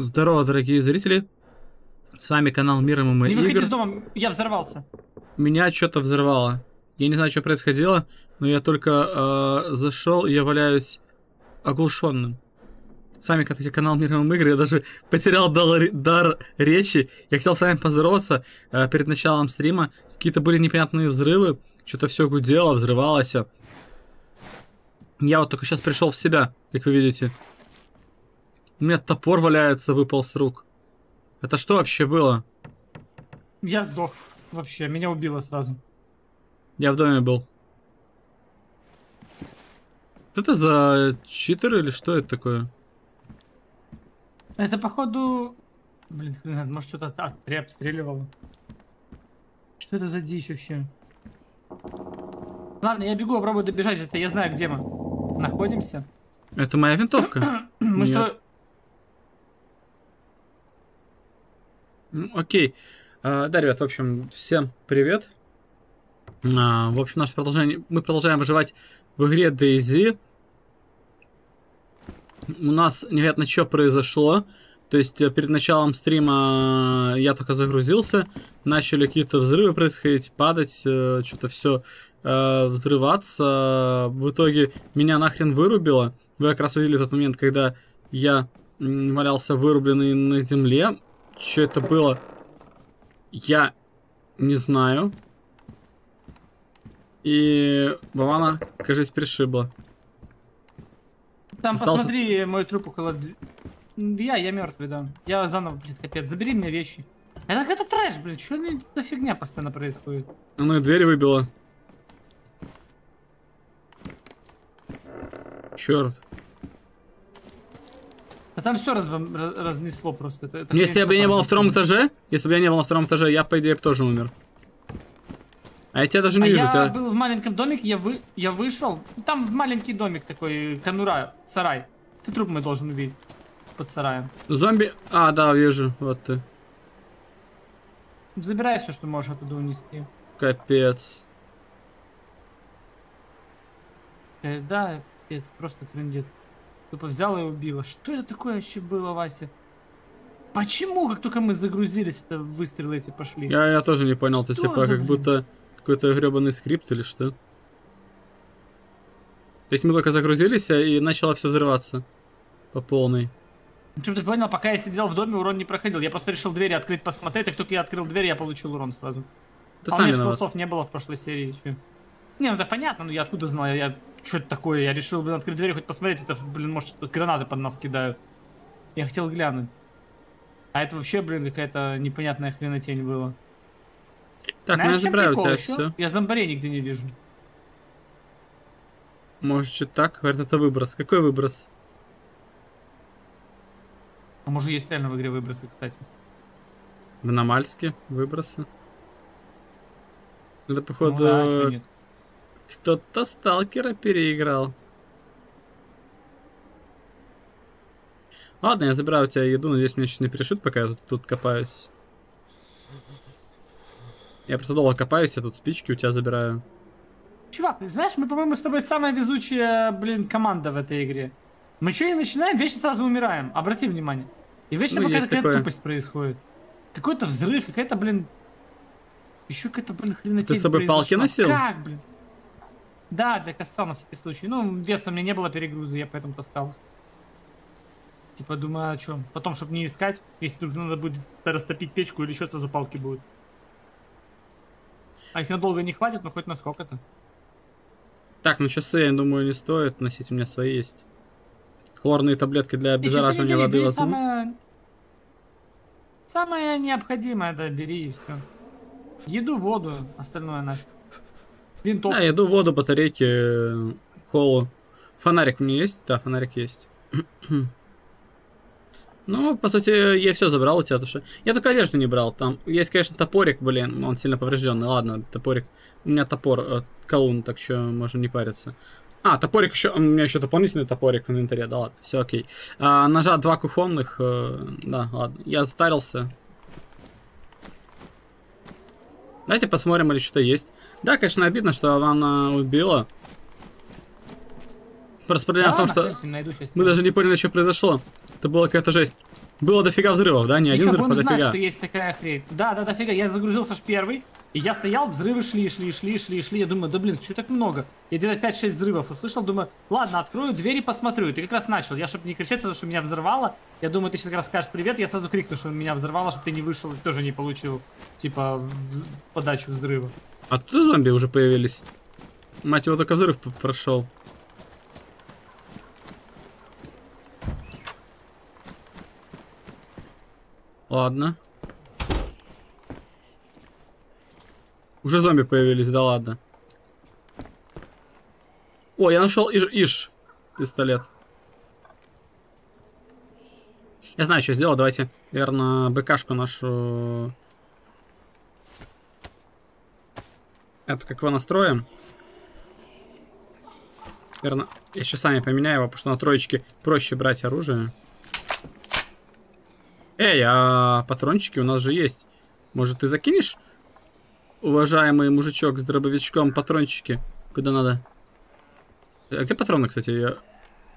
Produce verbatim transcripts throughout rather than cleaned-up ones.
Здорово, дорогие зрители. С вами канал Мир ММА Игр. Не выходи из дома, я взорвался. Меня что-то взорвало. Я не знаю, что происходило, но я только э, зашел, и я валяюсь оглушенным. С вами канал Мир ММА Игр. Я даже потерял дар, дар речи. Я хотел с вами поздороваться э, перед началом стрима. Какие-то были непонятные взрывы. Что-то все гудело, взрывалось. Я вот только сейчас пришел в себя, как вы видите. У меня топор валяется, выпал с рук. Это что вообще было? Я сдох. Вообще, меня убило сразу. Я в доме был. Это за читер или что это такое? Это походу... Блин, может что-то от... обстреливало. Что это за дичь вообще? Ладно, я бегу, попробую добежать. Это я знаю, где мы находимся. Это моя винтовка? Мы что... Ну, окей. А, да, ребят, в общем, всем привет. А, в общем, наше продолжение... Мы продолжаем выживать в игре DayZ. У нас невероятно что произошло. То есть, перед началом стрима я только загрузился. Начали какие-то взрывы происходить, падать, что-то все взрываться. В итоге меня нахрен вырубило. Вы как раз увидели тот момент, когда я валялся вырубленный на земле. Что это было? Я не знаю. И Вована, кажется, пришибла. Там остался... посмотри, мой труп около... Я, я мертвый, да. Я заново, блин, капец. Забери мне вещи. Это какая-то трэш, блин. Чё это фигня постоянно происходит? Ну и дверь выбила. Черт. А там все раз, разнесло просто. Это, это если бы я не был на втором этаже, если бы я не был на втором этаже, я, по идее, тоже умер. А я тебя даже не а вижу. Я тебя... был в маленьком домике, я, вы... я вышел. Там маленький домик такой, конура, сарай. Ты труп мой должен увидеть под сараем. Зомби... А, да, вижу. Вот ты. Забирай все, что можешь оттуда унести. Капец. Э, да, капец, просто трындец. Тупо взяла и убила. Что это такое вообще было, Вася? Почему, как только мы загрузились, это выстрелы эти пошли? Я, я тоже не понял, что ты типа как будто какой-то гребаный скрипт или что? То есть мы только загрузились и начало все взрываться по полной. Ну что ты понял, пока я сидел в доме, урон не проходил. Я просто решил двери открыть, посмотреть, как только я открыл дверь, я получил урон сразу. Ты а сам у меня голосов не было в прошлой серии. Че? Не, ну это понятно, но я откуда знал, я... я... Что это такое? Я решил, блин, открыть дверь, хоть посмотреть, это, блин, может, гранаты под нас кидают. Я хотел глянуть. А это вообще, блин, какая-то непонятная хренотень была. Так, знаешь, ну я забираю у тебя все. Я зомбарей нигде не вижу. Может, что-то так? Говорят, это выброс. Какой выброс? А может, есть реально в игре выбросы, кстати. В Намальске выбросы. Это, походу... Ну, да, кто-то Сталкера переиграл. Ладно, я забираю у тебя еду, надеюсь, меня сейчас не перешит, пока я тут, тут копаюсь. Я просто долго копаюсь, я тут спички у тебя забираю. Чувак, знаешь, мы, по-моему, с тобой самая везучая, блин, команда в этой игре. Мы что не начинаем, вечно сразу умираем, обрати внимание. И вечно ну, какая-то тупость происходит. Какой-то взрыв, какая-то, блин... Еще какая-то, блин, хренотень. Ты с собой палки носил? Как, блин? Да, для костра на всякий случай. Ну, веса у меня не было перегруза, я поэтому таскал. Типа, думаю, о чем? Потом, чтобы не искать, если вдруг надо будет растопить печку или что-то за палки будет. А их надолго не хватит, но хоть на сколько-то. Так, ну часы, я думаю, не стоит носить, у меня свои есть. Хлорные таблетки для обеззараживания воды возьму. Самое... самое необходимое, да, бери и все. Еду, воду, остальное нафиг. Винтов. Да, я иду в воду, батарейки, колу. Фонарик у меня есть? Да, фонарик есть. Ну, по сути, я все забрал у тебя, потому что... Я только одежду не брал. Там есть, конечно, топорик, блин, он сильно поврежденный. Ладно, топорик. У меня топор э, колун, так что можно не париться. А, топорик еще... У меня еще дополнительный топорик в инвентаре, да ладно, все окей. А, ножа два кухонных, э, да, ладно. Я затарился. Давайте посмотрим, или что-то есть. Да, конечно, обидно, что она убила. Просто проблема да, в том, что мы даже не поняли, что произошло. Это была какая-то жесть. Было дофига взрывов, да? Не один взрыв, а дофига. Знать, что есть такая хрень. Да, да, дофига. Я загрузился ж первый, и я стоял, взрывы шли, шли, шли, шли, шли. Я думаю, да блин, что так много? Я где-то пять-шесть взрывов услышал, думаю, ладно, открою двери, посмотрю. И ты как раз начал. Я, чтобы не кричать, потому что меня взорвало. Я думаю, ты сейчас как раз скажешь привет, я сразу крикну, что меня взорвало, чтобы ты не вышел и тоже не получил, типа, подачу взрыва. А тут и зомби уже появились. Мать его, только взрыв прошел. Ладно. Уже зомби появились, да ладно. О, я нашел иш-иш пистолет. Я знаю, что сделал. Давайте, наверное, БКшку нашу. Это как его настроим? Верно. Я сейчас сами поменяю его, потому что на троечке проще брать оружие. Эй, а патрончики у нас же есть. Может, ты закинешь, уважаемый мужичок с дробовичком, патрончики? Куда надо? А где патроны, кстати? Я...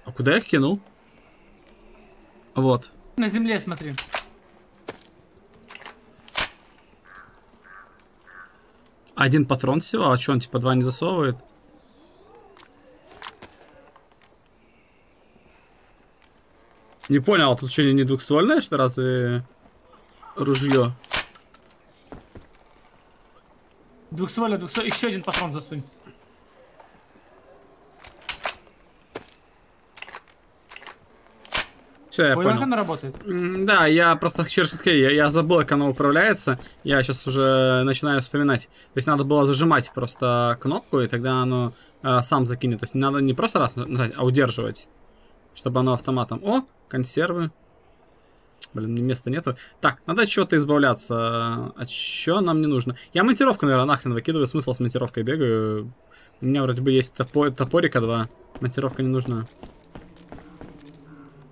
А куда я их кинул? Вот. На земле смотри. Один патрон всего? А что, он типа два не засовывает? Не понял, тут что, не двухствольное, что разве ружье? Двухствольное, двухствольное, еще один патрон засунь. Все, я понял. Как она работает? Да, я просто через я, я забыл, как она управляется. Я сейчас уже начинаю вспоминать. То есть надо было зажимать просто кнопку, и тогда оно э, сам закинет. То есть надо не просто раз нажать, а удерживать, чтобы оно автоматом. О! Консервы. Блин, места нету. Так, надо от чего-то избавляться. А чё нам не нужно? Я монтировку, наверное, нахрен выкидываю. Смысл с монтировкой бегаю. У меня вроде бы есть топор, топорика два. Монтировка не нужна.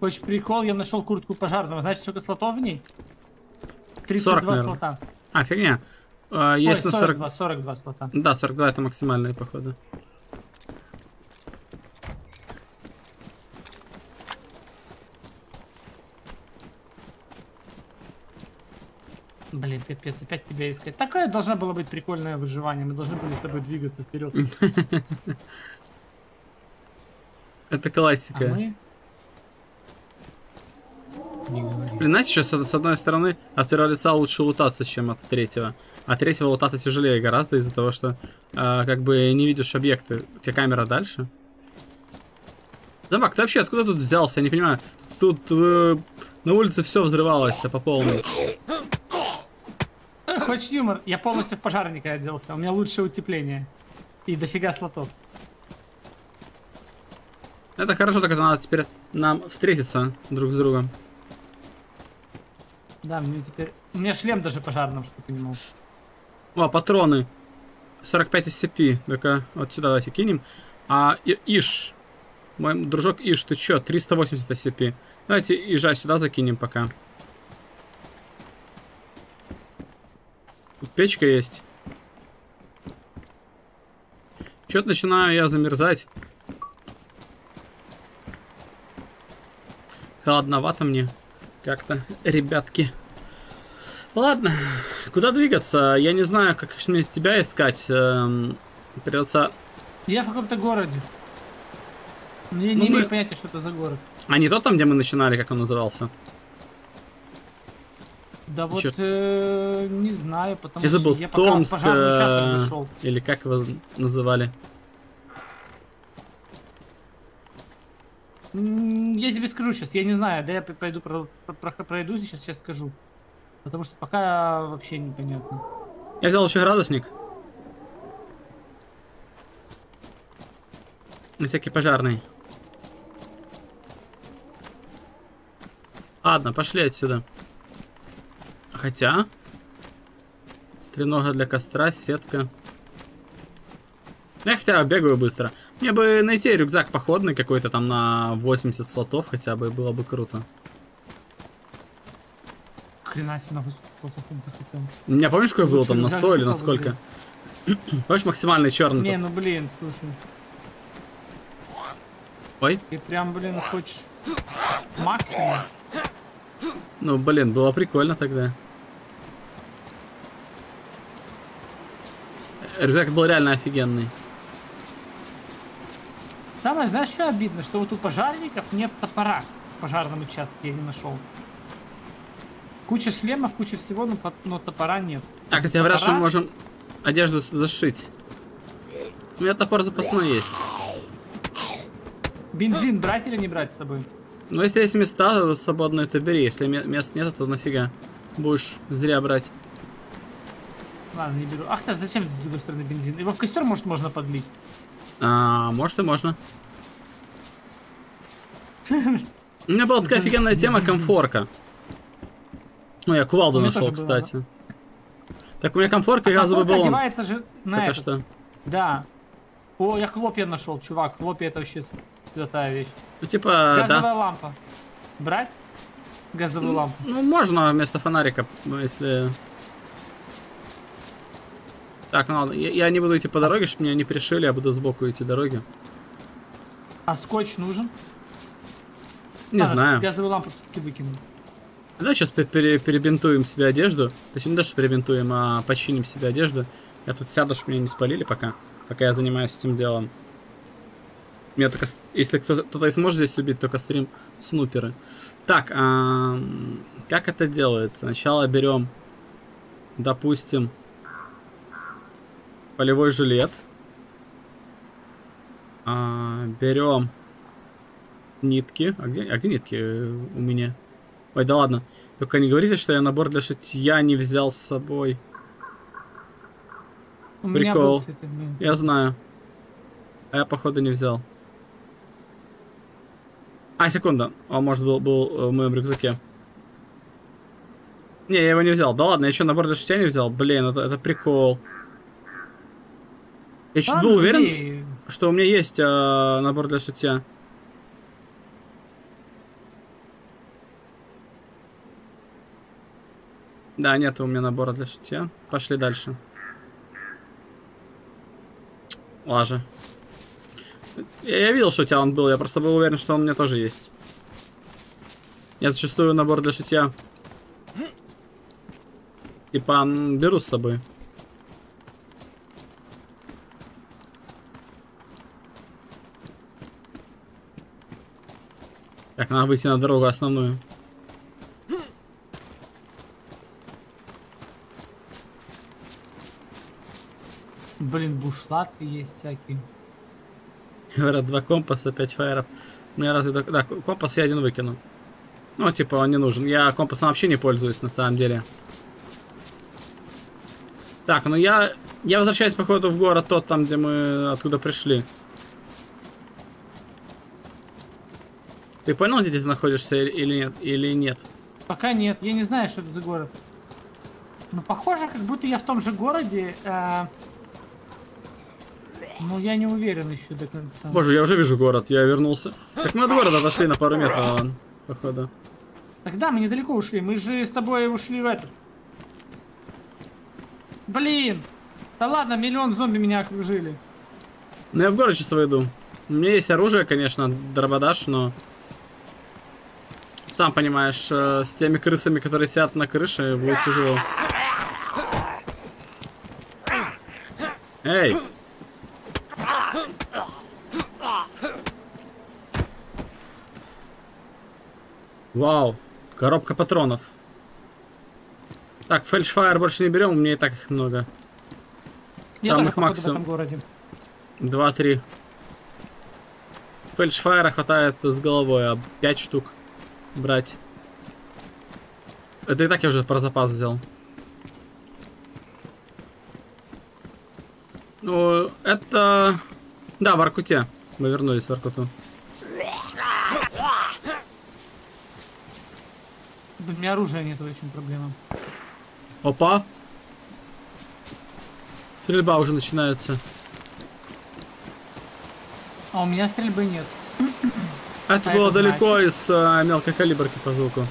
Хочешь прикол? Я нашел куртку пожарного. Значит, сколько слотов в ней? тридцать два слота. А, фигня. А, ой, есть сорок два, сорок... сорок два слота. Да, сорок два это максимальные, походу. Блин, капец, опять тебя искать. Такое должно было быть прикольное выживание. Мы должны были с тобой двигаться вперед. Это классика. А мы... Блин, знаете, сейчас с одной стороны от первого лица лучше лутаться, чем от третьего. А третьего лутаться тяжелее гораздо из-за того, что э, как бы не видишь объекты. У тебя камера дальше. Замак, ты вообще откуда тут взялся? Я не понимаю. Тут э, на улице все взрывалось по полной. Хочешь юмор? Я полностью в пожарника оделся. У меня лучшее утепление. И дофига слотов. Это хорошо, так это надо теперь нам встретиться друг с другом. Да, мне теперь... У меня шлем даже пожарным, чтобы ты понимал. О, патроны. сорок пять эс си пи. Только вот сюда давайте кинем. А, и, Иш. Мой дружок Иш, ты чё? триста восемьдесят эс си пи. Давайте Ижа сюда закинем пока. Тут печка есть. Чё-то начинаю я замерзать. Холодновато мне. Как-то, ребятки. Ладно, куда двигаться? Я не знаю, как мне тебя искать. Эм, придется... Я в каком-то городе. Мне ну, не мы... имею понятия, что это за город. А не тот там, где мы начинали, как он назывался? Да вот, э, не знаю, потому я забыл, что я Томск, пока в пожарный участок не зашел. Или как его называли? Я тебе скажу сейчас, я не знаю, да я пойду про, про, пройду сейчас, сейчас скажу. Потому что пока вообще непонятно. Я взял еще градусник. На всякий пожарный. Ладно, пошли отсюда. Хотя. Тренога для костра, сетка. Я хотя бы бегаю быстро. Мне бы найти рюкзак походный какой-то там на восемьдесят слотов хотя бы, было бы круто. Хрена себе, на восемьдесят слотов не захотел. У меня помнишь, какой был там, на сто или на сколько? Помнишь, максимальный черный? Не, ну блин, слушай. Ой. Ты прям, блин, хочешь максимум? Ну, блин, было прикольно тогда. Рюкзак был реально офигенный. Самое, знаешь, что обидно? Что вот у пожарников нет топора в пожарном участке, я не нашел. Куча шлемов, куча всего, но, но топора нет. Так, хотя топора... вряд ли мы можем одежду зашить. У меня топор запасной есть. Бензин брать или не брать с собой? Ну, если есть места свободные, то бери. Если мест нет, то нафига будешь зря брать. Ладно, не беру. Ах ты, зачем с другой стороны бензин? Его в костер, может, можно подлить? А, может и можно. У меня была такая офигенная тема комфорка. Ну, я кувалду нашел, кстати. Так, у меня комфорка и газовый баллон. Только что. Да. О, я хлопья нашел, чувак. Хлопья — это вообще святая вещь. Ну, типа, газовая лампа. Брать газовую лампу? Ну, можно вместо фонарика, если... Так, ну ладно, я, я не буду идти по дороге, а чтобы меня не пришили, я буду сбоку идти дороги. А скотч нужен? Не а, знаю. Газовую лампу все-таки выкину. Давай сейчас пере перебинтуем себе одежду. То есть не даже перебинтуем, а починим себе одежду. Я тут сяду, чтобы меня не спалили пока, пока я занимаюсь этим делом. Меня только, если кто-то кто сможет здесь убить, только стрим снуперы. Так, а как это делается? Сначала берем, допустим... полевой жилет. А, берем нитки. А где, а где нитки у меня? Ой, да ладно. Только не говорите, что я набор для шитья не взял с собой. У Прикол. Меня я знаю. А я, походу, не взял. А, секунда. Он, может, был, был в моем рюкзаке. Не, я его не взял. Да ладно, я еще набор для шитья не взял. Блин, это, это прикол. Я чуть был уверен, что у меня есть э, набор для шитья. Да, нет у меня набора для шитья. Пошли дальше. Лажа. Я, я видел, что у тебя он был, я просто был уверен, что он у меня тоже есть. Я зачастую набор для шитья. Типа, беру с собой. Так, надо выйти на дорогу основную. Блин, бушлаты есть всякие. Говорят, два компаса, пять фаеров. У меня разве... Да, компас я один выкину. Ну, типа, он не нужен. Я компасом вообще не пользуюсь, на самом деле. Так, ну я... Я возвращаюсь, походу, в город тот, там, где мы... Откуда пришли. Ты понял, где ты находишься или нет? Или нет? Пока нет, я не знаю, что это за город. Но похоже, как будто я в том же городе. Э... Ну, я не уверен еще до конца. Боже, я уже вижу город, я вернулся. Так мы от города отошли на пару метров, походу. Тогда мы недалеко ушли, мы же с тобой ушли в этот. Блин! Да ладно, миллион зомби меня окружили. Ну, я в город сейчас выйду. У меня есть оружие, конечно, дрободаш, но... Сам понимаешь, с теми крысами, которые сидят на крыше, будет тяжело. Эй! Вау, коробка патронов. Так, фальшфайер больше не берем, у меня и так их много. Я там их максимум два-три. Фальшфайера хватает с головой, а пять штук брать. Это и так я уже про запас взял. Ну, это... Да, в Воркуте. Мы вернулись в Воркуту. У меня оружия нет, очень проблема. Опа! Стрельба уже начинается. А у меня стрельбы нет. Это а было это далеко значит... из а, мелкой калибрки по звуку.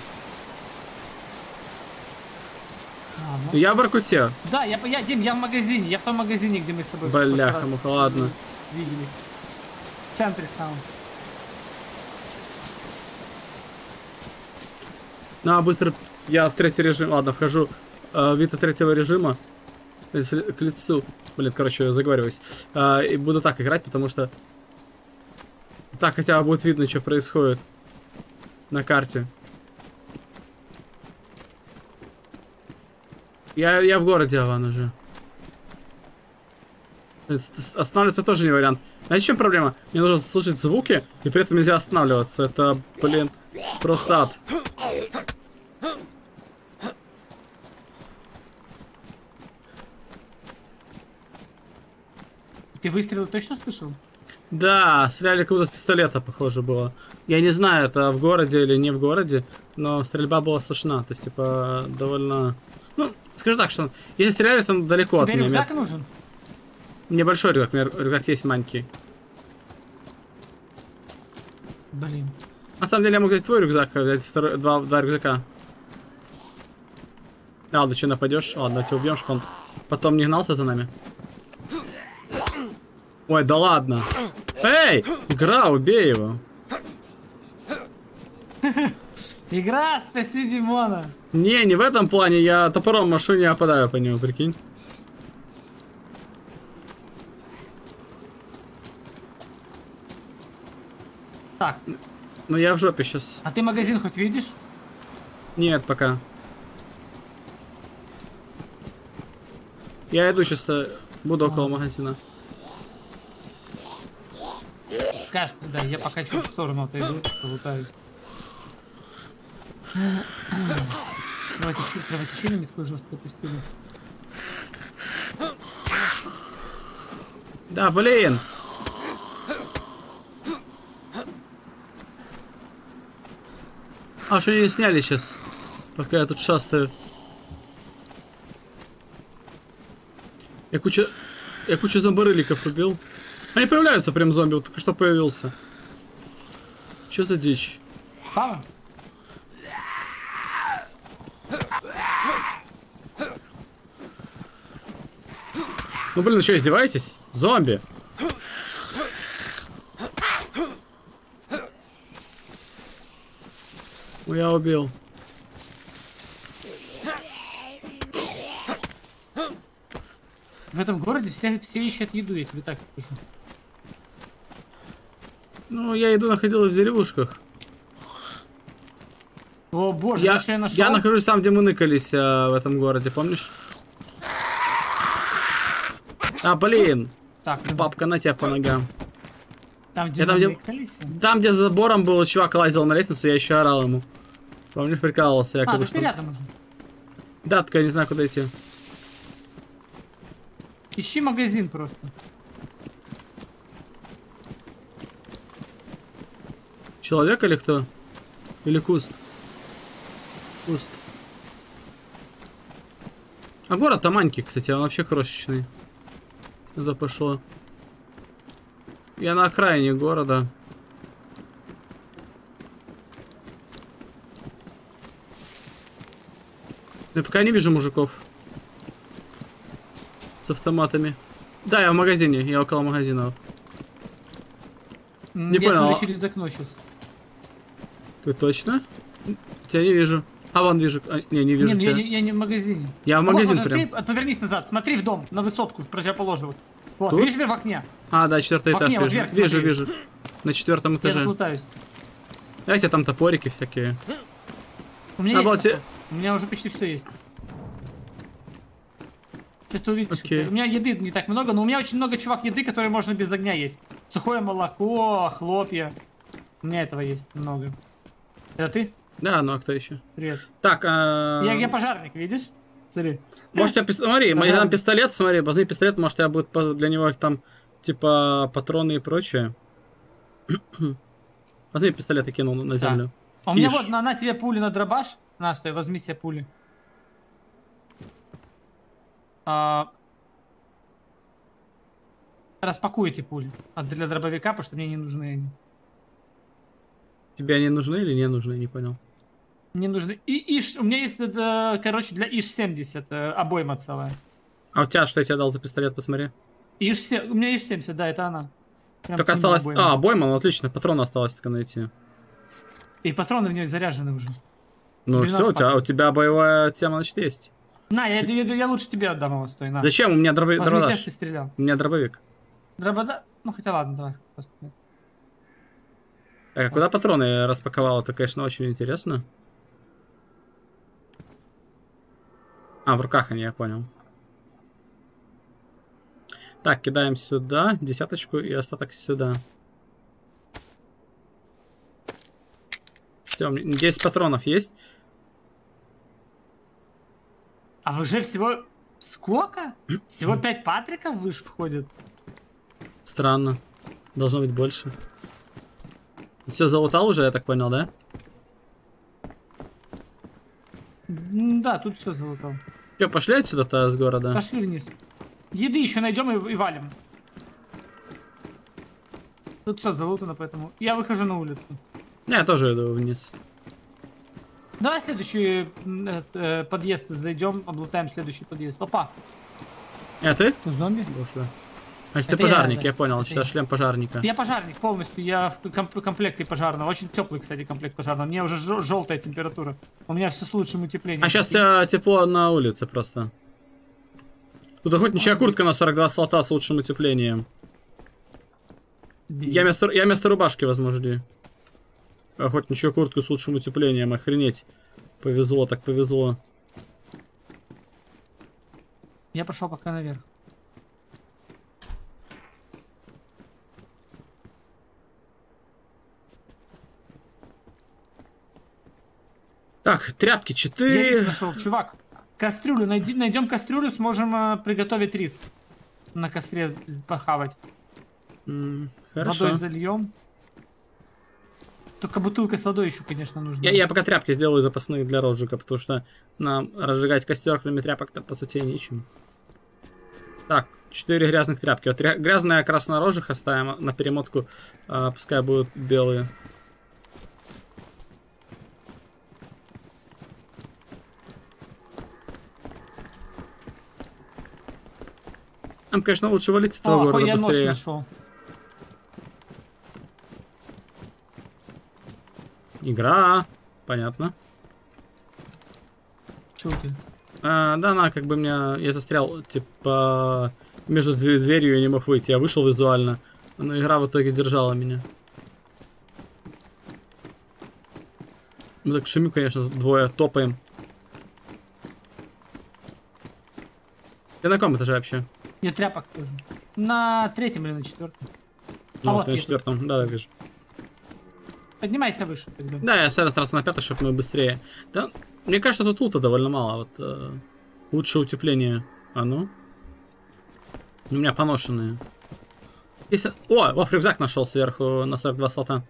А, ну... Я в Воркуте. Да, я, я, Дим, я в магазине. Я в том магазине, где мы с тобой... Бляха, муха, ладно. Видели. В центре сам. На, быстро. Я с третьего режима. Ладно, вхожу. Э, вид от третьего режима. К лицу. Блин, короче, я заговариваюсь. Э, и буду так играть, потому что... Так хотя бы будет видно, что происходит на карте. Я, я в городе, Аван, уже. Останавливаться тоже не вариант. Знаете, в чем проблема? Мне нужно слушать звуки, и при этом нельзя останавливаться. Это, блин, просто ад. Ты выстрелы точно слышал? Да, стреляли куда-то с пистолета, похоже, было. Я не знаю, это в городе или не в городе, но стрельба была слышна. То есть, типа, довольно... Ну, скажу так, что если стреляли, то далеко от меня. Тебе рюкзак нужен? Небольшой рюкзак, у меня рюкзак есть маленький. Блин. На самом деле, я могу взять твой рюкзак, взять второй, два, два рюкзака. А, ладно, что, нападешь? Ладно, тебя убьем, чтобы он потом не гнался за нами. Ой, да ладно. Эй, игра, убей его. Игра, спаси Димона. Не, не в этом плане, я топором машу, не опадаю по нему, прикинь. Так. Ну я в жопе сейчас. А ты магазин хоть видишь? Нет, пока. Я иду сейчас, буду а. около магазина. Скажешь, куда? Я пока чуть в сторону отойду, полутаюсь. Кровотечение такое жестко пустили. Да, блин! А что ее сняли сейчас, пока я тут шастаю? Я кучу, я кучу зомбарыликов убил. Они появляются прям зомби, вот только что появился. Что за дичь? Спава? Ну блин, что, издеваетесь? Зомби! Я убил. В этом городе все, все ищут еду, я тебе так скажу. Ну, я еду находила в деревушках. О боже, я, я, нашел? я нахожусь там, где мы ныкались а, в этом городе, помнишь? А, блин! Так, бабка, на тебя по ногам. Там, где, я, там, где... там, где за забором был чувак, лазил на лестницу, я еще орал ему. Помнишь, прикалывался я. А, ты рядом уже? Да, только я не знаю, куда идти. Ищи магазин просто. Человек или кто? Или куст? Куст. А город-то маленький, кстати, он вообще крошечный. Сюда пошло. Я на окраине города. Я пока не вижу мужиков с автоматами. Да, я в магазине, я около магазина. Не я понял. Смотрю, через окно сейчас. Ты точно? Тебя не вижу. А вон вижу. А, не, не вижу. Не, тебя. Я, я, я не в магазине. Я в магазин вот, вот, прям. Ты повернись назад, смотри в дом, на высотку, в противоположную. Вот, тут? Видишь, вверх в окне. А, да, четвертый этаж. Окне, вижу, вот вверх, вижу, вижу. На четвертом этаже. Я плутаюсь. Дайте там топорики всякие. У меня, есть те... У меня уже почти все есть. Сейчас ты увидишь. Okay. У меня еды не так много, но у меня очень много, чувак, еды, которые можно без огня есть. Сухое молоко, хлопья. У меня этого есть много. Это ты? Да, ну а кто еще? Привет. Так, а... я, я пожарник, видишь? Смотри. Может, я пистолет. Смотри, ага. Там пистолет, смотри, возьми пистолет, может, я будет для него там, типа, патроны и прочее. Возьми пистолет и кинул на землю. Да. У меня вот, на, на тебе пули на дробаш. На, стой, возьми себе пули. А... Распакуй эти пули. А для дробовика, потому что мне не нужны они. Тебе они нужны или не нужны, не понял. Не нужны. И ИШ, у меня есть, это, короче, для ИШ семьдесят обойма целая. А у тебя что я тебе дал за пистолет, посмотри. ИШ семьдесят, у меня ИШ семьдесят, да, это она. Прям только осталось... Обойма. А, обойма, ну отлично, патроны осталось только найти. И патроны в нее заряжены уже. Ну все, у тебя, у тебя боевая тема, значит, есть. На, я, я, я лучше тебе отдам его, стой, на. Зачем? У меня дробовик. У меня дробовик. Дробода... Ну хотя ладно, давай. Просто... А куда патроны распаковал? Это, конечно, очень интересно. А, в руках они, я понял. Так, кидаем сюда, десяточку и остаток сюда. Все, десять патронов есть. А уже всего... Сколько? Всего пять патриков выше входит? Странно. Должно быть больше. Все, залутал уже, я так понял, да? Да, тут все залутал. Все, пошли отсюда-то с города. Пошли вниз. Еды еще найдем и, и валим. Тут все залутано, поэтому... Я выхожу на улицу. Я тоже иду вниз. Давай следующий э, подъезд зайдем, облутаем следующий подъезд. Опа! А ты? Тут зомби? Боже. А ты пожарник, я, да. я понял, это шлем я. пожарника. Я пожарник полностью, я в комплекте пожарного. Очень теплый, кстати, комплект пожарного. У меня уже желтая температура. У меня все с лучшим утеплением. А сейчас э, тепло на улице просто. Тут охотничья куртка на сорок два слота с лучшим утеплением. Я вместо, я вместо рубашки, возможно. Охотничью куртку с лучшим утеплением, охренеть. Повезло, так повезло. Я пошел пока наверх. Так, тряпки четыре. Я рис нашел, чувак. Кастрюлю, найди, найдем кастрюлю, сможем э, приготовить рис. На костре похавать. Mm, хорошо. Водой зальем. Только бутылка с водой еще, конечно, нужна. Я, я пока тряпки сделаю запасные для розжига, потому что нам разжигать костер, кроме тряпок-то, по сути, нечем. Так, четыре грязных тряпки. Вот, грязная краснорожих оставим на перемотку, а, пускай будут белые. Нам, конечно, лучше валить с того города быстрее. Я нож нашел. Игра, понятно. Чего ты? А, да, она как бы меня... Я застрял, типа, между дверью и не мог выйти. Я вышел визуально, но игра в итоге держала меня. Ну так шумим, конечно, двое топаем. Ты на каком этаже вообще? Я тряпок тоже. На третьем или на четвертом? Ну, а вот на четвертом, да, я вижу. Поднимайся выше. Тогда. Да, я сейчас раз на пятый, чтобы мы быстрее. Да, мне кажется, тут лута довольно мало. Вот, э, лучшее утепление. А ну? У меня поношенные. Если... О, вот рюкзак нашел сверху на сорок два слота.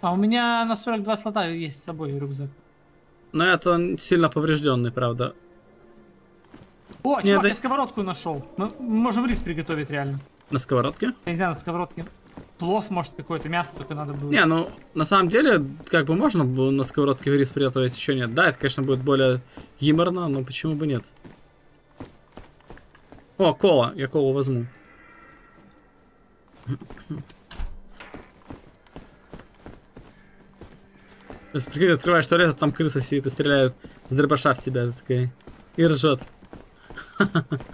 А у меня на сорок два слота есть с собой рюкзак. Но это сильно поврежденный, правда. О, чувак, Нет, я да... сковородку нашел. Мы можем рис приготовить реально. На сковородке? Я не знаю, на сковородке. Плов, может, какое-то мясо только надо было. Не, ну, на самом деле, как бы можно было на сковородке рис приготовить, еще нет. Да, это, конечно, будет более гиморно, но почему бы нет? О, кола. Я колу возьму. Сейчас, прикинь, открываешь туалет, а там крыса сидит и стреляет с дробаша в тебя. Такая, и ржет.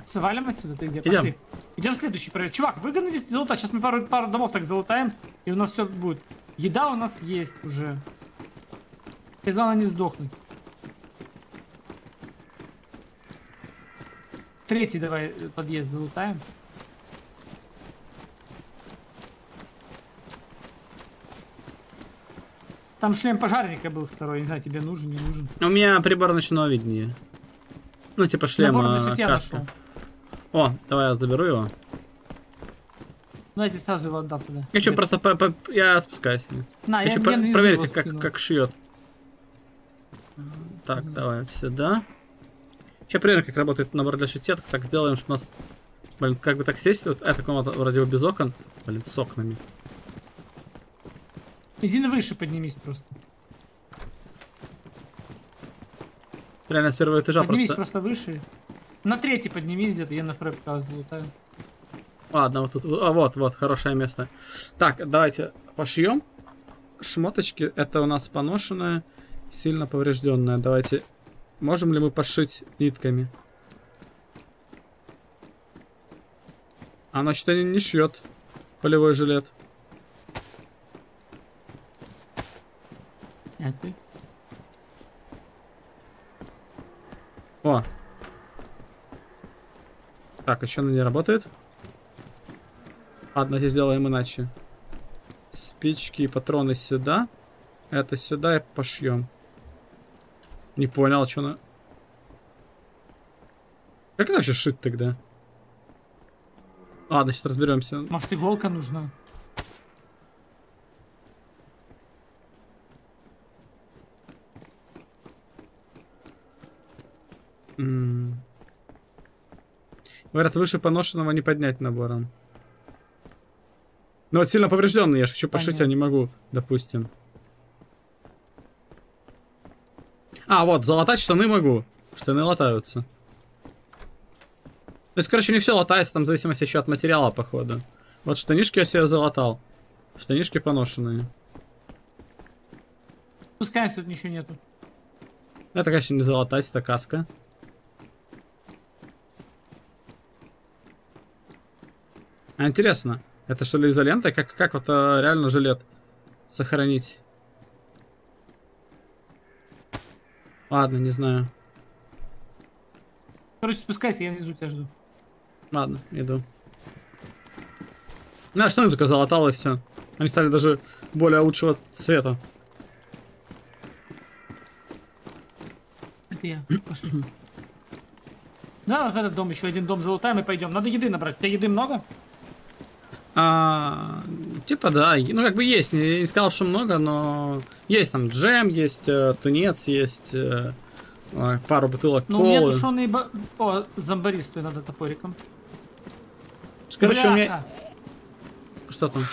Все, валим отсюда, ты где? Идем. Пошли. Идем следующий проект. Чувак, выгони здесь золото. Сейчас мы пару, пару домов так залутаем, и у нас все будет. Еда у нас есть уже. И главное не сдохнуть. Третий давай подъезд залутаем. Там шлем пожарника был второй, не знаю, тебе нужен, не нужен. У меня прибор ночного видения. Ну, типа шлема, каска. О, давай я заберу его. Давайте сразу его отдам туда. Я что, просто по -по я спускаюсь вниз. На, я я про проверьте, как, как шьет. Так, mm. давай сюда. Сейчас проверим, как работает набор для шитья. Так, так сделаем, чтобы у нас... Блин, как бы так сесть. Вот эта комната вроде без окон. Блин, с окнами. Иди выше поднимись просто. Реально с первого этажа поднимись просто. Поднимись просто выше. На третий поднимись где-то, я на второй пока залутаю. Ладно, вот тут, а вот, вот, хорошее место. Так, давайте пошьем. Шмоточки, это у нас поношенное. Сильно поврежденная. Давайте. Можем ли мы подшить нитками? Она что-то не шьет полевой жилет. А ты? О. Так, еще она не работает. Ладно, здесь сделаем иначе. Спички и патроны сюда. Это сюда и пошьем. Не понял, что она... Как это вообще шить тогда? Ладно, сейчас разберемся. Может, иголка нужна? М-м. Говорят, выше поношенного не поднять набором. Ну вот сильно поврежденный, я же хочу пошить, понятно. Я не могу, допустим. А, вот, залатать штаны могу. Штаны латаются. То есть, короче, не все латается, там в зависимости еще от материала, походу. Вот штанишки я себе залатал. Штанишки поношенные. Пускай тут ничего нету. Это, конечно, не залатать, это каска. А интересно, это что ли изолента? Как, как вот а, реально жилет сохранить? Ладно, не знаю. Короче, спускайся, я внизу тебя жду. Ладно, иду. Ну, а что они только залатало и все. Они стали даже более лучшего цвета. Это я. Пошли. Да, вот этот дом, еще один дом залутаем и пойдем. Надо еды набрать. У тебя еды много? А, типа да, ну как бы есть, не, не сказал, что много, но есть там джем, есть э, тунец, есть э, э, пару бутылок ну, колы. Ну у меня душеные бо... О, зомбаристую надо топориком. Короче, бля... у меня... А. Что там?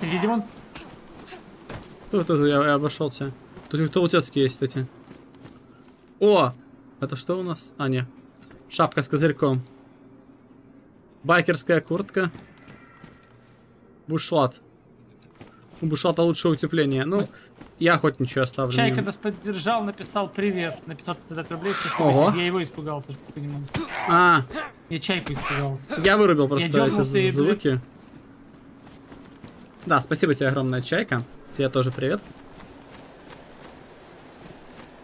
Ты где, Димон? Тут, тут, я, я обошел тебя. Тут кто у тебя есть, кстати. О! Это что у нас? А, нет. Шапка с козырьком. Байкерская куртка. Бушлат. У бушлата лучшее утепление. Ну, я хоть ничего оставлю. Чайка нас поддержал, написал привет на пятьсот рублей. Спасибо. Я его испугался, чтобы ты понимал. А. Я чайку испугался. Я вырубил просто я эти и... звуки. Да, спасибо тебе огромное, Чайка. Тебе тоже привет.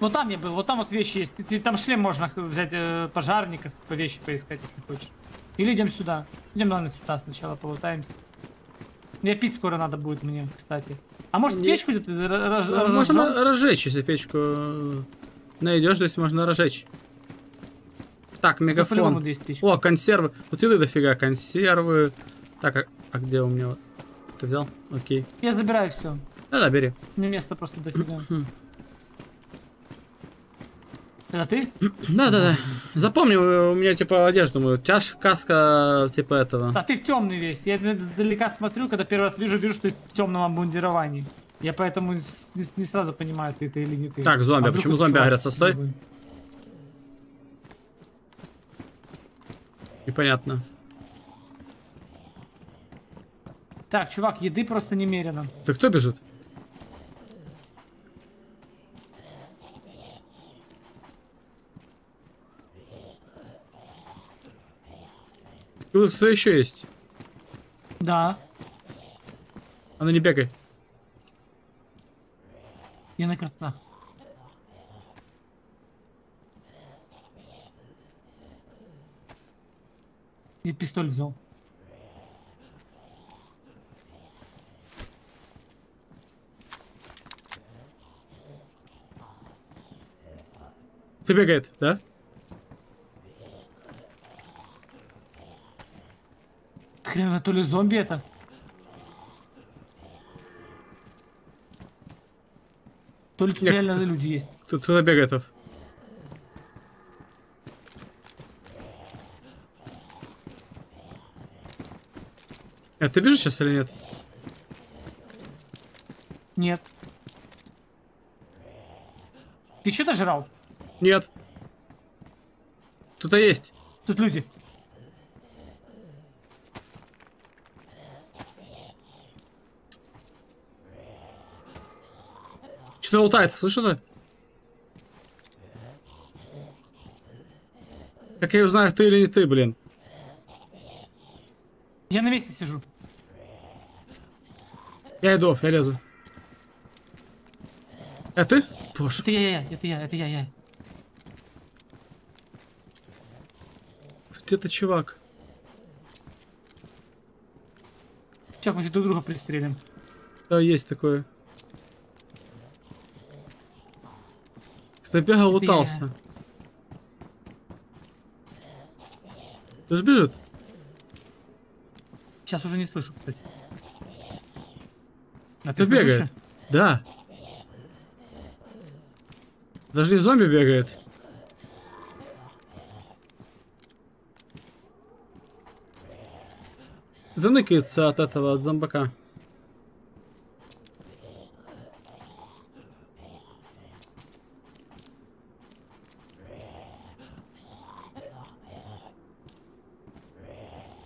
Вот там я был, вот там вот вещи есть. Ты, ты, там шлем можно взять, э, пожарников, по вещи поискать, если хочешь. Или идем сюда. Идем, наверное, сюда сначала, полутаемся. Мне пить скоро надо будет мне, кстати. А может не... печку где-то разжечь? Можно разжечь, если печку найдешь, то есть можно разжечь. Так, мегафон. О, консервы. Вот еды дофига, консервы. Так, а, а где у меня? Ты взял? Окей. Я забираю все. Да-да, бери. Мне место просто дофига. Это ты? Да-да-да. Запомни, у меня типа одежду мою. Тяж, каска, типа этого. А ты в темный весь. Я издалека смотрю, когда первый раз вижу, вижу, что ты в темном обмундировании. Я поэтому не, не сразу понимаю, ты это или не ты. Так, зомби. А почему зомби горятся? Стой. Другой. Непонятно. Так, чувак, еды просто немерено. Ты кто бежит? Кто еще есть? Да. А ну не бегай. Я на красных. Я пистоль взял. Ты бегает, да? Хрена, то ли зомби это. То ли тут нет, реально кто, люди есть. Тут кто-то бегает. А ты бежишь сейчас или нет? Нет. Ты что-то жрал? Нет. Тут-то есть. Тут люди. Что-то лутается, слышно? Как я узнаю, ты или не ты, блин? Я на месте сижу. Я иду, я лезу. Это ты? Боже. Это я, я, это я, это я, я. Где-то чувак. Сейчас мы друг друга пристрелим. Да, есть такое. Кто бегал, лутался. Кто же бежит? Сейчас уже не слышу, кстати. А ты, ты бегаешь? Да. Даже не зомби бегает. Заныкается от этого, от зомбака.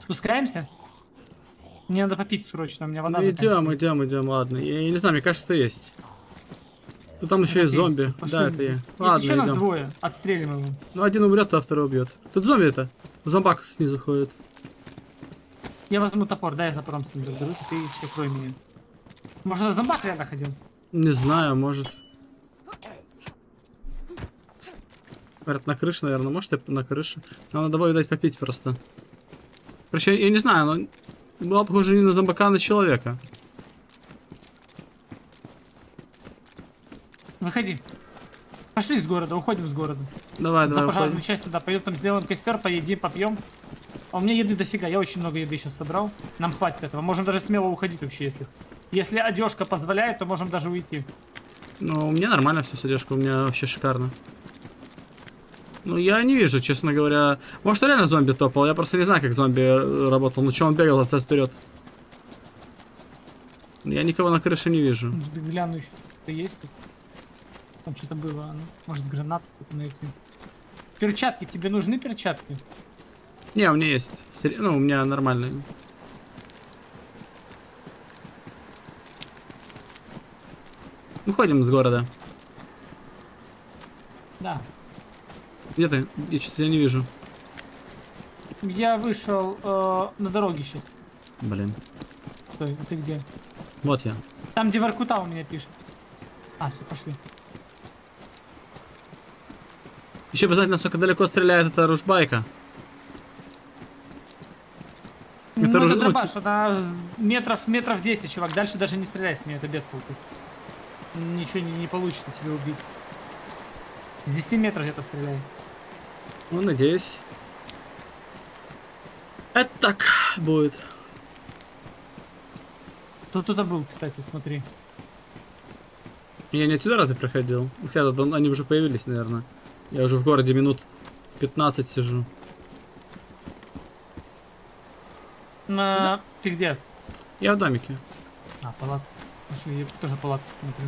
Спускаемся? Мне надо попить срочно, у меня вода заканчивается. Идем, идем, идем, ладно. Я, я не знаю, мне кажется, это есть. Ну там еще и зомби. Пошли, да, это я. Ладно, еще идем. Нас двое, отстрелим его. Ну один умрет, а второй убьет. Тут зомби это. Зомбак снизу ходит. Я возьму топор, да, я топором с ним разберусь, ты еще крой меня. Может, на зомбак рядом ходил? Не знаю, может. Говорят, на крыше, наверное, может, я на крыше. Нам надо было, видать, попить просто. Короче, я не знаю, но была похожа не на зомбака, а на человека. Выходи. Пошли из города, уходим из города. Давай, За давай. За пожарную часть туда пойдем, там сделаем костер, поедим, попьем. А у меня еды дофига, я очень много еды сейчас собрал. Нам хватит этого, можем даже смело уходить вообще, если. Если одежка позволяет, то можем даже уйти. Ну, у меня нормально все с одежкой, у меня вообще шикарно. Ну, я не вижу, честно говоря. Может, реально зомби топал, я просто не знаю, как зомби работал. Ну, что он бегал, остался вперед. Я никого на крыше не вижу. Гляну еще, кто-то есть тут. Там что-то было, ну, может, гранату найти. Перчатки, тебе нужны перчатки? Не, у меня есть. Ну, у меня нормальные. Выходим из города. Да. Где ты? Я что-то тебя не вижу. Я вышел э, на дороге сейчас. Блин. Стой, а ты где? Вот я. Там, где Воркута у меня пишет. А, все, пошли. Еще обязательно, насколько далеко стреляет эта ружбайка. Ну, это, это дробаш, ну, она метров, метров десять, чувак. Дальше даже не стреляй с нее, это без толку. Ничего не, не получится тебе убить. С десяти метров где-то стреляй. Ну, надеюсь. Это так будет. Кто-то был, кстати, смотри. Я не отсюда разве проходил? Хотя они уже появились, наверное. Я уже в городе минут пятнадцать сижу. На... Да. Ты где? Я в домике. А, палатка. Пошли, я тоже палатку смотрю.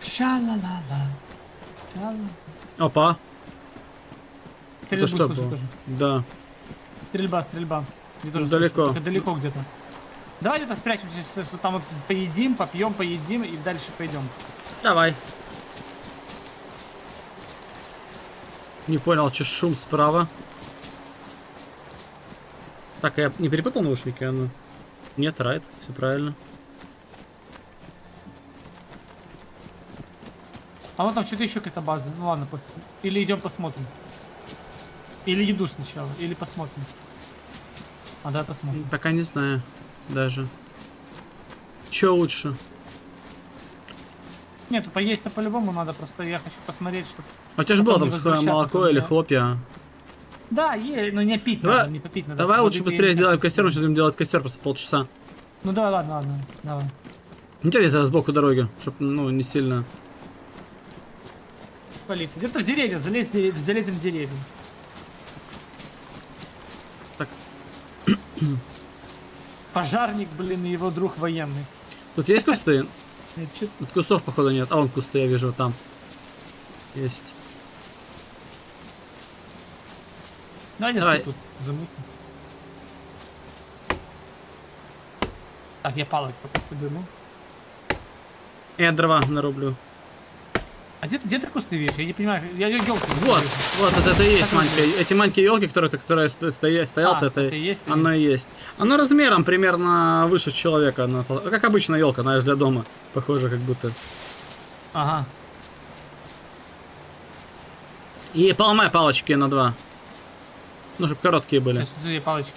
Ша-ла-ла-ла. Ша-ла-ла. Опа. Стрельбу слышу тоже. Да. Стрельба, стрельба. Где тоже далеко. Далеко где-то. Давай где-то спрячемся, сейчас вот там вот поедим, попьем, поедим и дальше пойдем. Давай. Не понял, что шум справа. Так, я не перепутал наушники, а ну... Нет, райт, все правильно. А вот там что-то еще какая-то база. Ну ладно, пофиг. Или идем посмотрим. Или еду сначала, или посмотрим. А да, посмотрим. Пока не знаю. Даже. Че лучше? Нет, поесть-то по-любому надо, просто я хочу посмотреть, что... А у тебя же было там сухое молоко или хлопья? Да, ели, но не пить надо, не попить надо. Давай лучше быстрее сделаем костер, мы сейчас будем делать костер просто полчаса. Ну да, ладно, ладно, давай. Ну тебя везде сбоку дороги, чтобы, ну, не сильно... Полиция, где-то в деревья, залезем в деревья. Так. Пожарник, блин, и его друг военный. Тут есть кусты? Тут кустов, походу, нет. А вон кусты, я вижу, там. Есть. Давай, Давай. Тут замутим. Так, я палок пока соберу. Я дрова нарублю. А где ты, где ты кусты видишь? Я не понимаю. Я елки. Вот, вот это, это и есть маньки. Эти маленькие елки, которые, которые стоят, стоят, а, это, это есть, она и есть. Она размером примерно выше человека, она, как обычная елка, она же для дома, похоже, как будто. Ага. И поломай палочки на два. Ну, чтобы короткие были. Сейчас две палочки.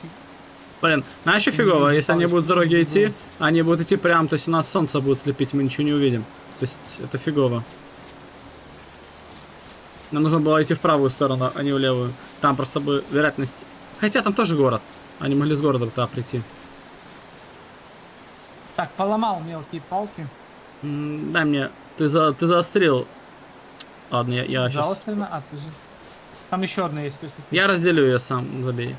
Блин, а еще фигово, если палочки, они будут дороги идти, будет. Они будут идти прям, то есть у нас солнце будет слепить, мы ничего не увидим. То есть это фигово. Нам нужно было идти в правую сторону, а не в левую. Там просто бы вероятность... Хотя там тоже город. Они могли с города туда прийти. Так, поломал мелкие палки. М, дай мне... Ты, за... ты заострил. Ладно, я, я сейчас... А, ты же... Там еще одна есть. Я разделю ее сам, забей.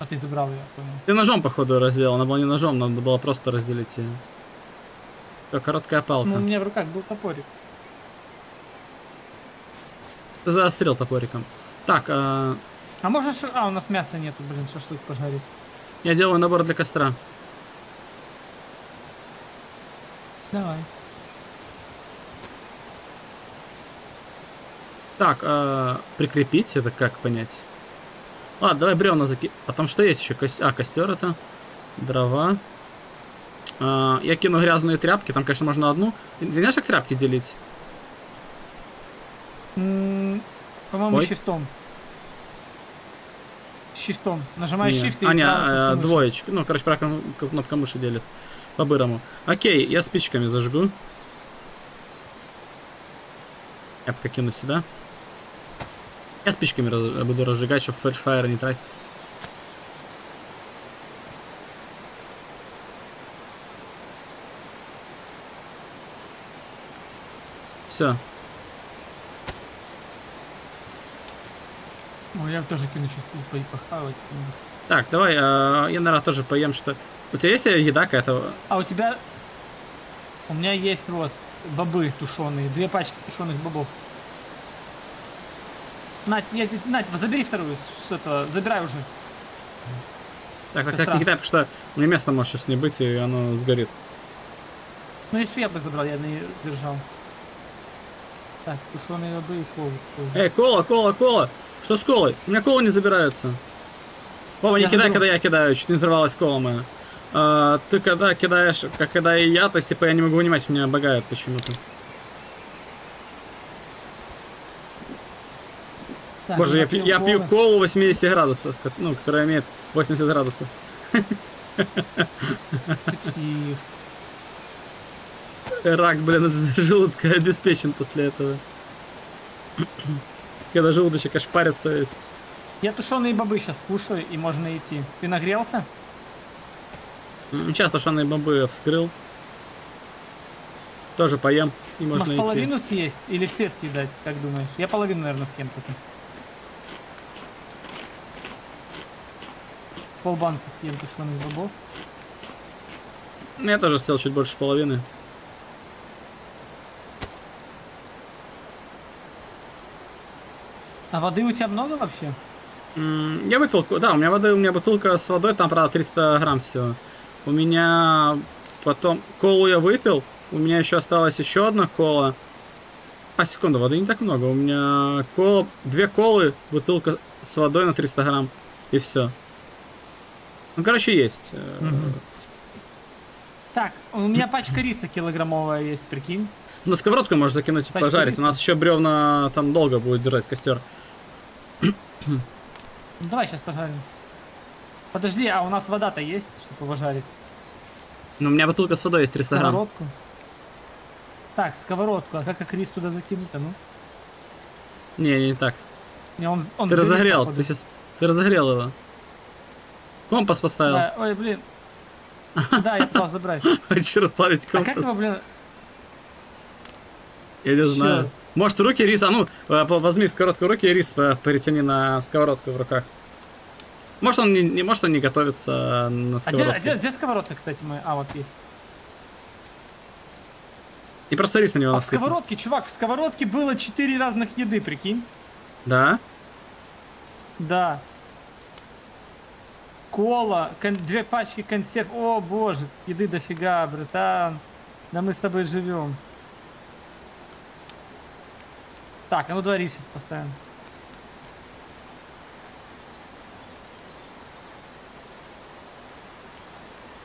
А ты забрал ее, понял. Ты ножом, походу, разделал. Она была не ножом, надо было просто разделить ее. Все, короткая палка. Ну, у меня в руках был топорик. Ты заострил топориком. Так, а... А можно ш... А, у нас мяса нету, блин, шашлык пожарить. Я делаю набор для костра. Давай. Так, а... прикрепить это как понять? Ладно, давай бревна заки... А там что есть еще? Кость... А, костер это. Дрова. А, я кину грязные тряпки. Там, конечно, можно одну. Ты знаешь, как тряпки делить? По-моему, шифтом. Шифтом. Нажимаешь shift и... А, не, двоечка. Ну, короче, про кнопка мыши делит. По-бырому. Окей, я спичками зажгу. Я пока кину сюда. Я спичками буду разжигать, чтобы флешфайр не тратить. Все. Я тоже кину сейчас и похавать. Так, давай, э, я, наверное, тоже поем, что... У тебя есть еда какая-то? А у тебя... У меня есть вот бобы тушеные. Две пачки тушеных бобов. Надь, нет, Надь, забери вторую с этого. Забирай уже. Так, так, так, Никита, потому что у меня места может сейчас не быть, и оно сгорит. Ну, еще я бы забрал, я не держал. Так, тушеные бобы и колы. Эй, кола, кола, кола! Что с колой? У меня колы не забираются. Вова, не я кидай, заберу. Когда я кидаю. Чуть не взорвалась кола моя. А, ты когда кидаешь, как когда и я, то есть, типа, я не могу вынимать, меня багают почему-то. Боже, я, я, я пью колу восемьдесят градусов, ну, которая имеет восемьдесят градусов. Рак, блин, желудка обеспечен после этого. Когда желудочек аж парится весь. Я тушеные бобы сейчас кушаю, и можно идти. Ты нагрелся? Сейчас тушеные бобы я вскрыл. Тоже поем, и можно идти. Может, половину съесть? Или все съедать, как думаешь? Я половину, наверное, съем пока. Полбанки съем тушеных бобов. Я тоже съел чуть больше половины. А воды у тебя много вообще? Mm, я выпил, да, у меня воды, у меня бутылка с водой, там, правда, триста грамм всего. У меня потом... Колу я выпил, у меня еще осталась еще одна кола. А, секунду, воды не так много. У меня кола, две колы, бутылка с водой на триста грамм, и все. Ну, короче, есть. Mm-hmm. Так, у меня пачка риса килограммовая есть, прикинь. Ну, сковородку можно закинуть, пачка пожарить. Риса. У нас еще бревна там долго будет держать костер. Ну, давай сейчас пожарим. Подожди, а у нас вода-то есть, чтобы пожарить? Ну, у меня бутылка с водой есть, триста грамм. Сковородку. Так, сковородку. А как, как рис туда закинуть-то, ну? Не, не, не так. Не, он, он ты разогрел, ты сейчас... Ты разогрел его. Компас поставил. Да, ой, блин. Да, я пытался забрать. Хочешь расплавить компас? А как его, блин... Я не знаю. Может, руки рис... А ну, возьми сковородку руки и рис перетяни на сковородку в руках. Может, он не, может, он не готовится на сковородке. А где, а где сковородка, кстати, моя? А, вот есть. И просто рис на него. А в сковородке, чувак, в сковородке было четыре разных еды, прикинь. Да? Да. Кола, две пачки консерв. О боже, еды дофига, братан. Да мы с тобой живем. Так, а ну два рис сейчас поставим.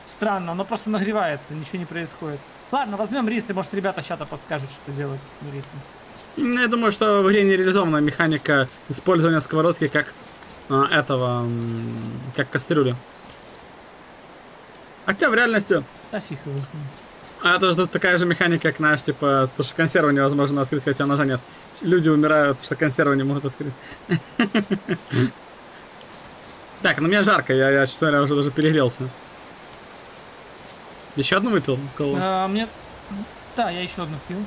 Странно, оно просто нагревается, ничего не происходит. Ладно, возьмем рис, и может ребята сейчас подскажут, что делать с этим рисом. Ну, я думаю, что в игре не реализована механика использования сковородки как а, этого, как кастрюли. Хотя в реальности... Да фиг его. А это же такая же механика, как, знаешь, типа, то, что консервы невозможно открыть, хотя ножа нет. Люди умирают, потому что консервы не могут открыть. Так, ну мне жарко, я, честно говоря, уже даже перегрелся. Еще одну выпил? Мне... Да, я еще одну пил.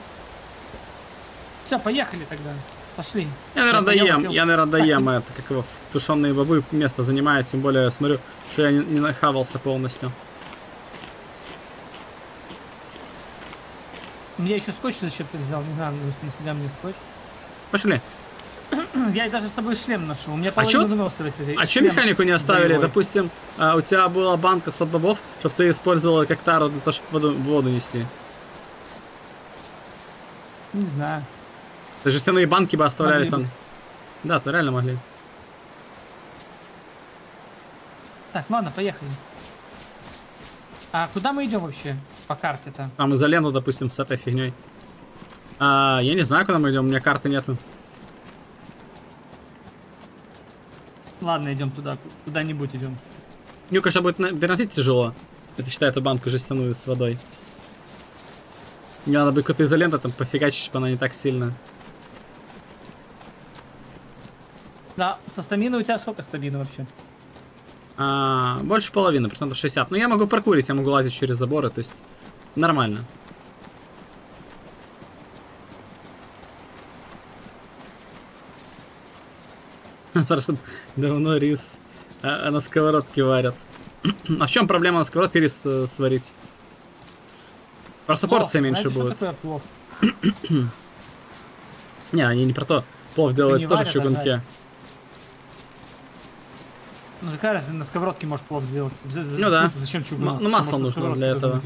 Все, поехали тогда. Пошли. Я, наверное, доем. Я, наверное, доем. Это как его тушеные бобы место занимает. Тем более, я смотрю, что я не, не нахавался полностью. Я еще скотч зачем-то взял. Не знаю, нифига мне скотч. Пошли. Я даже с собой шлем ношу. У меня половина носа висит. А что механику не оставили? Боевой. Допустим, у тебя была банка с под бобов, чтобы ты использовала как тару для того, чтобы воду, воду нести. Не знаю. Ты жестяные банки бы оставляли могли там. Быть. Да, то реально могли. Так, ладно, поехали. А куда мы идем вообще по карте-то? Там изоленту, допустим, с этой фигней. А, я не знаю, куда мы идем, у меня карты нету. Ладно, идем туда, куда-нибудь идем. Ну, конечно, будет переносить тяжело. Это, считай, эту банку жестяную с водой. Мне надо бы какую-то изоленту там пофигачить, чтобы она не так сильно. Да, со стамины у тебя сколько стамины вообще? А, больше половины, процентов шестьдесят. Но я могу прокурить, я могу лазить через заборы, то есть нормально. Давно рис а, на сковородке варят. А в чем проблема на сковородке рис э, сварить? Просто плов, порция меньше будет. Не, они не про то. Плов делается тоже в чугунке. Ну какая разница, на сковородке можешь плов сделать. За, за, ну да. Зачем чугун? Ну масло нужно для этого.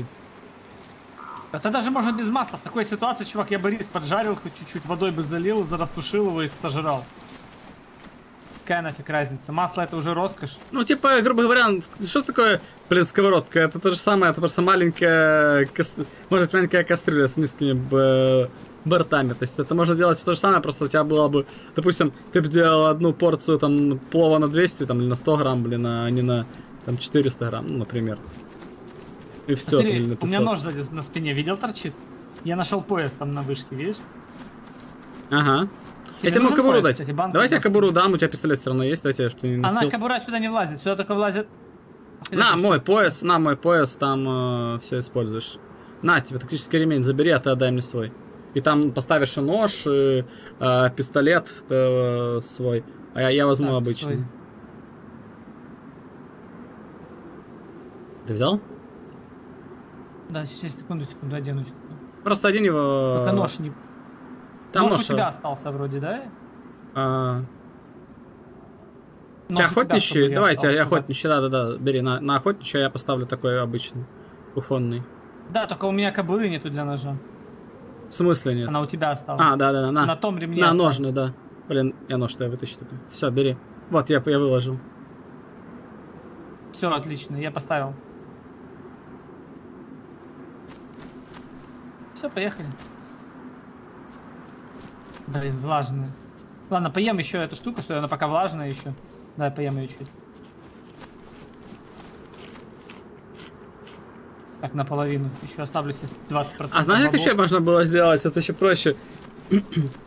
Это даже можно без масла. В такой ситуации, чувак, я бы рис поджарил, хоть чуть-чуть водой бы залил, зарастушил его и сожрал. Какая нафиг разница? Масло это уже роскошь. Ну типа, грубо говоря, что такое, блин, сковородка? Это то же самое, это просто маленькая, может маленькая кастрюля с низкими бортами. То есть это можно делать то же самое, просто у тебя было бы, допустим, ты бы делал одну порцию там плова на двести там, или на сто грамм, блин, а не на там, четыреста грамм, ну, например. И все. Посмотри, там, у меня нож сзади на спине, видел, торчит? Я нашел пояс там на вышке, видишь? Ага. Я тебе могу кобуру дать. Давай я кобуру дам, у тебя пистолет все равно есть, давайте, чтобы ты не носил. Она кобура сюда не влазит, сюда только влазит. На мой пояс, на мой пояс, там э, все используешь. На тебе тактический ремень, забери, а ты отдай мне свой. И там поставишь нож, и, э, пистолет э, свой, а я, я возьму так, обычный. Стой. Ты взял? Да, сейчас секунду, секунду одену. Просто один его. Только нож не. Там нож у тебя остался вроде, да? А... Охотничий? Давайте, я охотничий, да-да-да, бери. На, на охотничий я поставлю такой обычный, кухонный. Да, только у меня кобуры нету для ножа. В смысле нет? Она у тебя осталась. А, да-да-да. На, на том ремне. На осталось. Ножны, да. Блин, я нож-то я вытащу такой. Все, бери. Вот, я, я выложил. Все, отлично, я поставил. Все, поехали. Блин, влажная. Ладно, поем еще эту штуку, что она пока влажная еще. Да, поем ее чуть. Так, наполовину. Еще оставлю себе двадцать процентов. А знаешь, как еще можно было сделать? Это еще проще.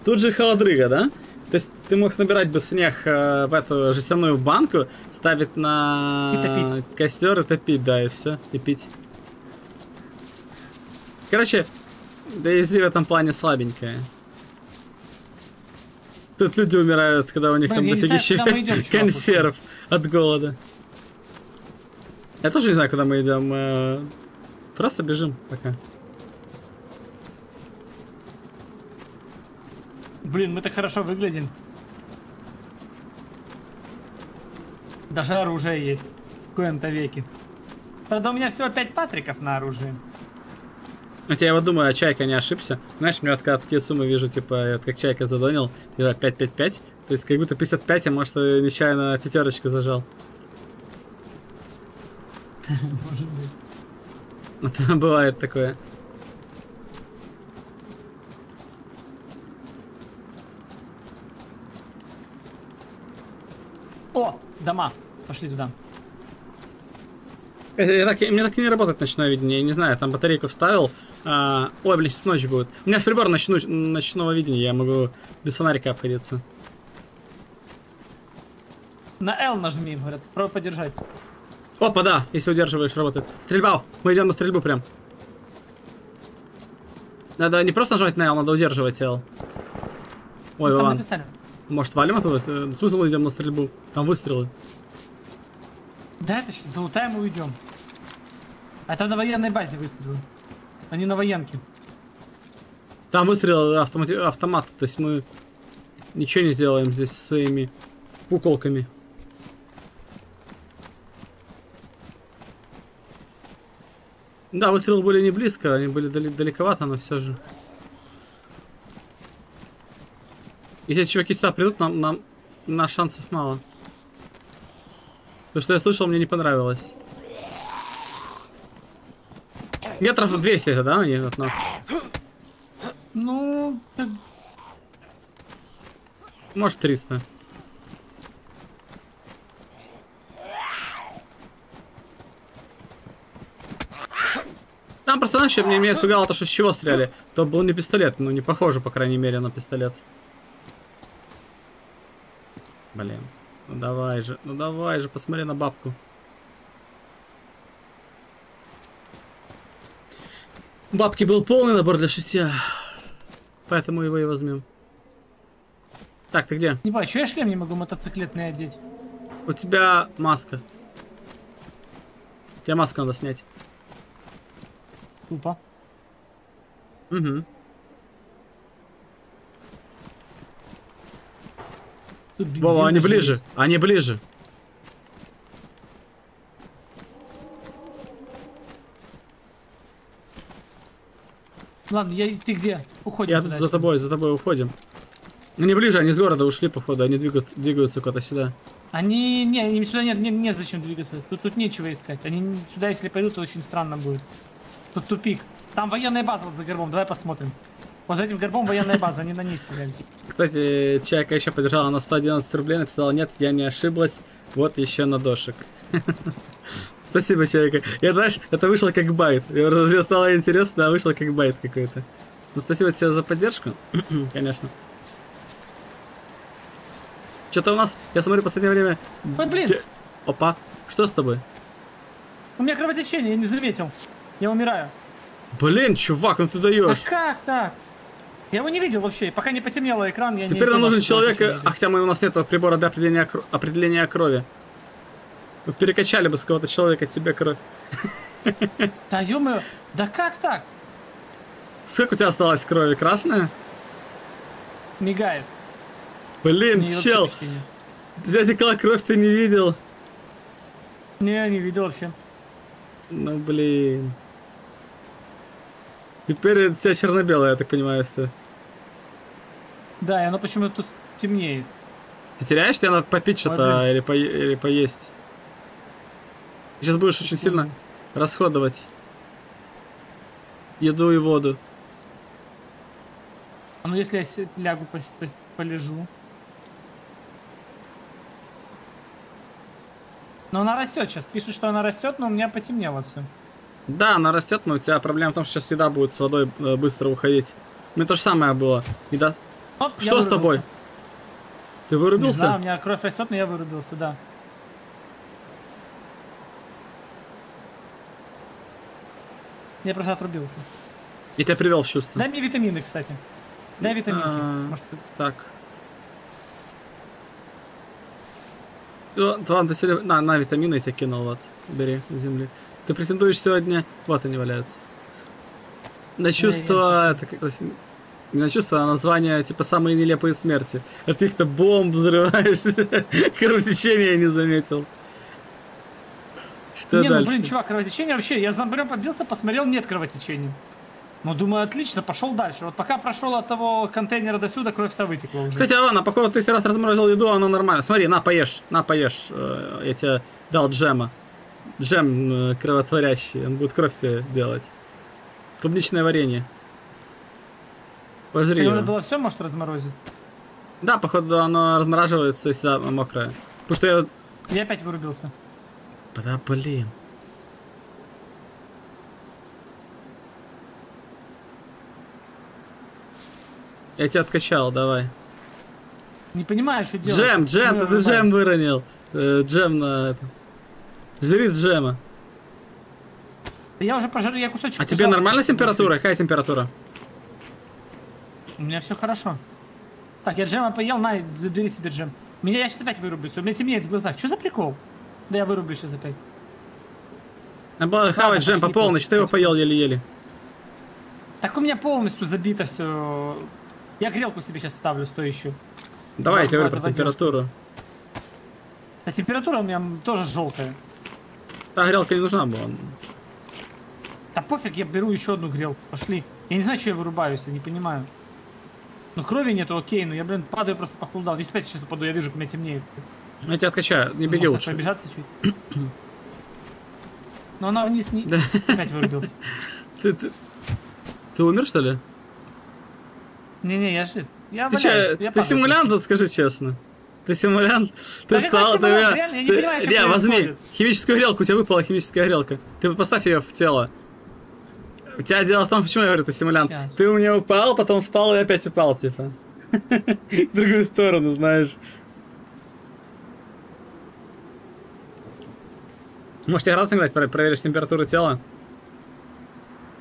Тут же холодрыга, да? То есть ты мог набирать бы снег э, в эту жестяную банку, ставить на и топить. Костер и топить, да, и все, и пить. Короче, DayZ в этом плане слабенькая. Тут люди умирают, когда у них блин, там дофигища консерв от голода. Я тоже не знаю, куда мы идем. Просто бежим пока. Блин, мы так хорошо выглядим. Даже оружие есть. коем-то веке. Правда, у меня всего пять патриков на оружии. Хотя я вот думаю, а Чайка не ошибся. Знаешь, мне вот когда такие суммы вижу, типа, вот как Чайка задонил, типа пять пять пять. То есть как будто пятьдесят пять, а может нечаянно пятерочку зажал. Может быть. Это бывает такое. О, дома. Пошли туда. Я, я так, я, мне так и не работает ночное видение. Я не знаю, там батарейку вставил. А, ой, блин, сейчас ночь будет. У меня прибор ночну, ночного видения. Я могу без фонарика обходиться. На L нажми, говорят. Пробуй подержать. Опа, да. Если удерживаешь, работает. Стрельба. Мы идем на стрельбу прям. Надо не просто нажать на L, надо удерживать L. Ой, ну, Иван. Может, валим оттуда? Смысл, мы идем на стрельбу. Там выстрелы. Да, это сейчас залутаем и уйдем. А там на военной базе выстрелы. Они на военке. Там выстрелы автомати... автомат. То есть мы ничего не сделаем здесь со своими уколками. Да, выстрелы были не близко, они были дал далековато, но все же. Если чуваки сюда придут, нам, нам на шансов мало. То, что я слышал, мне не понравилось. Метров двести это, да, они от нас? Ну... Может, триста. Там просто иначе мне меня испугало то, что с чего стреляли. То был не пистолет, ну не похоже, по крайней мере, на пистолет. Блин. Ну давай же, ну давай же, посмотри на бабку. У бабки был полный набор для шитья. Поэтому его и возьмем. Так, ты где? Не понимаю, что я шлем не могу мотоциклетный одеть? У тебя маска. Тебе маску надо снять. Тупо. Угу. Вова, они ближе, есть. Они ближе. Ладно, я, ты где? Уходим. Я тут за тобой, за тобой уходим. Они ближе, они с города ушли, походу, они двигаются, двигаются куда-то сюда. Они, не, им сюда нет, не, не зачем двигаться, тут, тут нечего искать. Они сюда, если пойдут, то очень странно будет. Тут тупик. Там военная база вот за горбом, давай посмотрим. Вот за этим горбом военная база, они на ней стрелялись. Кстати, Чайка еще поддержала на сто одиннадцать рублей, написала, нет, я не ошиблась, вот еще на дошек. Спасибо, Чайка. Я, знаешь, это вышло как байт. Мне стало интересно, а вышло как байт какой-то. Ну, спасибо тебе за поддержку, конечно. Что-то у нас, я смотрю, в последнее время... Ой, блин! Опа, что с тобой? У меня кровотечение, я не заметил. Я умираю. Блин, чувак, ну ты даешь. А как так? Я его не видел вообще, пока не потемнело экран, я не... Теперь нам нужен человек, а хотя мы, у нас нет прибора для определения, кр... определения крови. Мы перекачали бы с кого-то человека, тебе кровь. Да ё-моё, да как так? Сколько у тебя осталось крови? Красная? Мигает. Блин, не, чел, тебя текла кровь, ты не видел? Не, не видел вообще. Ну блин. Теперь у тебя черно-белое, я так понимаю, все. Да, и оно почему-то тут темнеет. Ты теряешь, тебе надо попить что-то или, по или поесть. Сейчас будешь очень сильно расходовать еду и воду. А ну если я лягу, полежу. Но она растет сейчас. Пишут, что она растет, но у меня потемнело все. Да, она растет, но у тебя проблема в том, что сейчас еда будет с водой быстро уходить. У меня то же самое было. Еда... Оп, что с тобой? Ты вырубился? Не знаю, у меня кровь растет, но я вырубился, да. Я просто отрубился. Я тебя привел в чувство. Дай мне витамины, кстати. Дай витаминки. А, может... Так. Ладно, сегодня... на, на витамины я тебя кинул, вот. Бери с земли. Ты претендуешь сегодня... Вот они валяются. На чувство... Это как... Не на чувство, а название типа «Самые нелепые смерти». А ты их-то бомб взрываешься. Кровотечение я не заметил. Что не, дальше? Ну, блин, чувак, кровотечение вообще, я прям побился, посмотрел, нет кровотечения. Ну, думаю, отлично, пошел дальше. Вот пока прошел от того контейнера до сюда, кровь вся вытекла уже. Кстати, Алана, походу ты раз разморозил еду, она нормально. Смотри, на, поешь, на, поешь. Я тебе дал джема. Джем кровотворящий, он будет кровь себе делать. Клубничное варенье. Пожри его. Надо было все, может, разморозить? Да, походу оно размораживается всегда мокрое. Потому что я... Я опять вырубился. Да блин. Я тебя откачал, давай. Не понимаю, что делать. Джем, джем, ты, ты джем выронил. Э, джем на... Жри джема. Я уже пожрал, я кусочек... А тебе нормальная температура? Какая температура? У меня все хорошо. Так, я джема поел, на, забери себе джем. Меня я сейчас опять вырублюсь, у меня темнеет в глазах. Что за прикол? Да я вырублю сейчас опять. Надо было хавать джем по полной, что ты его поел еле-еле? Так у меня полностью забито все. Я грелку себе сейчас ставлю, сто еще. Давай я тебе выберу температуру. А температура у меня тоже желтая. Та грелка не нужна была. Да пофиг, я беру еще одну грелку, пошли. Я не знаю, что я вырубаюсь, я не понимаю. Ну крови нету, окей, но я, блин, падаю, просто похолодал. Весь пять сейчас упаду, я вижу, как у меня темнеет. Я тебя откачаю, не беги лучше. Пробежаться чуть. Но она вниз не... Опять вырубился. Ты, ты... ты умер, что ли? Не-не, я жив. Я ты че, ты падаю. Симулянт, вот, скажи честно. Ты симулянт, ты да встал, ты... Меня... Реально, я не, ты... понимаю, не возьми происходит. Химическую грелку, у тебя выпала химическая грелка. Ты поставь ее в тело. У тебя дело в том, почему я говорю, ты симулянт. Сейчас. Ты у меня упал, потом встал и опять упал, типа. В другую сторону, знаешь. Может, тебе градусник дать, про проверишь температуру тела?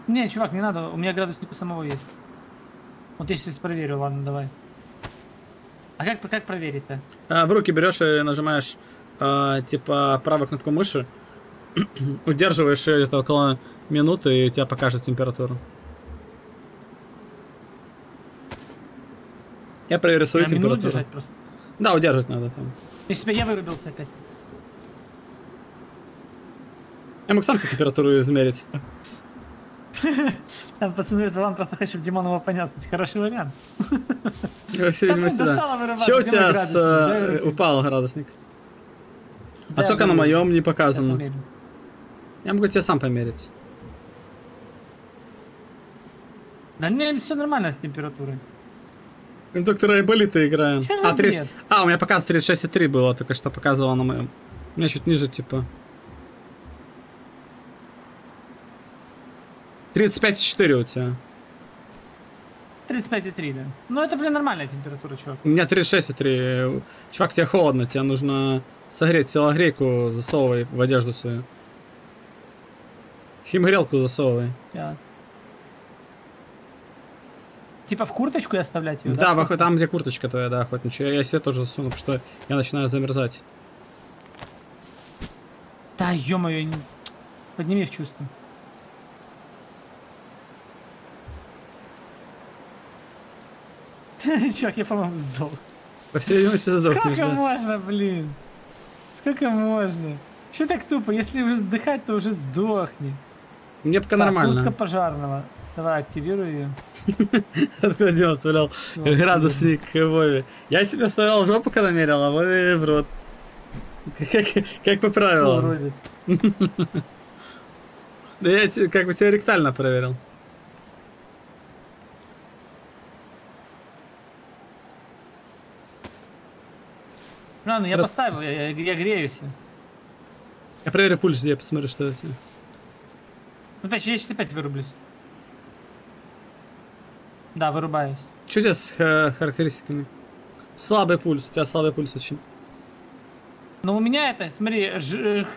Не, чувак, не надо, у меня градусник у самого есть. Вот я сейчас проверю, ладно, давай. А как, как проверить-то? А, в руки берешь и нажимаешь, а, типа, правую кнопку мыши, удерживаешь ее где-то около минуты, и у тебя покажет температуру. Я проверю свою а, температуру. Минуту держать просто? Да, удерживать надо. Там. Если я вырубился опять. Я мог сам температуру измерить. Там, пацаны, это вам просто хочу в Димонова понять. Хороший вариант. Че у тебя упал градусник? А сколько на моем не показано? Я могу тебя сам померить. Да мне все нормально с температурой. Доктора Айболита играем. А, у меня показ тридцать шесть и три было, только что показывала на моем. У меня чуть ниже, типа. тридцать пять и четыре у тебя. тридцать пять и три, да. Ну это, блин, нормальная температура, чувак. У меня тридцать шесть и три. Чувак, тебе холодно, тебе нужно согреть телогрейку, засовывай в одежду свою. Химгрелку засовывай. Ясно. Типа в курточку и оставлять ее, да? Да, просто? Там где курточка твоя, да, хоть ничего. Я себе тоже засуну, потому что я начинаю замерзать. Да, ё-моё, не... подними в чувство. Чувак, я, по-моему, сдох. По всей видимости, сдохнешь, да? Сколько можно, блин? Сколько можно? Че так тупо? Если уже сдыхать, то уже сдохни. Мне пока нормально. Куртка пожарного. Давай, активируй ее. Откуда Дима вставлял градусник Вове? Я себе вставлял в жопу, когда мерил, а Вове в рот. Как по правилам. Да я как бы тебя ректально проверил. Ладно, я Рад... поставил, я, я, я греюсь. Я проверю пульс, я посмотрю, что это. Ну, опять, я сейчас опять вырублюсь. Да, вырубаюсь. Что у тебя с э, характеристиками? Слабый пульс, у тебя слабый пульс очень. Ну, у меня это, смотри,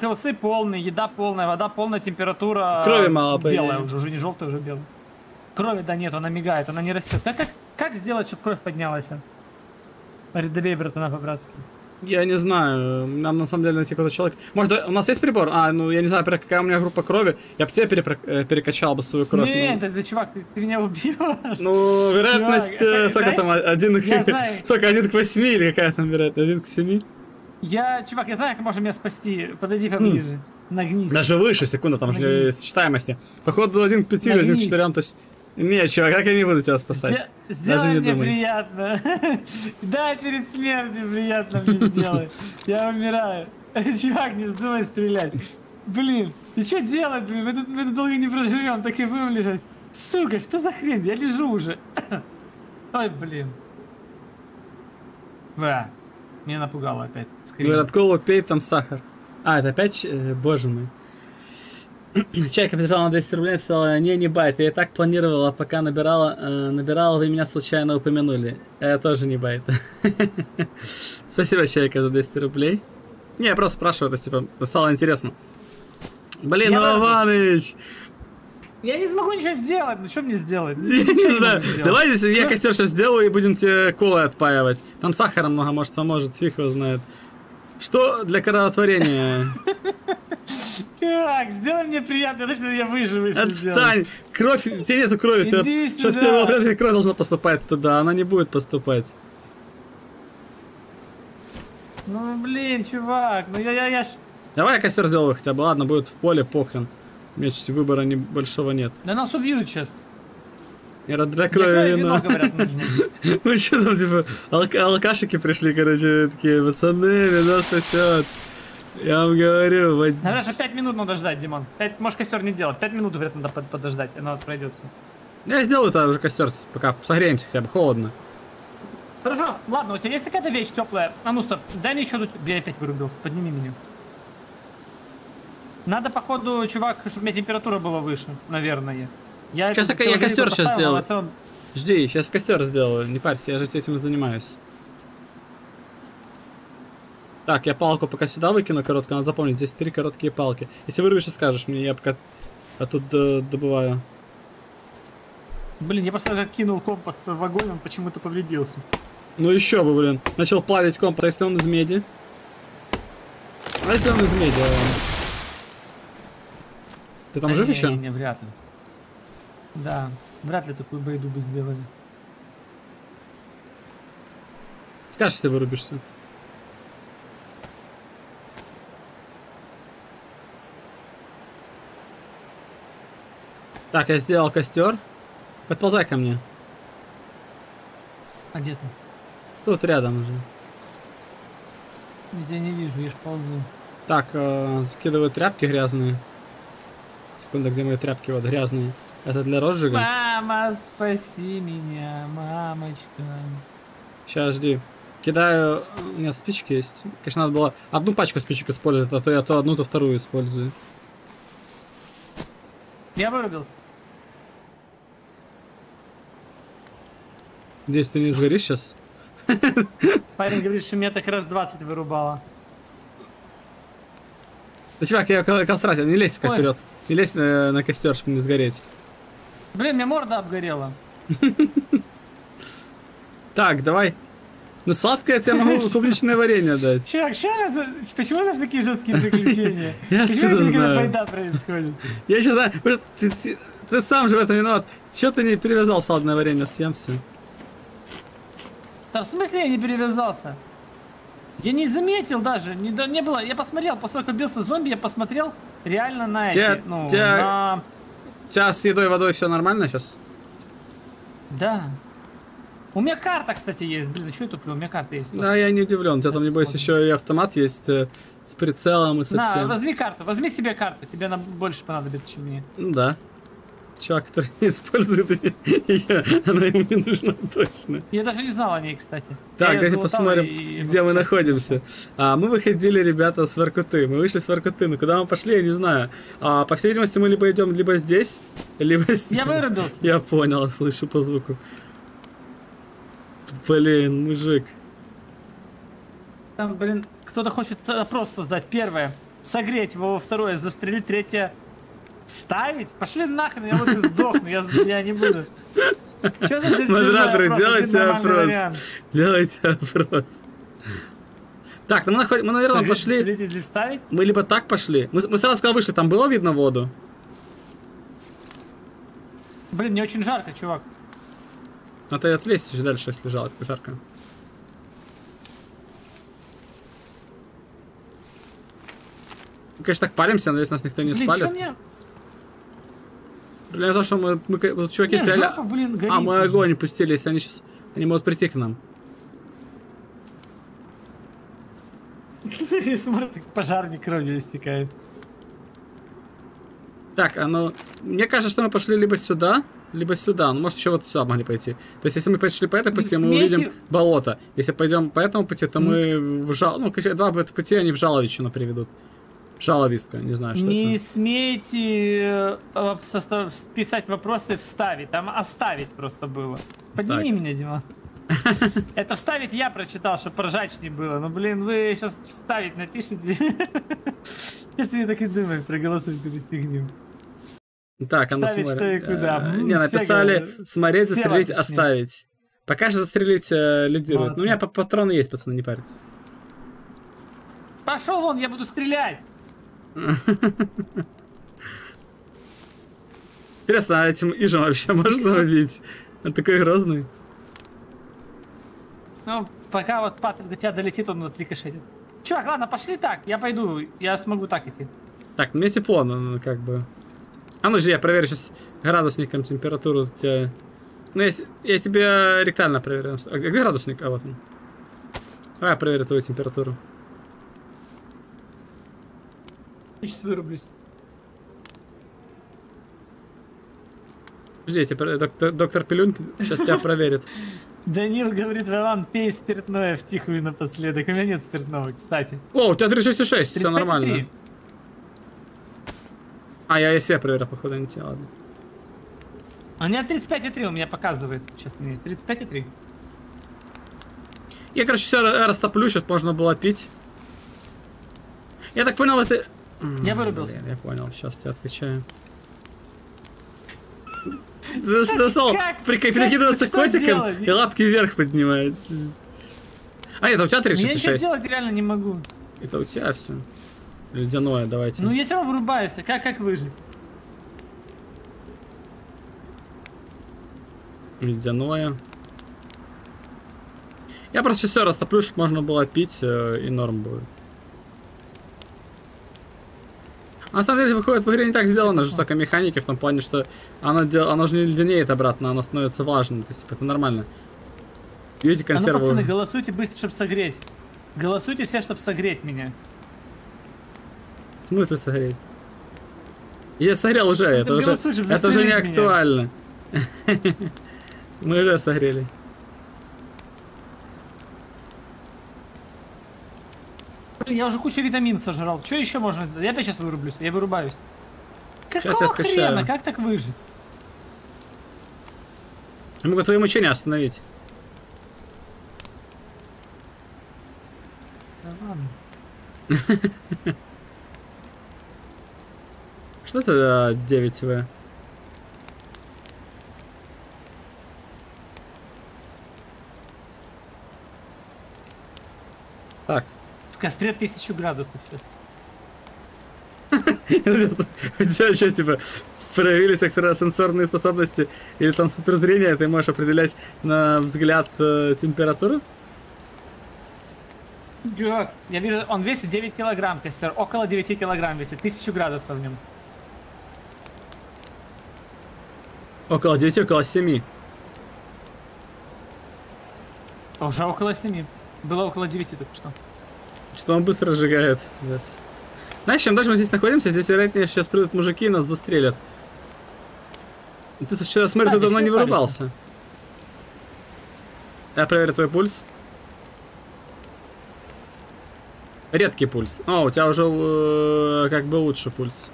хелсы полные, еда полная, вода полная, температура... Крови мало, белая уже, уже не желтая, уже белая. Крови, да нет, она мигает, она не растет. Как, как, как сделать, чтобы кровь поднялась? Добей, братана, по-братски. Я не знаю, нам на самом деле найти какой-то человек. Может, у нас есть прибор? А, ну я не знаю, какая у меня группа крови. Я бы тебе перепро... перекачал бы свою кровь. Нет, но... это, чувак, ты, ты меня убил. Ну, вероятность, чувак, сколько там, один к... сколько, один к восьми или какая там вероятность? один к семи? Я, чувак, я знаю, как можно меня спасти. Подойди поближе. Хм. Нагнись. Даже выше, секунда, там же сочетаемости. Походу один к пяти или один к четырем, то есть... Не, чувак, как я не буду тебя спасать? Сделай даже не мне думай. Приятно. Да, перед смертью приятно мне сделай. Я умираю. Чувак, не вздумай стрелять. Блин, ты что делать, блин? Мы тут, мы тут долго не проживем, так и будем лежать. Сука, что за хрень? Я лежу уже. Ой, блин. Ва. Меня напугало опять. Говорят, колу пей, там сахар. А, это опять? Боже мой. Чайка побежала на двести рублей, писала: не, не байт, я и так планировала, пока набирала, э, набирала, вы меня случайно упомянули. Я тоже не байт. Спасибо, Чайка, за двести рублей. Не, я просто спрашиваю, это типа стало интересно. Блин, Иваныч! Я не смогу ничего сделать, ну что мне сделать? Давай здесь я костер сейчас сделаю и будем тебе колы отпаивать. Там сахара много, может, поможет, фиг его знает. Что для кровотворения? Чувак, сделай мне приятно, точно я выживу. Отстань! Кровь, тебе нету крови, чтобы тебе кровь должна поступать туда, она не будет поступать. Ну блин, чувак, ну я я я ж. Давай я костер сделаю хотя бы, ладно, будет в поле, похрен. У меня чуть выбора небольшого нет. Да нас убьют сейчас. Для крови вино. Ну что там, типа, алкашики пришли, короче, такие, пацаны, вино сосет. Я вам говорю, вот... Хорошо, пять минут надо ждать, Димон. пять, может, костер не делать. пять минут, вряд ли, надо подождать, оно пройдется. Я сделаю тогда уже костер, пока согреемся хотя бы, холодно. Хорошо, ладно, у тебя есть какая-то вещь теплая? А ну, стоп, дай мне еще тут... Я опять вырубился, подними меня. Надо, походу, чувак, чтобы у меня температура была выше, наверное. Я сейчас я костер сейчас сделаю. Он... Жди, сейчас костер сделаю, не парься, я же этим занимаюсь. Так, я палку пока сюда выкину, короткую, надо запомнить, здесь три короткие палки. Если вырвешь, скажешь мне, я пока оттуда добываю. Блин, я просто кинул компас в огонь, он почему-то повредился. Ну еще бы, блин, начал плавить компас, а если он из меди? А если он из меди? Ты там а жив не, еще? Не, не, вряд ли. Да, вряд ли такую байду бы сделали. Скажешь, если вырубишься. Так, я сделал костер. Подползай ко мне. А где ты? Тут рядом уже. Я не вижу, я ж ползу. Так, э, скидываю тряпки грязные. Секунда, где мои тряпки вот грязные? Это для розжига? Мама, спаси меня, мамочка. Сейчас, жди. Кидаю... У меня спички есть. Конечно, надо было одну пачку спичек использовать, а то я то одну, то вторую использую. Я вырубился. Надеюсь, ты не сгоришь сейчас? Парень говорит, что меня так раз двадцать вырубало. Да, чувак, я костра, не лезь как вперед. Не лезь на, на костер, чтобы не сгореть. Блин, мне морда обгорела. Так, давай. Ну, сладкое я тебе могу клубничное варенье дать. Чувак, почему у нас такие жесткие приключения? Почему такая байда происходит? Я сейчас знаю. Ты сам же в этом виноват. Чего ты не перевязал сладное варенье? Съем все. Да в смысле я не перевязался? Я не заметил даже. Не было. Я посмотрел, поскольку бился зомби, я посмотрел реально на эти. Ну, на... У тебя с едой и водой все нормально сейчас? Да. У меня карта, кстати, есть. Блин, что я туплю? У меня карта есть. Да, я не удивлен. У тебя там, небось, еще и автомат есть с прицелом и со всем. Да, возьми карту. Возьми себе карту. Тебе она больше понадобится, чем мне. Ну да. Чувак, который не использует ее, она ему не нужна точно. Я даже не знал о ней, кстати. Так, давайте посмотрим, и... где мы находимся. А, мы выходили, ребята, с Воркуты. Мы вышли с Воркуты, но куда мы пошли, я не знаю. А, по всей видимости, мы либо идем либо здесь, либо здесь. Я вырубился. Я понял, слышу по звуку. Блин, мужик. Там, блин, кто-то хочет опрос создать. Первое, согреть его. Второе, застрелить. Третье... Ставить? Пошли нахрен, я лучше сдохну, я, я не буду. Че за модераторы, делайте опрос. Вариант. Делайте опрос. Так, ну мы, наход... мы наверное, Согреть, пошли. Мы либо так пошли. Мы, мы сразу когда вышли, там было видно воду? Блин, мне очень жарко, чувак. А ты отлезь еще дальше, если жалко, жарко. Мы, конечно, так палимся, надеюсь, нас никто не блин, спалит. Блин, мне... Для того, что мы... мы вот чуваки не, стреляли... Жопа, блин, горит, а, мы уже. Огонь пустили, если они сейчас... Они могут прийти к нам. Смотри, пожарник кровью истекает. Так, оно... Мне кажется, что мы пошли либо сюда, либо сюда. Ну, может, еще вот сюда могли пойти. То есть, если мы пошли по этой пути, мы увидим болото. Если пойдем по этому пути, то мы в жал... Ну, два пути, они в Жаловичину приведут. Жаловиска, не знаю, что не это. Не смейте писать вопросы вставить. Там оставить просто было. Подними так. меня, Дима. Это вставить я прочитал, чтобы поржачней было. Но, блин, вы сейчас вставить напишите. Если я так и думаю, проголосуй какую-то фигню. Так, она смотрит. Что и куда. Не, написали смотреть, застрелить, оставить. Пока же застрелить лидирует. У меня патроны есть, пацаны, не парьтесь. Пошел вон, я буду стрелять! Интересно, а этим ижем вообще можно убить? Он такой грозный. Ну, пока вот Патрик до тебя долетит, он вот рикошетит. Чувак, ладно, пошли так, я пойду, я смогу так идти. Так, мне тепло, ну, как бы... А ну, я проверю сейчас градусником температуру у тебя... Ну, я, я тебе ректально проверю. А где градусник? А, вот он. Давай я проверю твою температуру. Я сейчас вырублюсь. Подождите, доктор, доктор Пелюнкин сейчас тебя проверит. Данил говорит, Вован, пей спиртное втихую напоследок. У меня нет спиртного, кстати. О, у тебя три шесть шесть, все нормально. А, я и себя проверил, походу, не те, ладно. У меня тридцать пять и три у меня показывает, сейчас мне тридцать пять и три. Я, короче, все растоплю, сейчас можно было пить. Я так понял, это... Я вырубился. Блин, я понял, сейчас тебе отвечаю. Застал прикидываться котиком и лапки вверх поднимает. А нет, у тебя три шесть шесть. Я ничего делать реально не могу. Это у тебя все. Ледяное, давайте. Ну я все равно вырубаюсь, а как, как выжить? Ледяное. Я просто все растоплю, чтобы можно было пить, и норм будет. На самом деле, выходит, в игре не так сделано, жестоко механики, в том плане, что оно, дел... оно же не леденеет обратно, оно становится важным, то есть, типа, это нормально. Пьете консервы. А ну, пацаны, голосуйте быстро, чтобы согреть. Голосуйте все, чтобы согреть меня. В смысле согреть? Я согрел уже, ну, это, уже... это уже не актуально. Мы уже согрели. Я уже кучу витамин сожрал. Что еще можно сделать? Я опять сейчас вырублюсь, я вырубаюсь. Какого хрена? Как так выжить? Я могу твои мучения остановить. Да ладно. Что это девять вэ? Так. В костре тысячу градусов сейчас. У тебя что, типа, проявились экстрасенсорные способности или там суперзрение, ты можешь определять на взгляд температуру? Я вижу, он весит девять килограмм, костер, около девяти килограмм весит, тысячу градусов в нем. Около девяти, около семи. Уже около семи. Было около девяти только что. Что он быстро сжигает. Yes. Знаешь, чем дальше мы здесь находимся, здесь вероятнее сейчас придут мужики и нас застрелят. И ты вчера, смотри, ты давно не вырубался. Я проверю твой пульс. Редкий пульс. О, у тебя уже э, как бы лучше пульс.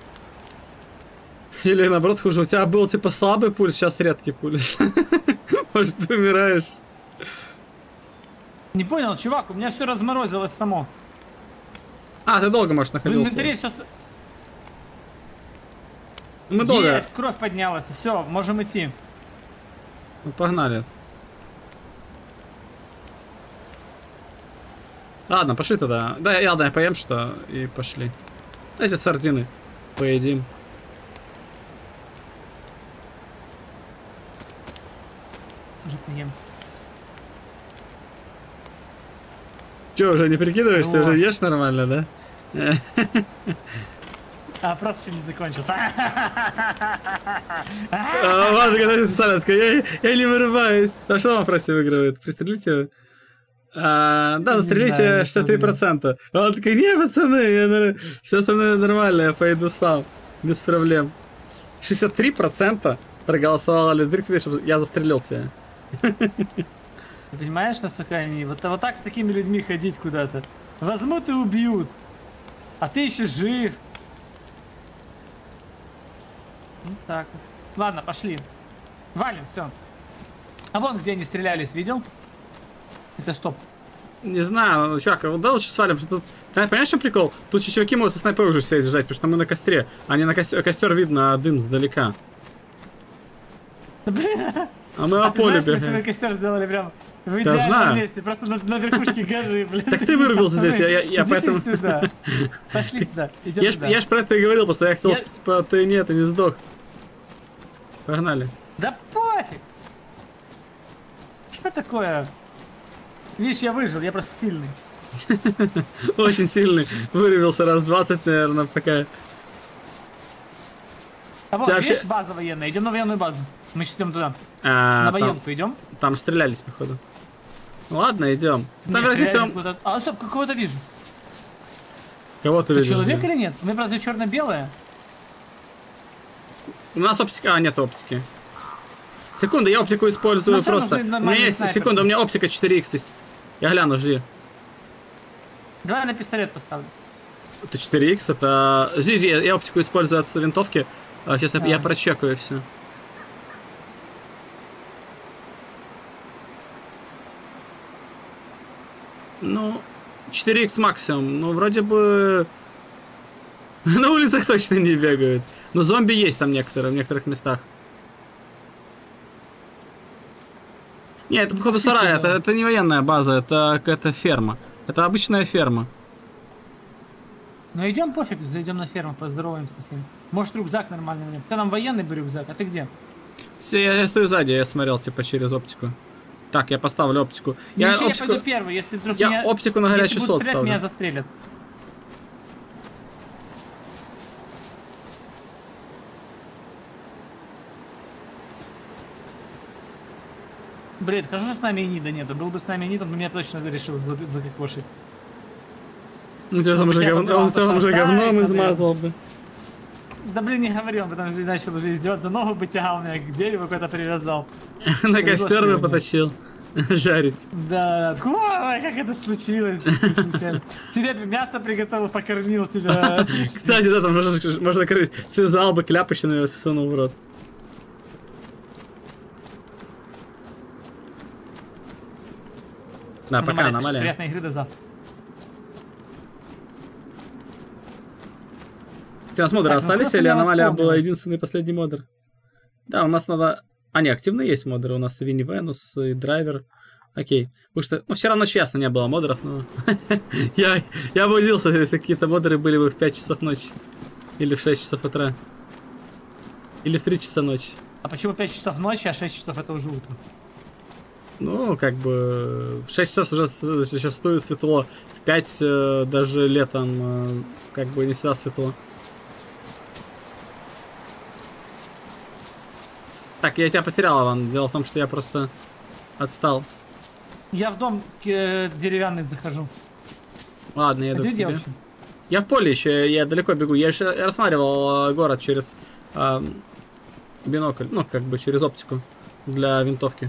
Или наоборот хуже. У тебя был типа слабый пульс, сейчас редкий пульс. Может, ты умираешь. Не понял, чувак, у меня все разморозилось само. А, ты долго, может, находился? В инвентаре все... Мы есть, долго. Кровь поднялась, все, можем идти. Ну, погнали. Ладно, пошли тогда. Да, я, ладно, я поем что, и пошли. Эти сардины поедим. Уже поем. Че, уже не прикидываешься, ну, уже ешь нормально, да? А, просто фильм закончился. Ладно, готовьте салатку, я не вырываюсь. А что вам просто выигрывает? Пристрелите его. Да, застрелите шестьдесят три процента. Он такой, не, пацаны, все со мной нормально, я пойду сам. Без проблем. шестьдесят три процента проголосовало лидерки, чтобы я застрелил тебя. Ты понимаешь, насколько они... Вот, вот так с такими людьми ходить куда-то. Возьмут и убьют. А ты еще жив. Вот так вот. Ладно, пошли. Валим, все. А вон где они стрелялись, видел? Это стоп. Не знаю, чувак, да лучше свалим. Тут, понимаешь, что прикол? Тут чуваки могут со снайпой уже сидеть ждать, потому что мы на костре. А не на костер, костер видно, а дым сдалека. Блин. А мы а на поле бегаем. Мы костер сделали прям в идеальном месте, просто на, на верхушке горы, блин. Так ты вырубился здесь, я, я, я поэтому... сюда. Пошли сюда, идем я сюда. Ж, я ж про это и говорил, просто я хотел, я... типа, ты нет, ты не сдох. Погнали. Да пофиг! Что такое? Видишь, я выжил, я просто сильный. Очень сильный. Вырубился раз двадцать, наверное, пока... А вот, видишь, база военная, идем на военную базу. Мы сейчас идем туда. А, на военку идем. Там стрелялись, походу. Ладно, идем. Там разнесем. А, стоп, кого-то вижу. Кого-то вижу. Человек или нет? У меня просто черно-белое. У нас оптика. А, нет оптики. Секунда, я оптику использую просто. У меня есть секунда, у меня оптика четыре икс. Я гляну, жди. Давай на пистолет поставлю. Это четыре икс, это. Жди, жди, я оптику использую от винтовки. Сейчас я прочекаю все. Ну, четыре икс максимум, ну вроде бы на улицах точно не бегают. Но зомби есть там некоторые, в некоторых местах. Не, это походу сарай, это, это не военная база, это какая-то ферма. Это обычная ферма. Ну идем пофиг, зайдем на ферму, поздороваемся всем. Может рюкзак нормальный нет. Там военный бы рюкзак, а ты где? Все, я, я стою сзади, я смотрел типа через оптику. Так, я поставлю оптику. Я, оптику... я пойду первый, если вдруг я меня... оптику на горячий сот ставлю. Меня застрелят. Блин, хорошо, что с нами Энида нету. Был бы с нами Энида, он бы меня точно решил закокошить. Он тебя там уже говном измазал бы. Да блин, не говори, он потом начал уже издеваться, ногу бы тягал меня, к дереву какой-то привязал. На костер бы потащил. Жарить. Да, ой, как это случилось. Тебе мясо приготовил, покормил тебя. Кстати, да, там можно крыть. Связал бы кляп еще, наверное, сунул в рот. Да, пока, аномалия. Приятной игры до завтра. У модеры так, остались, ну, или аномалия была единственный последний модер? Да, у нас надо... А, не, активные есть модеры. У нас и Винни Венус, и Драйвер. Окей. Потому что... Ну, все равно честно не было модеров, но... Я обудился, если какие-то модеры были бы в пять часов ночи. Или в шесть часов утра. Или в три часа ночи. А почему пять часов ночи, а шесть часов это уже утро? Ну, как бы... В шесть часов уже зачастую светло. В пять даже летом как бы не всегда светло. Так, я тебя потерял, Иван. Дело в том, что я просто отстал. Я в дом э, деревянный захожу. Ладно, я иду а к тебе. Я в поле еще, я далеко бегу. Я еще рассматривал город через э, бинокль, ну, как бы через оптику для винтовки.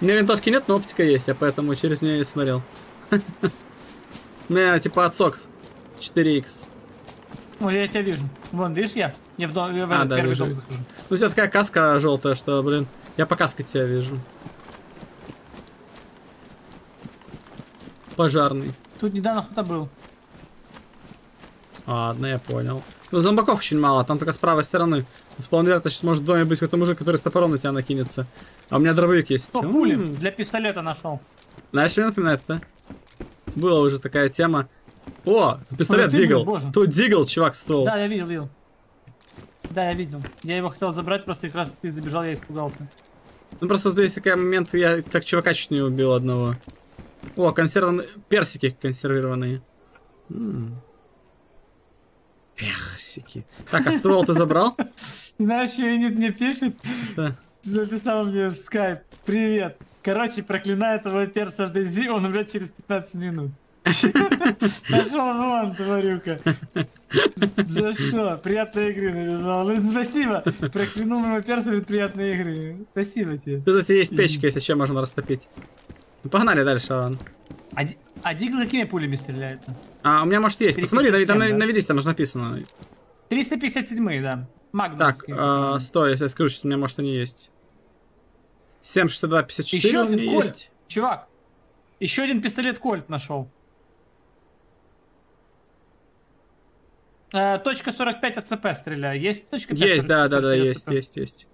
У меня винтовки нет, но оптика есть, я поэтому через нее и смотрел. У меня типа отсок четыре икс. Ну, я тебя вижу. Вон, видишь, я? Я в, дом, я в а, да, первый дом захожу. Ну, у тебя такая каска желтая, что, блин, я по каске тебя вижу. Пожарный. Тут недавно кто-то был. Ладно, я понял. Ну, зомбаков очень мало, там только с правой стороны. Вполне вероятно, сейчас может в доме быть какой-то мужик, который с топором на тебя накинется. А у меня дробовик есть. О, пули для пистолета нашел. Знаешь, мне напоминает, да? Была уже такая тема. О, пистолет дигл. Тут дигл, чувак, ствол. Да, я видел, видел. Да, я видел. Я его хотел забрать, просто как раз ты забежал, я испугался. Ну просто тут есть такой момент, я так чувака чуть не убил одного. О, консервированные... Персики консервированные. М-м. Фиксики. Так, а ствол ты забрал? Знаешь, Юнит мне пишет. Что? Написал мне в скайп. Привет. Короче, проклинает этого перса в DayZ, он умрет через пятнадцать минут. Пошел вон, тварюка. За что? Приятной игры навязал. Спасибо. Проклянул моего перса, ведь приятной игры. Спасибо тебе. Тут, кстати, есть печка, если что, можно растопить. Погнали дальше, Аван. А Дигл какими пулями стреляет? А, у меня, может, есть. Посмотри, там на виде там же написано. триста пятьдесят семь, да. Магдамский. Так, стой, я скажу, что у меня, может, они есть. семь шестьдесят два пятьдесят четыре. Еще один кольт, чувак. Еще один пистолет кольт нашел. А, точка сорок пять АЦП стреляю. Есть точка пять? Есть, да, да, да, есть, есть, есть.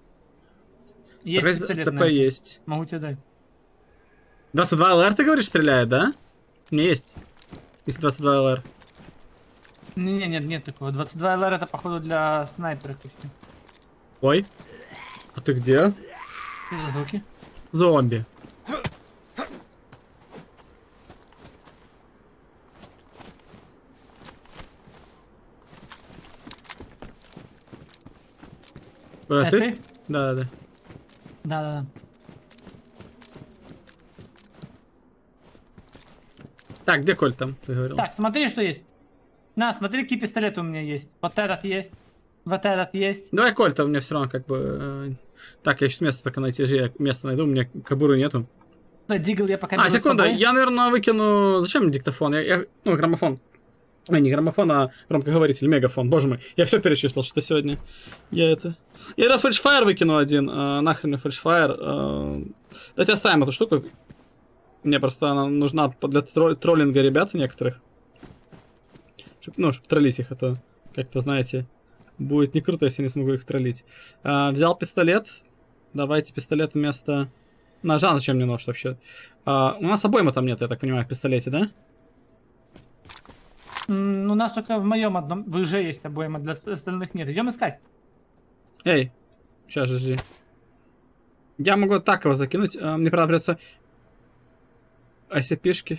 Есть АЦП, есть. Могу тебе дать. двадцать два ЛР, ты говоришь, стреляет, да? Не есть. Есть двадцать два ЛР. Не, не, нет, нет такого. двадцать два ЛР это, походу, для снайпера. Ой. А ты где? Звуки. Зомби. А ты? ты? Да, да, да. Да, да, да. Так, где Коль там? Ты говорил. Так, смотри, что есть. На, смотри, какие пистолеты у меня есть. Вот этот есть. Вот этот есть. Давай Коль там, у меня все равно как бы... Так, я сейчас место только найти, я место найду, у меня кобуры нету. Дигл я пока... А, секунду, я, наверное, выкину... Зачем мне диктофон? Я, я... Ну, граммофон. Ой, не граммофон, а громкоговоритель, мегафон. Боже мой, я все перечислил, что сегодня. Я это... Я это фальшфайр выкину один. А, нахрен мне фальшфайр. А... Давайте оставим эту штуку. Мне просто она нужна для тролль... троллинга ребят некоторых. Чтоб, ну, чтобы троллить их, это как-то, знаете... Будет не круто, если не смогу их троллить. А, взял пистолет. Давайте пистолет вместо ножа. Зачем мне нож вообще? А, у нас обойма там нет, я так понимаю, в пистолете, да? Mm, у нас только в моем одном. В ИЖ есть обойма, для остальных нет. Идем искать. Эй, сейчас жди. Я могу так его закинуть. А, мне правда придется... эй си пи-шки.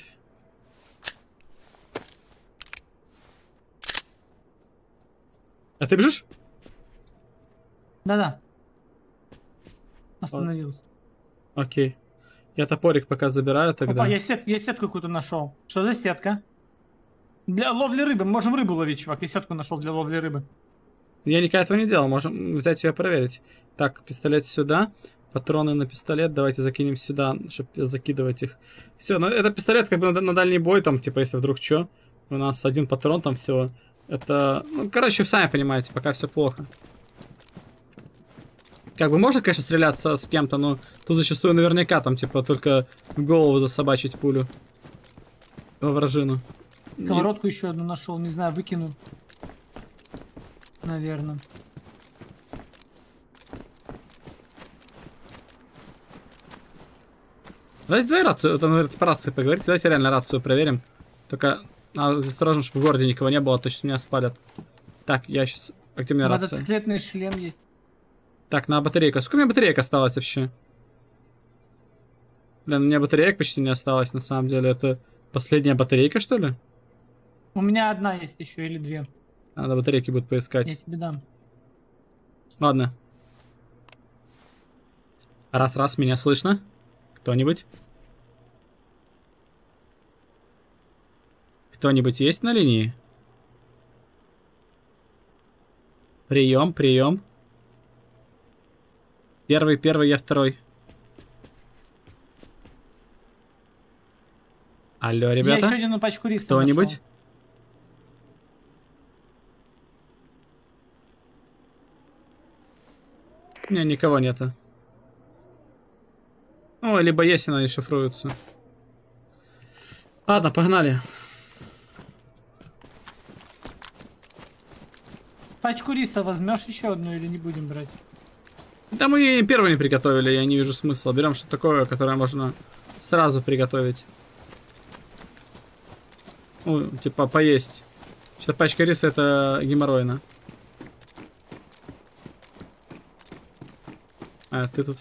А ты бежишь? Да-да. Остановился. Вот. Окей. Я топорик пока забираю тогда. Опа, я, сет, я сетку какую-то нашел. Что за сетка? Для ловли рыбы. Можем рыбу ловить, чувак. Я сетку нашел для ловли рыбы. Я никогда этого не делал. Можем взять ее проверить. Так, пистолет сюда. Патроны на пистолет. Давайте закинем сюда, чтобы закидывать их. Все, ну это пистолет как бы на, на дальний бой там, типа, если вдруг что. У нас один патрон там всего. Это, ну, короче, вы сами понимаете, пока все плохо. Как бы можно, конечно, стреляться с кем-то, но тут зачастую наверняка там, типа, только голову засобачить пулю во вражину. Сковородку и... еще одну нашел, не знаю, выкину. Наверное. Давайте, давай рацию, это, наверное, по рации поговорите, давайте реально рацию проверим. Только... Надо осторожно, чтобы в городе никого не было, а то сейчас меня спалят. Так, я сейчас... А где у меня рация? Мотоциклетный шлем есть. Так, на батарейку. Сколько у меня батареек осталось вообще? Блин, у меня батареек почти не осталось, на самом деле. Это последняя батарейка, что ли? У меня одна есть еще, или две. Надо батарейки будут поискать. Я тебе дам. Ладно. Раз-раз, меня слышно? Кто-нибудь? Кто-нибудь есть на линии? Прием, прием. Первый, первый, я второй. Алло, ребята. Я еще одну пачку риса. Кто-нибудь? У меня никого нету. Ну, либо есть, она и шифруется. Ладно, погнали. Пачку риса возьмешь еще одну или не будем брать? Да мы первую не приготовили, я не вижу смысла. Берем что-то такое, которое можно сразу приготовить. Ну, типа поесть. Сейчас пачка риса это геморройно. А, ты тут.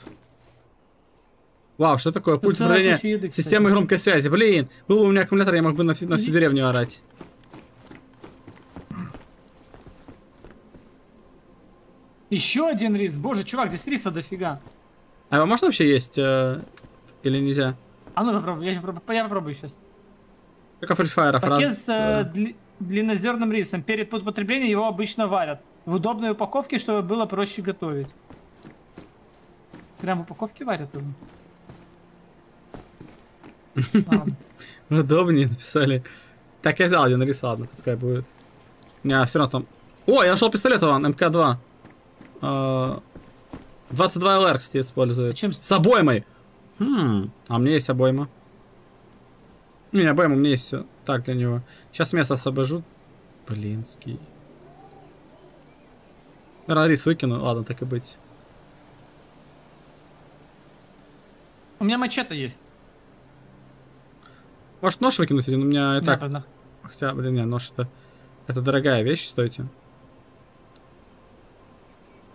Вау, что такое? Пульт управления системы громкой связи. Блин, был бы у меня аккумулятор, я мог бы на, на всю деревню орать. Еще один рис. Боже, чувак, здесь риса дофига. А его можно вообще есть? Э, или нельзя? А ну попробуй, я, я попробую сейчас. Только фрифайра. Пакет с э, да. дли, длиннозерным рисом. Перед употреблением его обычно варят. В удобной упаковке, чтобы было проще готовить. Прям в упаковке варят его. Удобнее написали. Так, я взял один рис, ладно, пускай будет. Не, все равно там... О, я нашел пистолет, он, эм ка два. двадцать два эл эр, кстати, используют. Чем? С обоймой. Хм, а мне есть обойма. Не, обойма, у меня есть все. Так, для него. Сейчас место освобожу. Блинский. Рис выкину, ладно, так и быть. У меня мачете есть. Может, нож выкинуть один? У меня и так... Нет, хотя, блин, не, нож это... Это дорогая вещь, стойте.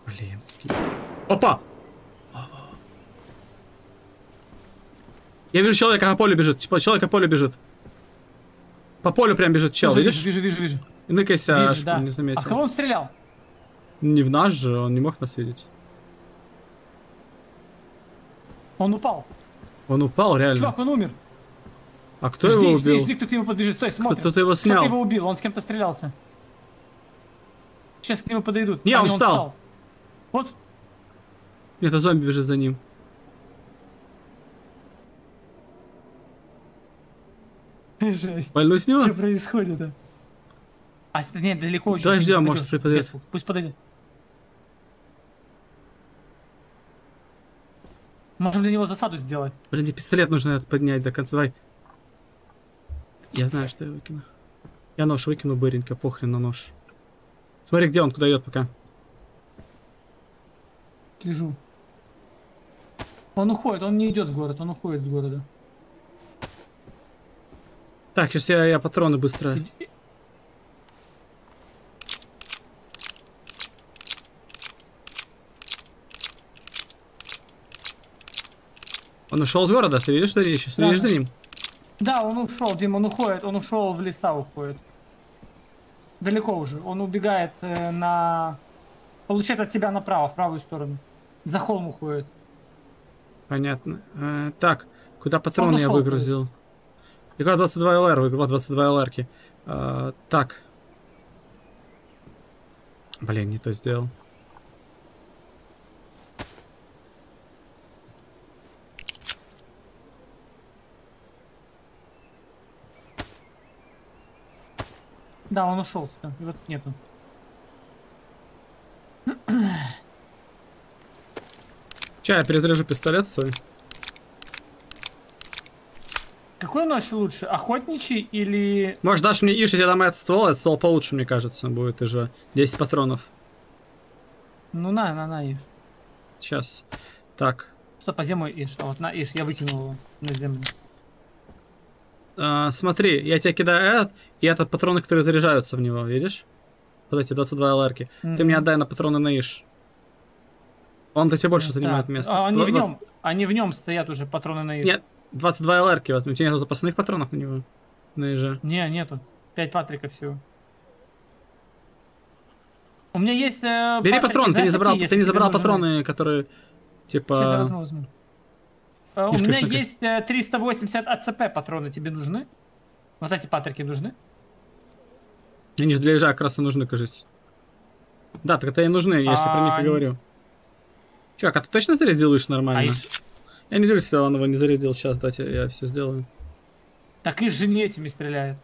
Блин, скид. Опа! Я вижу человека, по полю бежит. Человек по полю бежит. По полю прям бежит чел, вижу, видишь? Вижу, вижу, вижу. И ныкайся, вижу, да. Не заметил. А в кого он стрелял? Не в нас же, он не мог нас видеть. Он упал. Он упал, реально. Чувак, он умер. А кто жди, его убил? Жди, жди, кто к нему подбежит. Стой, смотри. Кто-то его снял. Кто-то его убил, он с кем-то стрелялся. Сейчас к нему подойдут. Не, а, он, он встал. встал. Вот. Нет, а зомби бежит за ним. Жесть. Больной с него? Что происходит, да? А, нет, далеко очень. Давай ждем, может, припадет. Пусть подойдет. Можем для него засаду сделать. Блин, мне пистолет нужно поднять до конца. Давай. Я знаю, что я выкину. Я нож выкину, быренько, похрен на нож. Смотри, где он, куда идет пока. Лежу. Он уходит, он не идет в город, он уходит с города. Так, сейчас я, я патроны быстро. Иди. Он ушел с города, ты видишь, что я сейчас следишь за ним? Да, он ушел, Дим, он уходит, он ушел в леса, уходит. Далеко уже, он убегает э, на... Получает от тебя направо, в правую сторону. За холм уходит. Понятно. Э, так, куда патроны ушел, я выгрузил? И куда двадцать два эл эр, выгрузил двадцать два эл эр-ки. Э, так. Блин, не то сделал. Да, он ушел, все, его тут нету. Сейчас я перезаряжу пистолет свой. Какой нож лучше, охотничий или... Может, дашь мне иш, я дам этот ствол, этот ствол получше, мне кажется, будет уже десять патронов. Ну на, на, на иш. Сейчас, так. Стоп, а где мой иш? А вот на иш, я выкинул его на землю. Uh, смотри, я тебе кидаю этот, и это патроны, которые заряжаются в него, видишь? Вот эти двадцать два эл эр-ки. Mm-hmm. Ты мне отдай на патроны на иш. Он-то тебе больше mm-hmm. занимает место. А, они, двадцать... в нем, они в нем стоят уже, патроны на иш. Нет, двадцать два эл эр-ки возьми. У тебя нету запасных патронов на него? На иже? Не, нету. пять патриков всего. У меня есть... Э, Бери патрик, патрон, ты не забрал, ты не забрал патроны, нужны. которые... Типа... Сейчас я возьму, возьму. У Мишка, меня шнука. есть триста восемьдесят а цэ пэ патроны, тебе нужны? Вот эти патрики нужны? Они же для ежа как раз и нужны, кажется. Да, так это и нужны, я а... про них и говорю. Чувак, а ты точно зарядил иш нормально? А иш... Я не делюсь, если он его не зарядил, сейчас, дайте, я все сделаю. Так иш же не этими стреляет.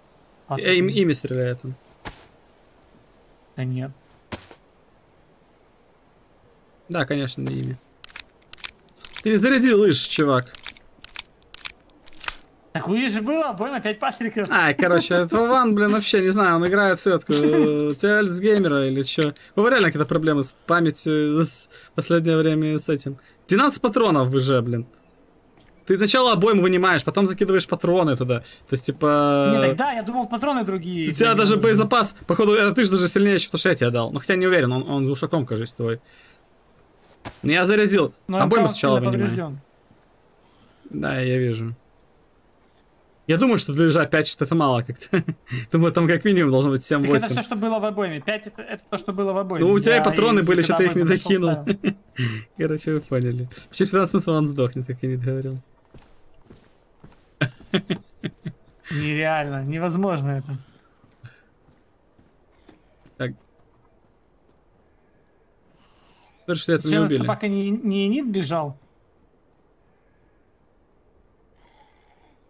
А, э, им, ими стреляет он. Да нет. Да, конечно, не ими. Ты не зарядил иш, чувак. Так у иш было, обойма пять патриков. Ай, короче, это Ван, блин, вообще, не знаю, он играет сетку. У тебя альцгеймера или что? У вас реально какие-то проблемы с памятью в последнее время с этим. двенадцать патронов в иже, блин. Ты сначала обойму вынимаешь, потом закидываешь патроны туда. То есть, типа... Не, тогда я думал, патроны другие. У тебя даже боезапас, походу, ты же даже сильнее, чем то, что я тебе дал. Ну, хотя не уверен, он, он глушаком, кажется, твой. Ну я зарядил. Обойму сначала вынимаю. Да, я вижу. Я думаю, что для лежа пять что-то мало как-то. Думаю, там как минимум должно быть семь-восемь. Это все, что было в обойме. пять это, это то, что было в обойме. Ну, у тебя я и патроны и были, что-то их не докинул. Короче, вы поняли. Вообще, всегда смысл, он сдохнет, как я не говорил. Нереально, невозможно это. Так. Что это не убили. Собака не, не инит бежал?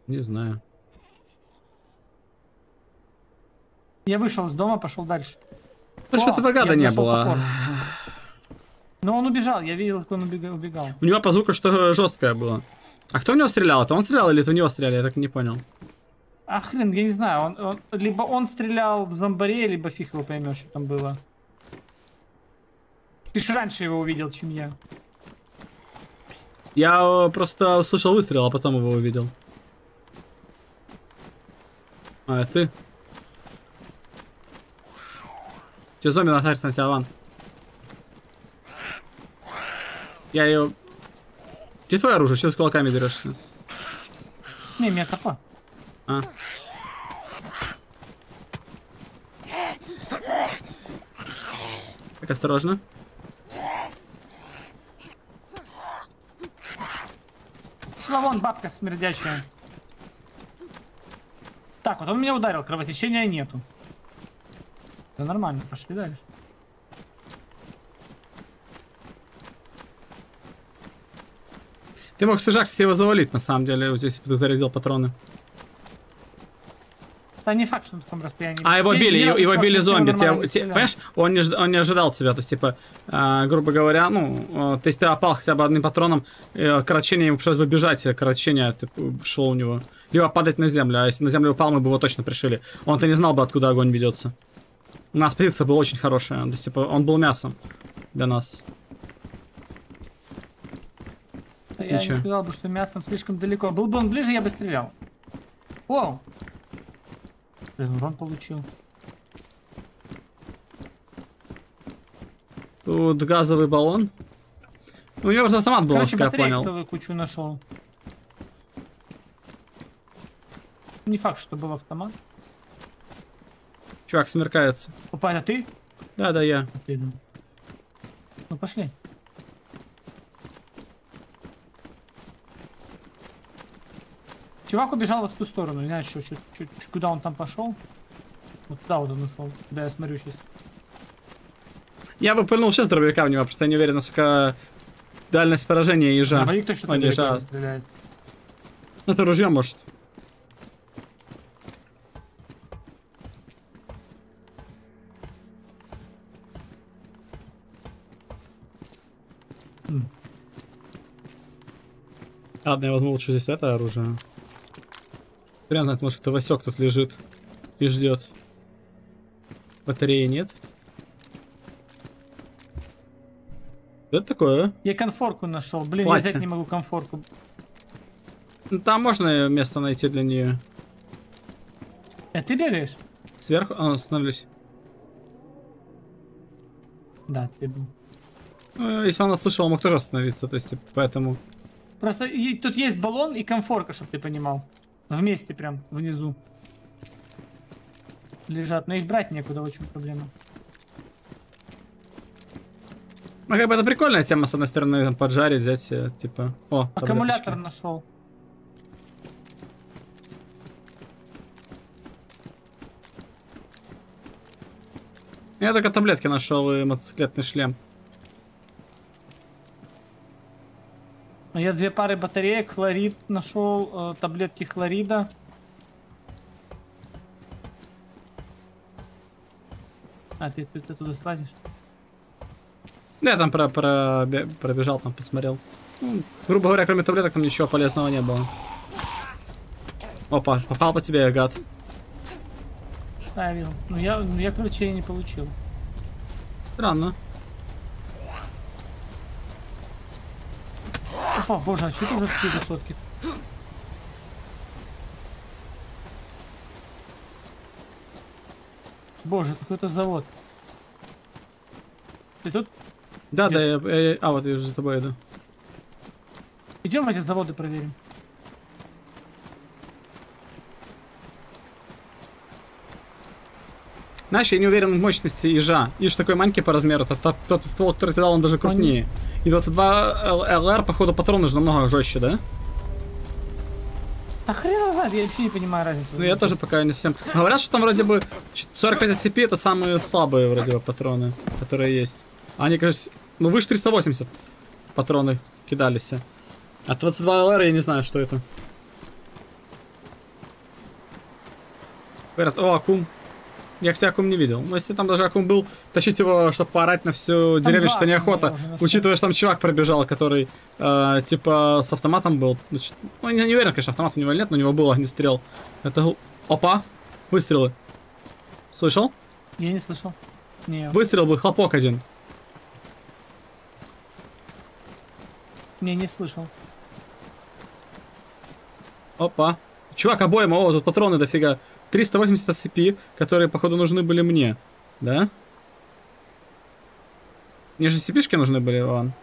Не знаю. Я вышел с дома, пошел дальше. Ну что-то вагада не было. Но он убежал, я видел, как он убегал. У него по звуку что жесткое было. А кто в него стрелял? Это он стрелял или это в него стреляли? Я так и не понял. А хрен, я не знаю. Он, он, либо он стрелял в зомбаре, либо фиг его поймешь, что там было. Ты же раньше его увидел, чем я. Я просто услышал выстрел, а потом его увидел. А, это ты? Че зомби нахарится на тебя, Ван? Я ее... Где твое оружие? Че с кулаками дерешься? Не, меня копа. А. Так, осторожно. Шла вон бабка смердящая. Так, вот он меня ударил, кровотечения нету. Да нормально, пошли дальше. Ты мог сыжак, кстати, его завалить, на самом деле, вот если бы ты зарядил патроны. Да не факт, что на таком расстоянии. А его били, его, его били зомби. Тебя, тебя, понимаешь, он не, он не ожидал тебя, то есть, типа, э, грубо говоря, ну, э, то есть ты опал хотя бы одним патроном, э, корочение ему пришлось бы бежать, корочение ты, шло у него. Либо падать на землю, а если на землю упал, мы бы его точно пришили. Он-то не знал бы, откуда огонь ведется. У нас позиция была очень хорошая, то есть, типа, он был мясом для нас. Да я не сказал бы, что мясом слишком далеко. Был бы он ближе, я бы стрелял. О! Блин, урон получил. Тут газовый баллон. У него просто автомат был, короче, я понял. Кучу нашел. Не факт, что был автомат. Чувак смеркается. Опа, а ты? Да, да, я. Отлично. Ну пошли. Чувак убежал вот в ту сторону, не знаю, чуть, чуть, чуть, куда он там пошел. Вот туда вот он ушел, куда я смотрю сейчас. Я бы пыльнул сейчас дробовика в него, просто я не уверен, насколько дальность поражения ежа. Дробовик точно так далеко не стреляет. Это ружье, может. М. Ладно, я возьму лучше здесь это оружие. Прям, может, это Васек тут лежит и ждет. Батареи нет. Что это такое? Я конфорку нашел. Блин, платье. Я взять не могу конфорку. Там можно место найти для нее. А ты бегаешь? Сверху? А, остановлюсь. Да, ты был. Ну, если он нас слышал, он мог тоже остановиться, то есть, поэтому... Просто и, тут есть баллон и конфорка, чтобы ты понимал. Вместе прям внизу лежат, но их брать некуда, очень проблема. Ну как бы это прикольная тема, с одной стороны, там, поджарить, взять, типа... О, аккумулятор нашел. Я только таблетки нашел и мотоциклетный шлем. Я две пары батареек, хлорид нашел, таблетки хлорида. А, ты, ты, ты туда слазишь? Да, я там про, про, пробежал, там посмотрел. Ну, грубо говоря, кроме таблеток там ничего полезного не было. Опа, попал по тебе, гад. Да, я видел. Ну я, я ключей не получил. Странно. О, боже, а что это за такие высотки? Боже, какой-то завод. Ты тут? Да, идем? Да, я, я, я... А, вот я же за тобой иду. Идем эти заводы проверим. Знаешь, я не уверен в мощности ежа. Иж такой маленький по размеру, тот, тот, тот ствол, который ты дал, он даже крупнее. И двадцать два эл эр, походу, патрон нужно намного жестче, да? Да хрена знает, я вообще не понимаю разницу. Ну я тоже пока не совсем. Говорят, что там вроде бы сорок пять эс пи это самые слабые вроде бы патроны, которые есть. Они, кажется, ну выше триста восемьдесят патроны кидались. А двадцать два эл эр я не знаю, что это. Говорят, о, акум. Я, кстати, акум не видел. Но если там даже акум был, тащить его, чтобы поорать на всю там деревню, что неохота. Учитывая, что там чувак пробежал, который, э, типа, с автоматом был. Значит, ну, я не уверен, конечно, автомат у него нет, но у него был огнестрел. Это... Опа! Выстрелы. Слышал? Я не слышал. Не. Выстрел был, хлопок один. Не, не слышал. Опа. Чувак, обоим, о, тут патроны дофига. триста восемьдесят эс пи, которые, походу, нужны были мне. Да? Мне же эс пи-шки нужны были, Иван.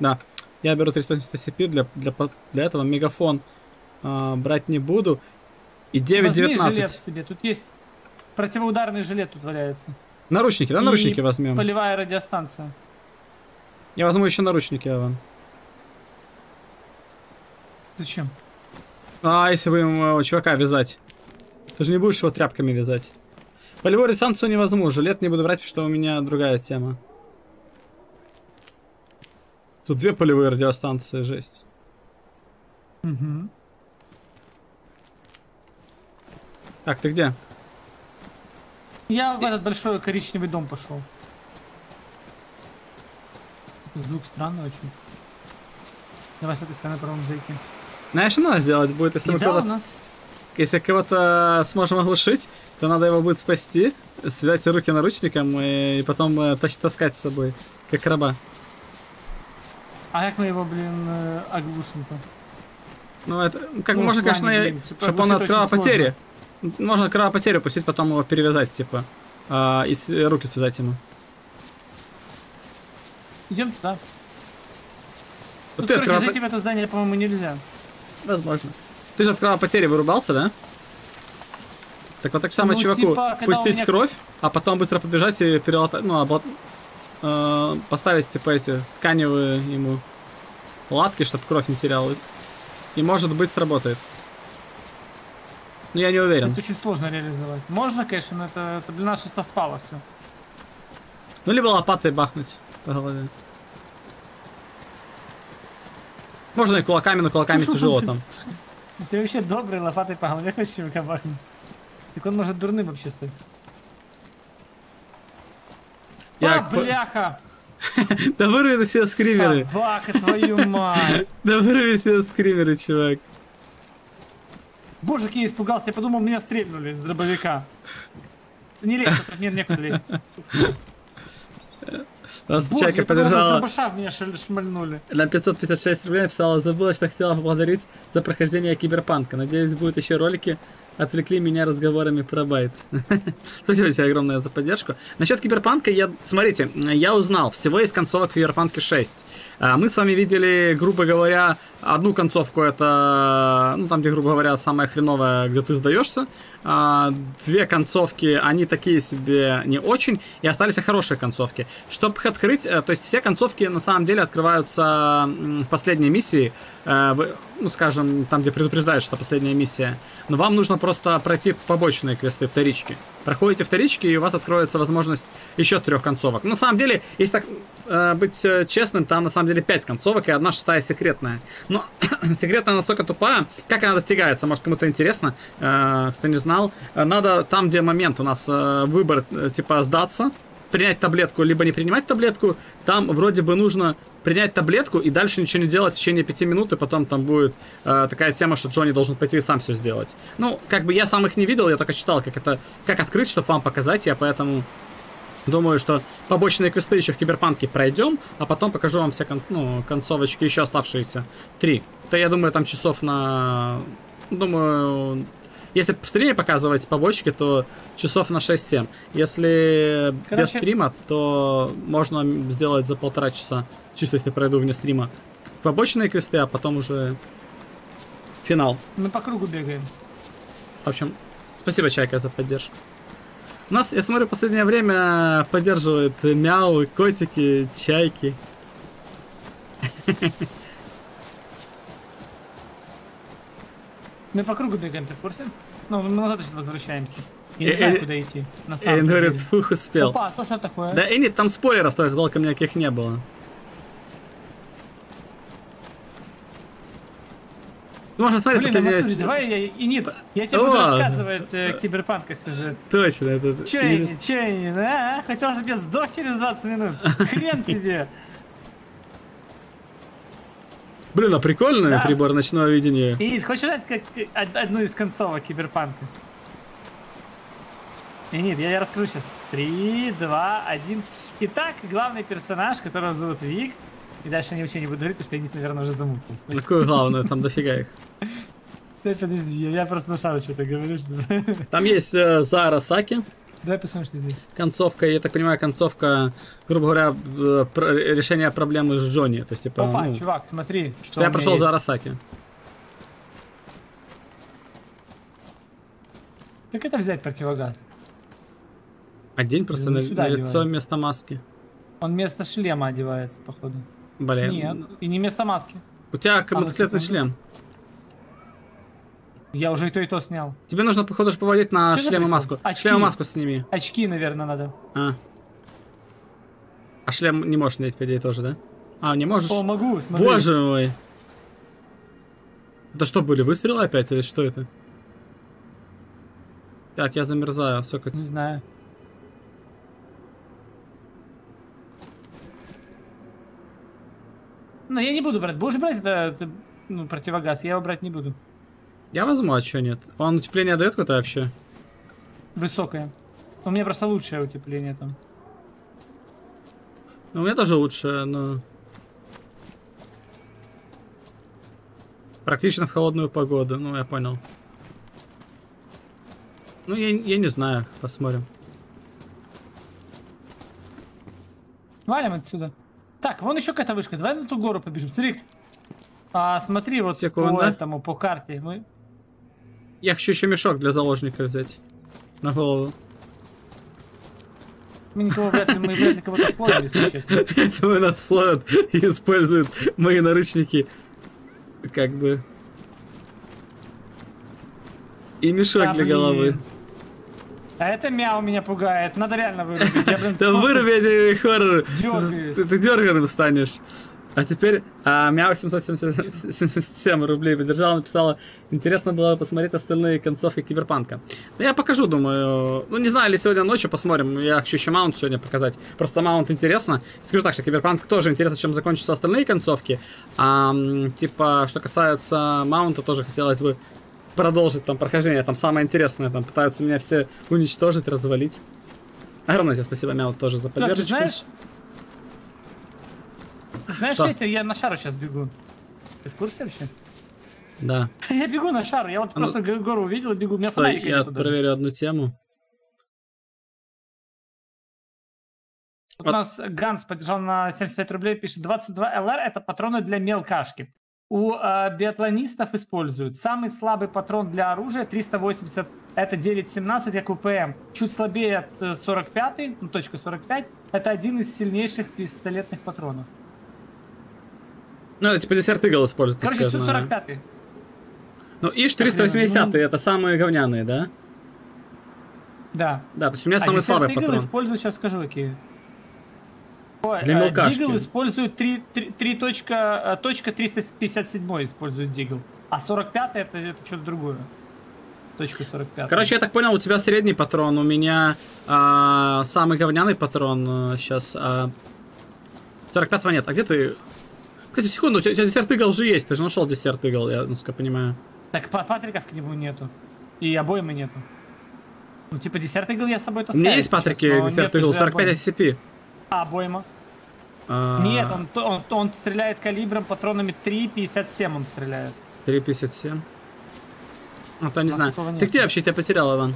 Да. Я беру триста восемьдесят эс пи для, для, для этого. Мегафон э, брать не буду. И девять девятнадцать. Жилет себе. Тут есть противоударный жилет, тут валяется. Наручники, да, и наручники возьмем. Полевая радиостанция. Я возьму еще наручники, Иван. Зачем? А, если бы ему чувака вязать. Ты же не будешь его тряпками вязать. Полевую радиостанцию не возьму. Жилет не буду брать, потому что у меня другая тема. Тут две полевые радиостанции, жесть. Угу. Так, ты где? Я в этот большой коричневый дом пошел. Звук странный очень. Давай с этой стороны попробуем зайти. Знаешь, что надо сделать будет, если мы кого-то... Если кого-то сможем оглушить, то надо его будет спасти, связать руки наручником и потом таскать с собой, как раба. А как мы его, блин, оглушим-то? Ну, это... Как ну, можно, конечно, я... чтобы он открывал потери. Сложно. Можно открывал потерю пустить, потом его перевязать, типа. Э, и руки связать ему. Идем туда. Вот тут, короче, открывал... зайти в это здание, по-моему, нельзя. Возможно. Ты же от кровавой потери вырубался, да? Так вот так само, ну, чуваку типа, пустить меня... кровь, а потом быстро побежать и перелатать, ну, облат... э, поставить, типа, эти тканевые ему латки, чтобы кровь не терял. И, может быть, сработает. Но я не уверен. Это очень сложно реализовать. Можно, конечно, но это, это для нас совпало все. Ну, либо лопатой бахнуть по голове. Можно и кулаками, но кулаками тяжело там. Ты вообще добрый, лопатой по голове хочешь его кабахнуть? Так он может дурным вообще стать. Я... А, бляха! Да вырви себе скримеры! Собака, твою мать! Да вырви себе скримеры, чувак! Боже, как я испугался, я подумал, меня стрельнули из дробовика. Не лезь, от меня некуда лезть. Нас чайка поддержала. На пятьсот пятьдесят шесть рублей написала: забыла, что хотела поблагодарить за прохождение Киберпанка. Надеюсь, будут еще ролики. Отвлекли меня разговорами про байт. Спасибо тебе огромное за поддержку. Насчет Киберпанка, я, смотрите, я узнал всего из концовок Киберпанка шесть. Мы с вами видели, грубо говоря, одну концовку, это, ну, там, где, грубо говоря, самая хреновая, где ты сдаешься. Две концовки, они такие себе не очень, и остались хорошие концовки. Чтобы их открыть, то есть все концовки на самом деле открываются в последней миссии, ну, скажем, там, где предупреждают, что последняя миссия. Но вам нужно просто пройти побочные квесты, вторички. Проходите вторички, и у вас откроется возможность еще трех концовок. На самом деле, если так э, быть честным, там на самом деле пять концовок, и одна шестая секретная. Но секретная настолько тупая, как она достигается, может, кому-то интересно, э, кто не знал. Надо там, где момент у нас э, выбор, э, типа, сдаться, принять таблетку, либо не принимать таблетку, там вроде бы нужно принять таблетку и дальше ничего не делать в течение пяти минут, и потом там будет э, такая тема, что Джонни должен пойти и сам все сделать. Ну, как бы я сам их не видел, я только читал, как это, как открыть, чтобы вам показать, я поэтому думаю, что побочные квесты еще в Киберпанке пройдем, а потом покажу вам все кон ну, концовочки, еще оставшиеся три. То я думаю, там часов на... Думаю... Если быстрее показывать побочки, то часов на шесть-семь. Если короче... без стрима, то можно сделать за полтора часа. Чисто если пройду вне стрима. Побочные квесты, а потом уже финал. Мы по кругу бегаем. В общем, спасибо, Чайка, за поддержку. У нас, я смотрю, в последнее время поддерживают мяу, котики, чайки. Мы по кругу бегаем, ты в курсе? Ну, мы назад возвращаемся. Я не знаю, куда идти. Эйн говорит, фух, успел. Опа, что такое? Да, Эйн, там спойлеров только долго никаких не было. Можно смотреть, блин, последняя... Матуш, давай я, и нет, я тебе О, буду рассказывать э, Киберпанк, это же... Точно, это... Че я не, че я не, а? Хотел, чтобы я сдох через двадцать минут. Хрен тебе. Блин, а прикольный да. прибор ночного видения. И нет, хочешь узнать как, одну из концовок Киберпанка? И нет, я, я расскажу сейчас. Три, два, один. Итак, главный персонаж, которого зовут Вик. И дальше я ничего не буду говорить, потому что я их, наверное, уже замутил. Какую главную? Там дофига их. Да подожди, я просто на шару что-то говорю. Там есть Зара Саки. Давай посмотрим, что здесь. Концовка, я так понимаю, концовка, грубо говоря, решение проблемы с Джонни. То есть, типа, опа, чувак, смотри, что я прошел Зара Саки. Как это взять противогаз? Одень просто на лицо вместо маски. Он вместо шлема одевается, походу. Блин. Нет, и не вместо маски. У тебя как мотоциклетный шлем. Я уже и то, и то снял. Тебе нужно, походу, поводить на шлем и маску. Шлем и маску сними. Очки, наверное, надо. А. А шлем не можешь снять, по идее, тоже, да? А, не можешь? О, могу, смотри. Боже мой. Да что, были выстрелы опять, или что это? Так, я замерзаю. Сколько... Не знаю. Но я не буду брать. Будешь брать это, это, ну, противогаз? Я его брать не буду. Я возьму, а что нет? Он утепление дает какое-то вообще? Высокое. У меня просто лучшее утепление там. Ну, у меня тоже лучшее, но... Практично в холодную погоду, ну, я понял. Ну, я, я не знаю, посмотрим. Валим отсюда. Так, вон еще какая-то вышка. Давай на ту гору побежим. Смотри, а, смотри вот секунду, по этому, по карте. Мы... Я хочу еще мешок для заложника взять. На голову. Мы никого вряд ли, мы вряд ли кого-то словили, если честно. Это нас словят и используют мои наручники. Как бы. И мешок для головы. А это мяу меня пугает, надо реально вырубить. Я, блин, да выруби хоррор. Ты, ты дерганым станешь. А теперь а, мяу семьсот семьдесят семь рублей выдержала, написала. Интересно было посмотреть остальные концовки Киберпанка. Да я покажу, думаю. Ну не знаю, или сегодня ночью посмотрим. Я хочу еще маунт сегодня показать. Просто маунт интересно. Скажу так, что Киберпанк тоже интересно, чем закончатся остальные концовки. А, типа, что касается маунта, тоже хотелось бы продолжить там прохождение, там самое интересное, там пытаются меня все уничтожить, развалить. Огромное тебе спасибо, Мяу, тоже за поддержку. Ты знаешь, ты знаешь что? Что я на шару сейчас бегу. Ты в курсе вообще? Да. Я бегу на шару, я вот а просто ну... гору увидел и бегу. У меня стой, фонарика я проверю даже одну тему. Вот вот. У нас Ганс поддержал на семьдесят пять рублей, пишет двадцать два эл эр, это патроны для мелкашки. У э, биатлонистов используют. Самый слабый патрон для оружия триста восемьдесят, это девять семнадцать, как у ПМ. Чуть слабее сорок пять, ну, точка сорок пять, это один из сильнейших пистолетных патронов. Ну, это типа десерт игл используют. Короче, все сорок пять. Ну, ИШ триста восемьдесят, это самые говняные, да? Да. Да, то есть у меня а самый слабый патрон. Десерт игл используют, сейчас скажу, какие. Для Дигл использует три точка триста пятьдесят семь использует Дигл, а сорок пять это, это что-то другое. Точка сорок пять. Короче, я так понял, у тебя средний патрон, у меня а, самый говняный патрон сейчас. А, сорок пятого нет, а где ты? Кстати, секунду, у тебя, у тебя десерт игл же есть, ты же нашел десерт игл, я насколько понимаю. Так патриков к нему нету, и обоймы нету. Ну типа десерт игл я с собой таскаю. У меня есть патрики десерт игл, сорок пять эс си пи. А, обойма. А... Нет, он, он, он стреляет калибром, патронами три пятьдесят семь он стреляет. три пятьдесят семь? Ну, то не знаю. Ты нет. Где вообще тебя потерял, Иван?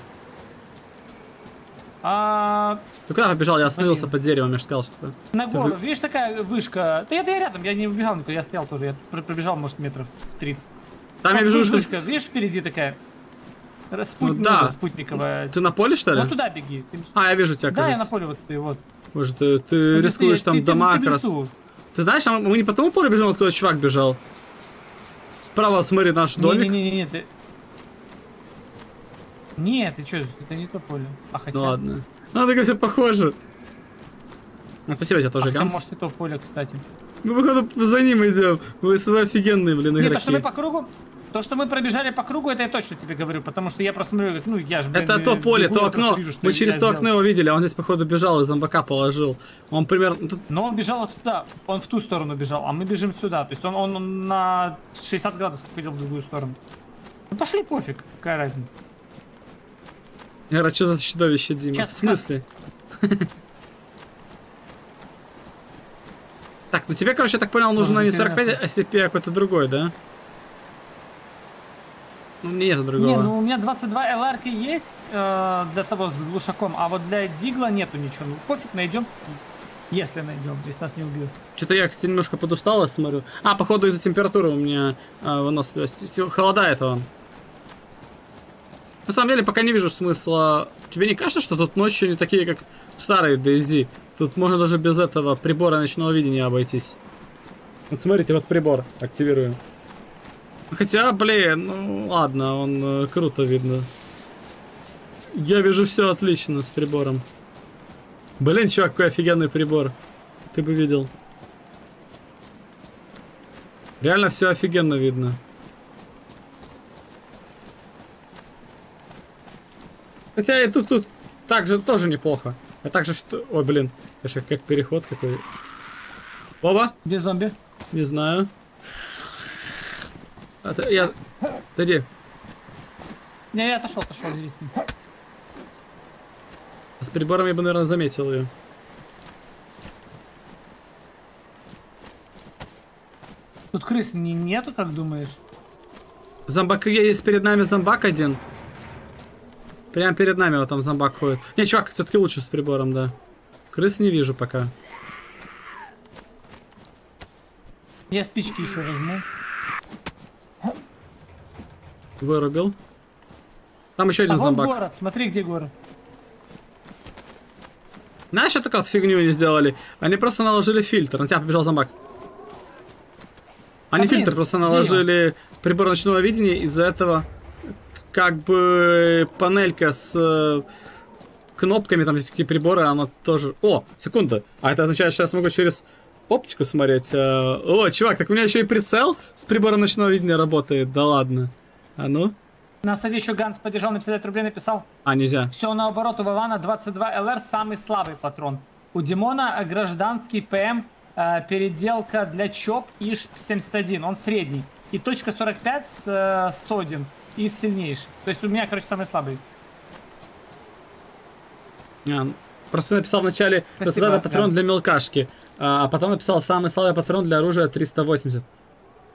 А... Ты куда побежал? Я остановился Блин. под деревом, я же сказал, что... На гору. Ты... Видишь, такая вышка. Да это я рядом, я не убегал никуда, я стоял тоже. Я пробежал, может, метров тридцать. Там вот я вижу, что... Вышка. Видишь, впереди такая. Распутник, ну, да. Спутниковая. Ты на поле, что ли? Ну туда беги. Ты... А, я вижу тебя, кажется. Да, я на поле вот стою, вот. Может, ты, ты рискуешь ты, там ты, дома ты, раз... Ты знаешь, а мы не по тому полю бежим, откуда чувак бежал. Справа смотри наш не, домик. Не-не-не, ты... Нет, ты что, это не то поле. А хотя... Ладно. Надо как все похоже. Ну, спасибо тебе тоже, а Ганс. Может, и то поле, кстати. Мы, походу, за ним идем. Вы с вами офигенные, блин, игроки. Нет, то, что мы по кругу... То, что мы пробежали по кругу, это я точно тебе говорю, потому что я просто смотрю, ну я же... Блин, это то поле, бегу, то окно, вижу, мы через то окно его видели, а он здесь, походу, бежал и зомбака положил. Он примерно... Но он бежал вот сюда, он в ту сторону бежал, а мы бежим сюда, то есть он, он на шестьдесят градусов ходил в другую сторону. Ну пошли, пофиг, какая разница. Эра, что за чудовище, Дима? Сейчас, в смысле? Так, ну тебе, короче, я так понял, нужно не сорок пять, а эс си пи какой-то другой, да? У меня нету другого. Не, ну у меня двадцать два эл ар-ки есть э, для того с глушаком, а вот для дигла нету ничего. Ну пофиг, найдем. Если найдем, если нас не убьют. Что-то я немножко подустала, смотрю. А, походу из-за температуры у меня э, вынос. Холодает он. На самом деле, пока не вижу смысла. Тебе не кажется, что тут ночью не такие, как в старой DayZ? Тут можно даже без этого прибора ночного видения обойтись. Вот смотрите, вот прибор активируем. Хотя, блин, ну ладно, он э, круто видно. Я вижу все отлично с прибором. Блин, чувак, какой офигенный прибор. Ты бы видел. Реально все офигенно видно. Хотя и тут, тут также тоже неплохо. А также что... Ой, блин, это как переход какой. Опа! Где зомби? Не знаю. А ты, я... Ты где? Не, я отошел, отошел, здесь. А с прибором я бы, наверное, заметил ее. Тут крыс не, нету, как думаешь? Зомбак есть перед нами, зомбак один. Прям перед нами вот там зомбак ходит. Не, чувак, все-таки лучше с прибором, да. Крыс не вижу пока. Я спички еще возьму. Вырубил. Там еще один а зомбак. Город, смотри, где город. Знаешь, что такое с фигню не сделали? Они просто наложили фильтр. На тебя побежал зомбак. Они а фильтр блин, просто наложили прибор ночного видения. Из-за этого как бы панелька с кнопками, там такие приборы, она тоже... О, секунда. А это означает, что я смогу через оптику смотреть. О, чувак, так у меня еще и прицел с прибором ночного видения работает. Да ладно. А ну? На совет еще Ганс поддержал, на пятьдесят рублей написал. А, нельзя. Все наоборот, у Вована двадцать два эл ар самый слабый патрон. У Димона гражданский ПМ, э, переделка для ЧОП и семьдесят один, он средний. И точка сорок пять с, э, содин и сильнейший. То есть у меня, короче, самый слабый. А, просто написал вначале двадцать два патрон для мелкашки, а потом написал самый слабый патрон для оружия триста восемьдесят.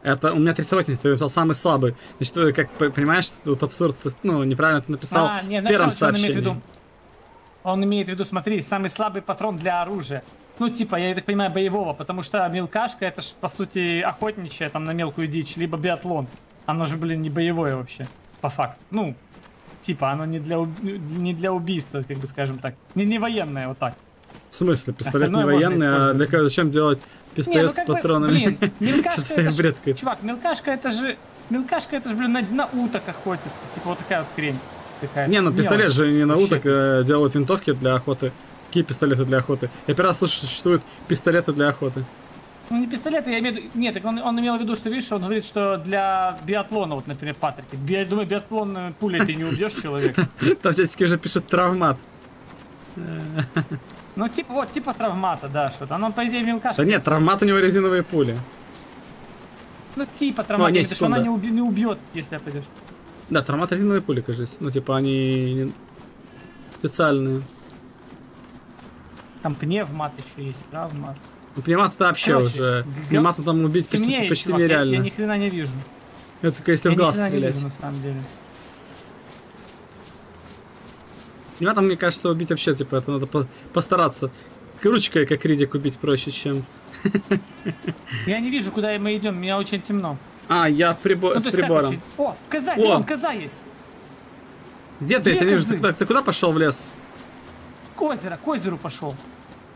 Это у меня триста восемьдесят, ты написал самый слабый. Значит, как понимаешь, тут абсурд, ну, неправильно ты написал а, нет, в первом сообщении. Он имеет в виду, он имеет в виду, смотри, самый слабый патрон для оружия. Ну, типа, я так понимаю, боевого, потому что мелкашка, это ж, по сути, охотничья, там, на мелкую дичь, либо биатлон. Оно же, блин, не боевое вообще, по факту. Ну, типа, оно не для, не для убийства, как бы, скажем так. Не, не военное, вот так. В смысле, пистолет остальное не военный, а для кого, зачем делать пистолет не, ну, с патронами? Бы, блин, мелкашка это ж, чувак, мелкашка это же, мелкашка это же, блин, на, на уток охотится, типа вот такая вот хрень. Такая не, ну пистолет же не на вообще. Уток, а, делают винтовки для охоты. Какие пистолеты для охоты? Я первый раз слышу, что существуют пистолеты для охоты. Ну не пистолеты, я имею в виду, нет, так он, он имел в виду, что, видишь, он говорит, что для биатлона, вот, например, Патрик. Я думаю, биатлон пулей ты не убьешь человека. Там все-таки уже пишут травмат. Ну, типа, вот, типа травмата, да, что-то. Оно, по идее, мелкашка. Да нет, травмат у него резиновые пули. Ну, типа травмат, потому что она не, уби не убьет, если пойдешь. Да, травмат резиновые пули, кажется. Ну, типа, они специальные. Там пневмат еще есть, травмат. Ну, пневмат-то вообще короче, уже. Пневмата там убить темнее, почти, почти нереально. Я, я ни хрена не вижу. Это только если я в глаз стрелять. Я ни хрена не вижу, на самом деле. Меня там, мне кажется, убить вообще, типа, это надо по постараться. Ручкой, как Ридик, убить проще, чем... Я не вижу, куда мы идем, меня очень темно. А, я в прибор... ну, с прибором. Очень... О, коза, Димон, коза есть. Где ты? Я тебя вижу. Ты, ты куда пошел в лес? К озеру, к озеру пошел.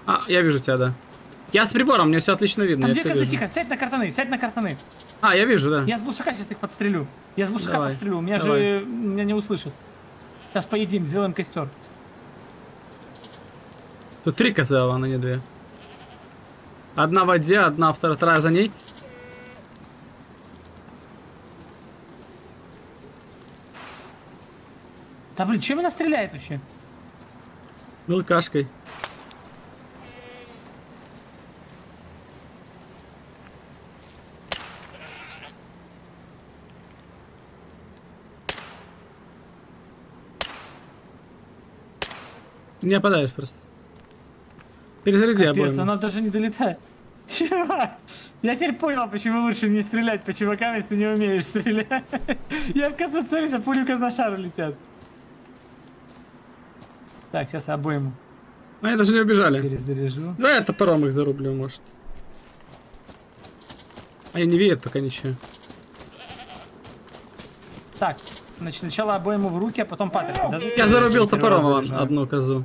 А, я вижу тебя, да. Я с прибором, мне все отлично видно. Там две козы, тихо, сядь на картаны, сядь на картаны. А, я вижу, да. Я с глушака сейчас их подстрелю. Я с глушака давай, подстрелю, у меня давай. же меня не услышат. Сейчас поедим, сделаем костер. Тут три козы, а не две. Одна в воде, одна, вторая, вторая за ней. Да блин, чем она стреляет вообще? Мелкашкой. Не опадаешь просто. Перезаряди обойму. Она даже не долетает. Чего? Я теперь понял, почему лучше не стрелять по чувакам, если ты не умеешь стрелять. Я в козу целюсь, а пули в казношару летят. Так, сейчас обойму. Они даже не убежали. Перезаряжу. Да, я топором их зарублю, может. Они не видят пока ничего. Так, значит, сначала обойму в руки, а потом патрик. Да? Я зарубил топором одну козу.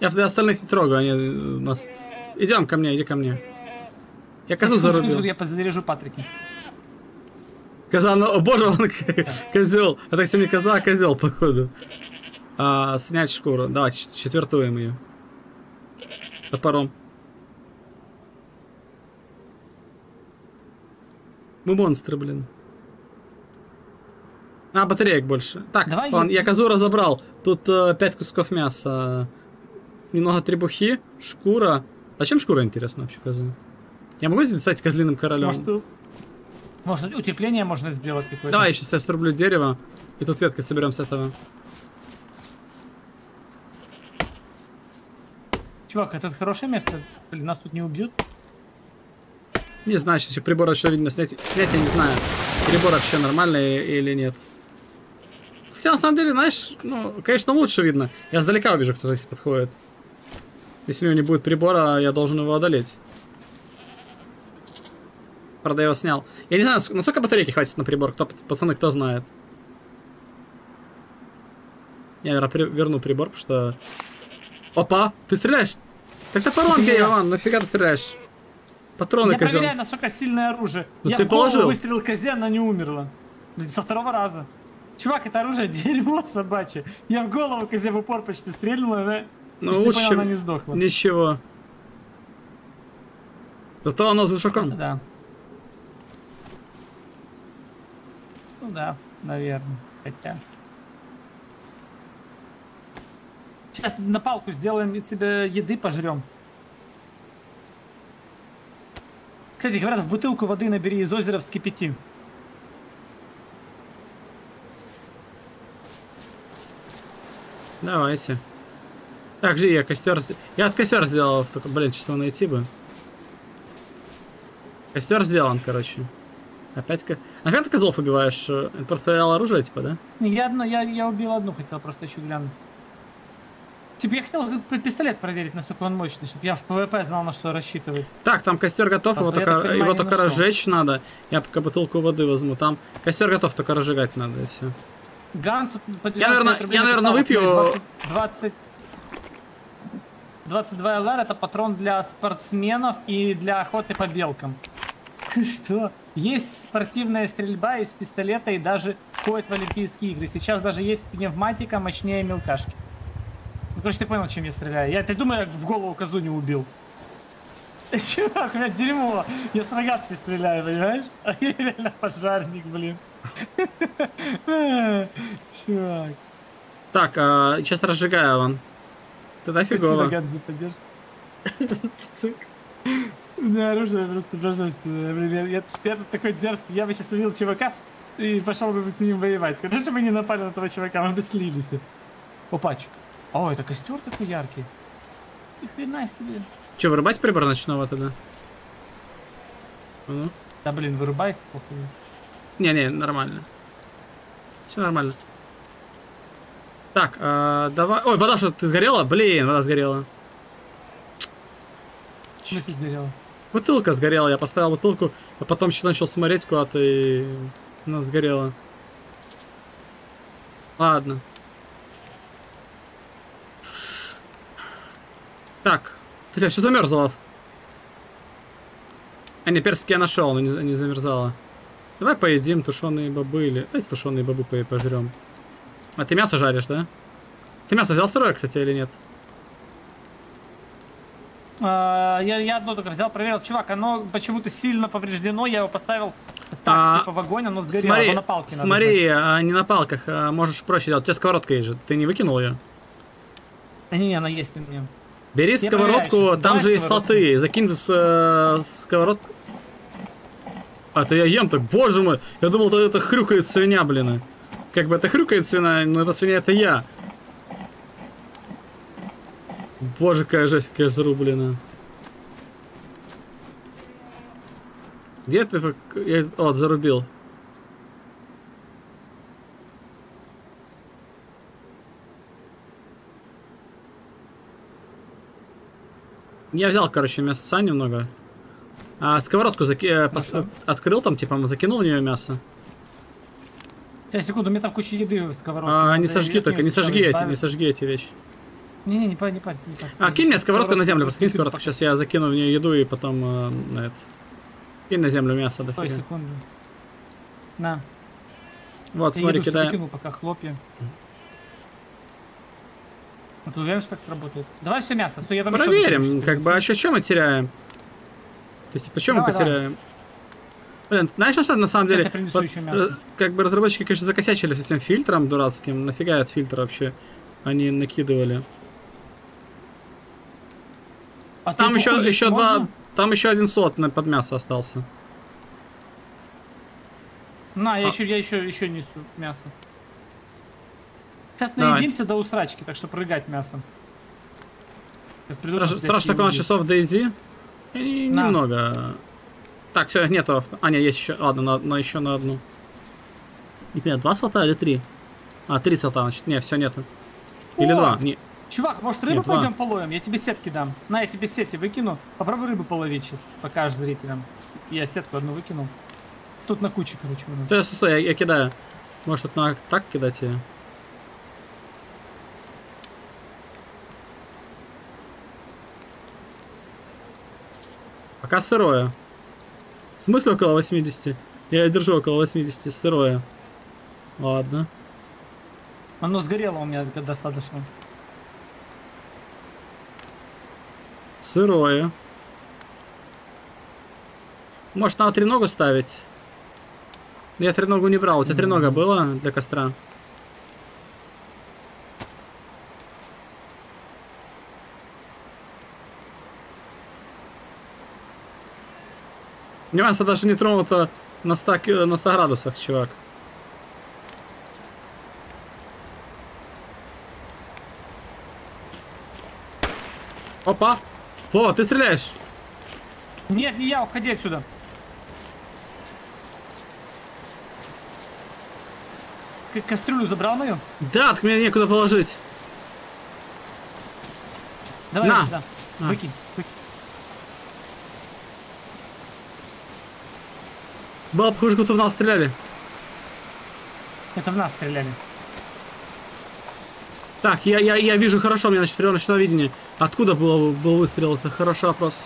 Я остальных не трогаю, они у нас... Идем ко мне, иди ко мне. Я козу зарубил. Я подзаряжу патрики. Коза, ну, боже, он козел. А так себе не коза, а козел, походу. А, снять шкуру. Давай, четвертуем ее. Топором. Мы монстры, блин. А, батареек больше. Так, давай он, я... я козу разобрал. Тут э, пять кусков мяса. Немного требухи, шкура. Зачем шкура, интересно, вообще козы? Я могу здесь стать козлиным королем? Может, может утепление можно сделать какое-то? Давай, сейчас я срублю дерево. И тут ветка соберем с этого. Чувак, это хорошее место, блин, нас тут не убьют? Не знаю, сейчас прибор еще видно снять, снять я не знаю, прибор вообще нормальный или нет. Хотя на самом деле, знаешь, ну, конечно, лучше видно. Я сдалека увижу, кто здесь подходит. Если у него не будет прибора, я должен его одолеть. Правда, я его снял. Я не знаю, насколько батарейки хватит на прибор, кто, пацаны, кто знает. Я, наверное, верну прибор, потому что... Опа, ты стреляешь? Так топором бей, Иван, нафига ты стреляешь? Патроны, я козел. Я проверяю, насколько сильное оружие. Но я ты в голову положил? Выстрелил козе, она не умерла. Со второго раза. Чувак, это оружие дерьмо собачье. Я в голову козе в упор почти стрельнул, и она... Ну, почти лучше, понял, она не сдохла. Ничего. Зато оно с глушаком. Да. Ну да, наверное. Хотя... Сейчас на палку сделаем и себе еды пожрем. Кстати, говорят, в бутылку воды набери из озера, вскипяти. Давайте. Так, жди, я костер... Я от костер сделал, только, блин, часов найти бы. Костер сделан, короче. Опять... Опять ты козлов убиваешь? Просто проверял оружие, типа, да? Не, я, я, я убил одну, хотел просто еще глянуть. Типа я хотел пистолет проверить, насколько он мощный, чтобы я в ПВП знал, на что рассчитывать. Так, там костер готов, там, его только, понимаю, его только разжечь надо. Я пока бутылку воды возьму. Там костер готов, только разжигать надо, и все. Ганс, я, наверное, я, наверное, выпью... двадцать, двадцать, двадцать два эл эр это патрон для спортсменов и для охоты по белкам. Что? Есть спортивная стрельба из пистолета и даже ходят в Олимпийские игры. Сейчас даже есть пневматика мощнее мелкашки. Короче, ты понял, чем я стреляю. Я, ты думаешь, я в голову козу не убил? Чувак, у меня дерьмо. Я с рогатки стреляю, понимаешь? А я реально пожарник, блин. Чувак. Так, а, сейчас разжигаю, Ван. Тогда фигово. У меня оружие просто божественное. Я тут такой дерзкий. Я бы сейчас увидел чувака и пошел бы с ним воевать. Хорошо, мы не напали на того чувака, мы бы слились. Опа, чувак. О, это костер такой яркий. Ни хрена себе. Че, вырубать прибор ночного тогда? Ну. Да блин, вырубайся, похуй. Не-не, нормально. Все нормально. Так, э, давай. Ой, вода что, ты сгорела? Блин, вода сгорела. В смысле сгорела? Бутылка сгорела, я поставил бутылку, а потом еще начал смотреть куда-то и... Она сгорела. Ладно. Так. Ты тебя все замерзло. А не, персики я нашел, но не, не замерзало. Давай поедим тушеные бобы или... Давайте тушеные бобы пожрем. А ты мясо жаришь, да? Ты мясо взял сырое, кстати, или нет? А, я, я одно только взял, проверил. Чувак, оно почему-то сильно повреждено. Я его поставил так, а, типа в огонь, оно сгорело. Смотри, оно на палке смотри а, не на палках. А, можешь проще делать. У тебя сковородка есть же. Ты не выкинул ее? А, не, не, она есть у меня. Бери я сковородку, там же есть слоты. Закинь э, сковородку. А, то я ем так, боже мой. Я думал, это, это хрюкает свинья, блин. Как бы это хрюкает свинья, но эта свинья это я. Боже, какая жесть, как я жру, блин. Где ты? Я... О, зарубил. Я взял, короче, мяса немного. А, сковородку заки... а, пос... открыл там, типа, закинул в нее мясо. Сейчас, секунду, у меня там куча еды в сковородке. А, не сожги только, не сожги эти, не сожги эти вещи. Не-не, не парься, не парься. А, кинь мне сковородку на землю, просто кинь сковородку. Сейчас я закину в нее еду и потом на это. Кинь на землю мясо, да. Стой, секунду. На. Вот, смотри, кидай. Я закинул пока хлопья. А ты уверен, что так сработает? Давай все мясо, стой, я там проверим, как бы, а что, что мы теряем? То есть, почему мы потеряем? Блин, знаешь, что на самом деле? Как бы разработчики, конечно, закосячили с этим фильтром дурацким. Нафига этот фильтр вообще? Они накидывали. А там еще, еще два. Там еще один слот под мясо остался. На, я а. еще, я еще, еще несу мясо. Сейчас давай наедимся до усрачки, так что прыгать мясо. Страшно, так у нас часов DayZ. И на. Немного. Так, все, нету авто. А, нет, есть еще. Ладно, на, на еще на одну. И нет, два слота или три? А, три слота, значит. Не, все нету. Или О, два. Не... Чувак, может рыбу Нет, пойдем два. половим? Я тебе сетки дам. На, я тебе сети выкину. Попробуй рыбу половить сейчас. Покажешь зрителям. Я сетку одну выкинул. Тут на куче, короче, у нас. Стой, стой, стой, я, я кидаю. Может, это надо так кидать ее? Пока сырое. В смысле около восьмидесяти? Я держу около восьмидесяти, сырое. Ладно. Оно сгорело у меня достаточно. Сырое. Может, надо треногу ставить? Я треногу не брал. У тебя mm-hmm. тренога была для костра? Не важно, даже не тронуто на ста, на ста градусах, чувак. Опа! Вова, ты стреляешь? Нет, не я, уходи отсюда. Ты кастрюлю забрал мою? Да, так мне некуда положить. Давай на. сюда. На. Выкинь, выкинь. Было похоже, будто в нас стреляли. Это в нас стреляли. Так, я, я, я вижу хорошо, у меня ночное видение. Откуда было, был выстрел? Это хороший вопрос.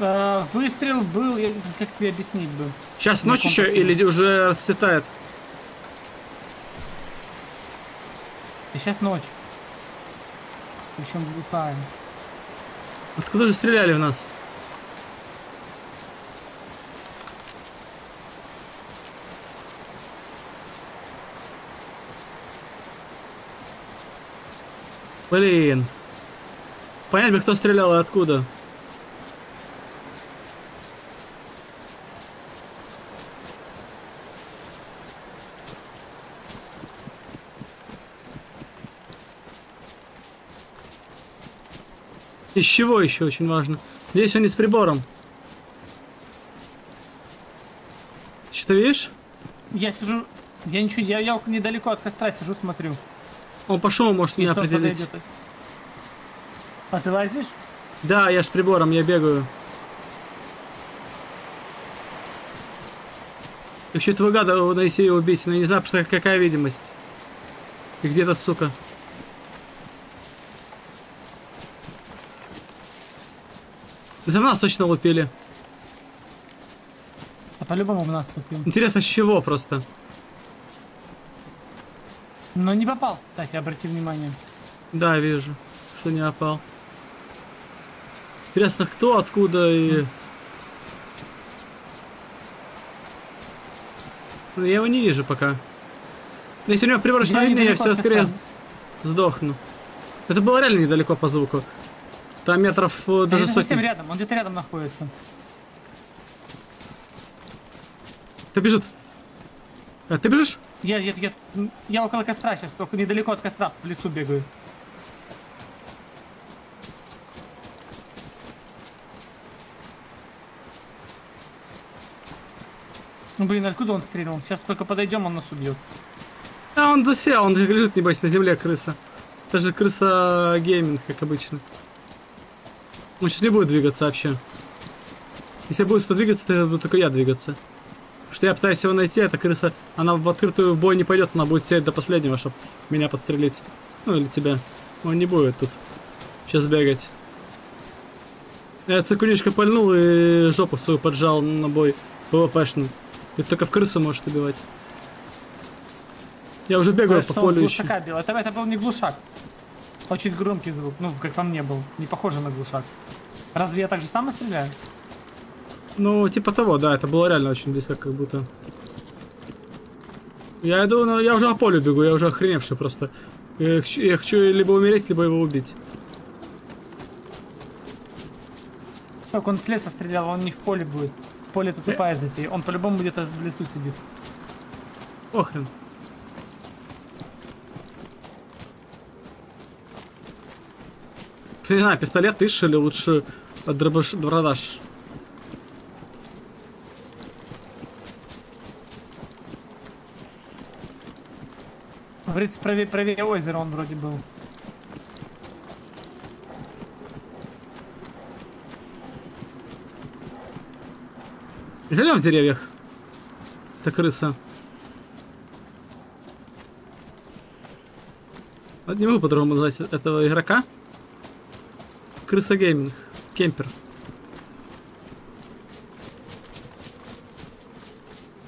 А, выстрел был, я, как тебе объяснить был? Сейчас ночь еще или уже расцветает? И сейчас ночь. Причем глухая. Откуда же стреляли в нас? Блин. Понять бы, кто стрелял и откуда. Из чего еще очень важно. Здесь он не с прибором. Что ты видишь? Я сижу. Я ничего. Я, я недалеко от костра сижу, смотрю. Он пошел, может меня определить. А ты лазишь? Да, я ж прибором, я бегаю. Я вообще этого гада найти и убить, но я не знаю, какая видимость. И где-то, сука. Это нас точно лупили. А по-любому в нас лупил. Интересно, с чего просто? Но не попал, кстати, обрати внимание. Да, вижу, что не попал. Интересно, кто, откуда и... Я его не вижу пока. Если у него приборочное видно, я все скорее сдохну. Это было реально недалеко по звуку. Там метров да даже сотни. Совсем рядом, он где-то рядом находится. Ты бежит. А, ты бежишь? Я, я, я, я около костра сейчас, только недалеко от костра в лесу бегаю. Ну блин, откуда он стрельнул? Сейчас только подойдем, он нас убьет. А он засел, он лежит, небось, на земле крыса. Это же крыса гейминг, как обычно. Он сейчас не будет двигаться вообще. Если будет кто двигаться, то буду только я двигаться. Потому что я пытаюсь его найти, эта крыса, она в открытую в бой не пойдет, она будет сидеть до последнего, чтобы меня подстрелить. Ну или тебя. Он не будет тут сейчас бегать. Я цикунишка пальнул и жопу свою поджал на бой пэ вэ пэ-шный. Это только в крысу может убивать. Я уже бегаю по полю. Это, это был не глушак. Очень громкий звук. Ну, как по мне был. Не похоже на глушак. Разве я так же сам стреляю? Ну, типа того, да. Это было реально очень близко, как будто. Я иду, но я уже по полю бегу. Я уже охреневший просто. Я хочу, я хочу либо умереть, либо его убить. Так, он с леса стрелял, он не в поле будет. Поле тут тупая затея. Он по-любому где-то в лесу сидит. Охрен. Не знаю, пистолет ищешь или лучше от дробаш-дробаш. Говорит, правее, правее озера он вроде был. Жилья в деревьях. Это крыса. Не могу по-другому назвать этого игрока. Крыса гейминг. Кемпер.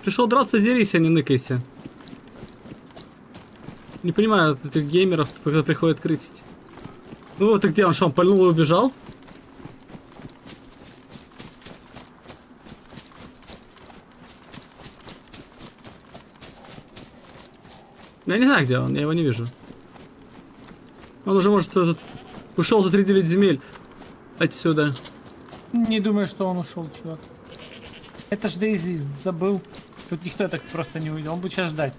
Пришел драться, дерись, а не ныкайся. Не понимаю этих геймеров, когда приходят крысить. Ну вот и где он, что он пальнул и убежал? Я не знаю, где он, я его не вижу. Он уже, может, этот... ушел за тридцать девять земель отсюда. Не думаю, что он ушел, чувак. Это ж DayZ, забыл. Тут никто так просто не уйдет. Он будет сейчас ждать.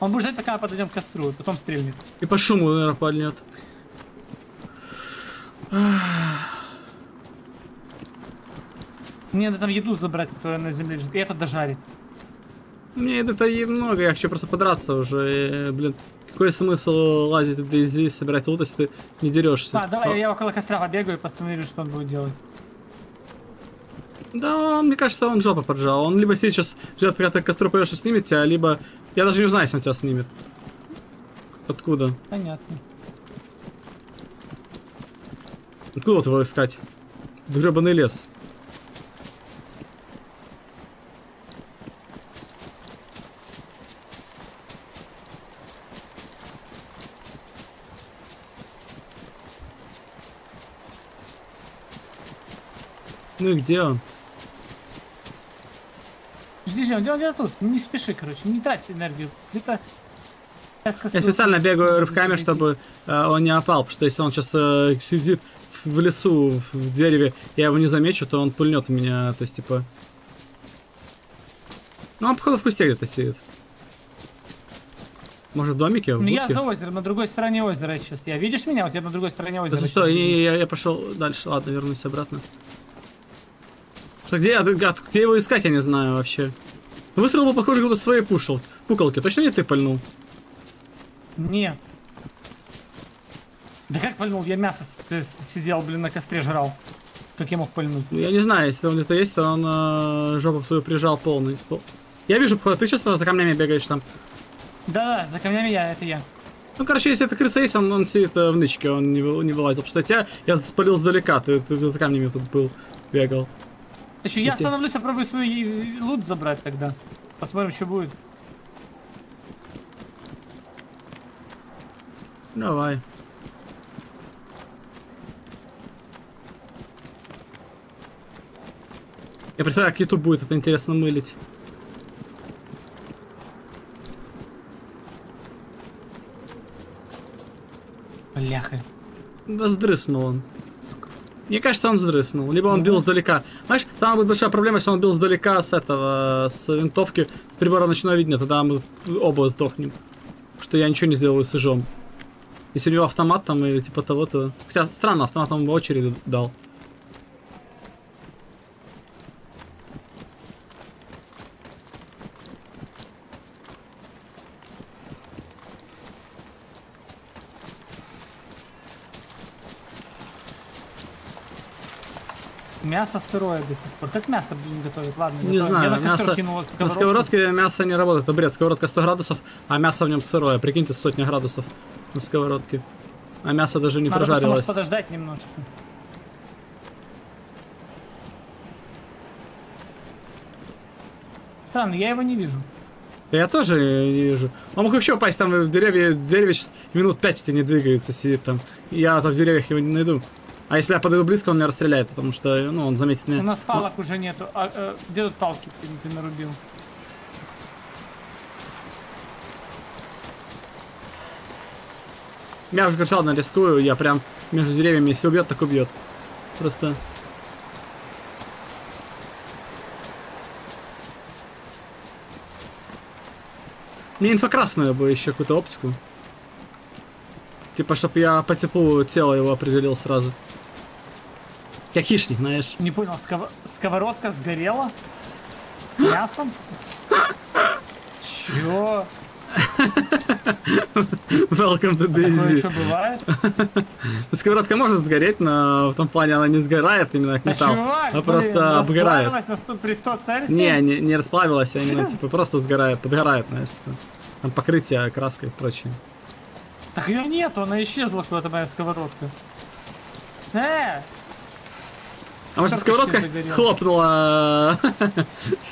Он будет ждать, пока мы подойдем к костру, потом стрельнет. И по шуму, наверное, пальнет. Мне надо там еду забрать, которая на земле лежит, и это дожарить. Мне это и много, я хочу просто подраться уже, и, блин. Какой смысл лазить в DayZ, собирать лут, если ты не дерешься? А, давай, а. Я около костра побегаю и посмотрю, что он будет делать. Да, мне кажется, он жопу поджал. Он либо сейчас ждет, пока ты к костру пойдешь и снимет тебя, либо... Я даже не узнаю, если он тебя снимет. Откуда? Понятно. Откуда вот его искать? Гребаный лес. Ну и где он? Жди, жди, он где-то тут. Не спеши, короче, не трать энергию. Это... Я, я специально бегаю рывками, чтобы э, он не опал, потому что если он сейчас э, сидит в лесу, в дереве, я его не замечу, то он пульнет в меня, то есть типа... Ну он, походу, в кусте где-то сидит. Может, в домике? Ну я за озером, на другой стороне озера сейчас. Я видишь меня? Вот я на другой стороне озера. Да что, я, я, я пошел дальше. Ладно, вернусь обратно. Где, где его искать, я не знаю вообще. Выстрел был, похоже, как будто своей пушил. Пукалки. Точно не ты пальнул? Не. Да как пальнул? Я мясо сидел, блин, на костре жрал. Как я мог пальнуть? Я не знаю, если он где-то есть, то он э, жопу свою прижал полный. Я вижу, походу, ты сейчас за камнями бегаешь там. Да, за камнями я, это я. Ну, короче, если это крыса есть, он, он сидит э, в нычке, он не, не вылазил. Потому что тебя я спалил сдалека, ты, ты, ты за камнями тут был. бегал. Ты что, я остановлюсь, попробую свой лут забрать тогда. Посмотрим, что будет. Давай. Я представляю, как YouTube будет это интересно мылить. Бляха. Да сдрыснул он. Мне кажется, он сдрыснул. Либо он бил сдалека. Знаешь, самая большая проблема, если он бил сдалека с этого, с винтовки, с прибора ночного видения, тогда мы оба сдохнем. Потому что я ничего не сделаю с ижом. Если у него автомат там или типа того, то... Хотя странно, автомат там в очередь дал. Мясо сырое до сих пор. Как мясо, блин, готовят? Ладно, не готовим. Знаю, на мясо... кинул, на сковородке мясо не работает. Это бред, сковородка сто градусов, а мясо в нем сырое. Прикиньте, сотня градусов на сковородке. А мясо даже не надо прожарилось. Надо подождать немножко. Странно, я его не вижу. Я тоже не вижу. Он мог вообще упасть там в деревья. Деревья сейчас минут пять не двигается, сидит там. Я там в деревьях его не найду. А если я подойду близко, он меня расстреляет, потому что, ну, он заметит меня. У нас палок уже нету. А, а, где тут палки ты, ты нарубил? Я уже кричал, нарискую, я прям между деревьями, если убьет, так убьет. Просто... Мне инфракрасную бы еще какую-то оптику. Типа, чтобы я по теплу тела его определил сразу. Как хищник, знаешь. Не понял, сков... сковородка сгорела? С мясом? Чё? Welcome to DayZ. А бывает? Сковородка может сгореть, но в том плане она не сгорает именно к металлу. А она блин, просто обгорает. На сто... при сто цельсия? Не, не, не расплавилась, а именно типа просто сгорает, подгорает, знаешь. Там покрытие краской и прочее. Так ее нету, она исчезла куда-то, моя сковородка. Э! А может сковородка хлопнула,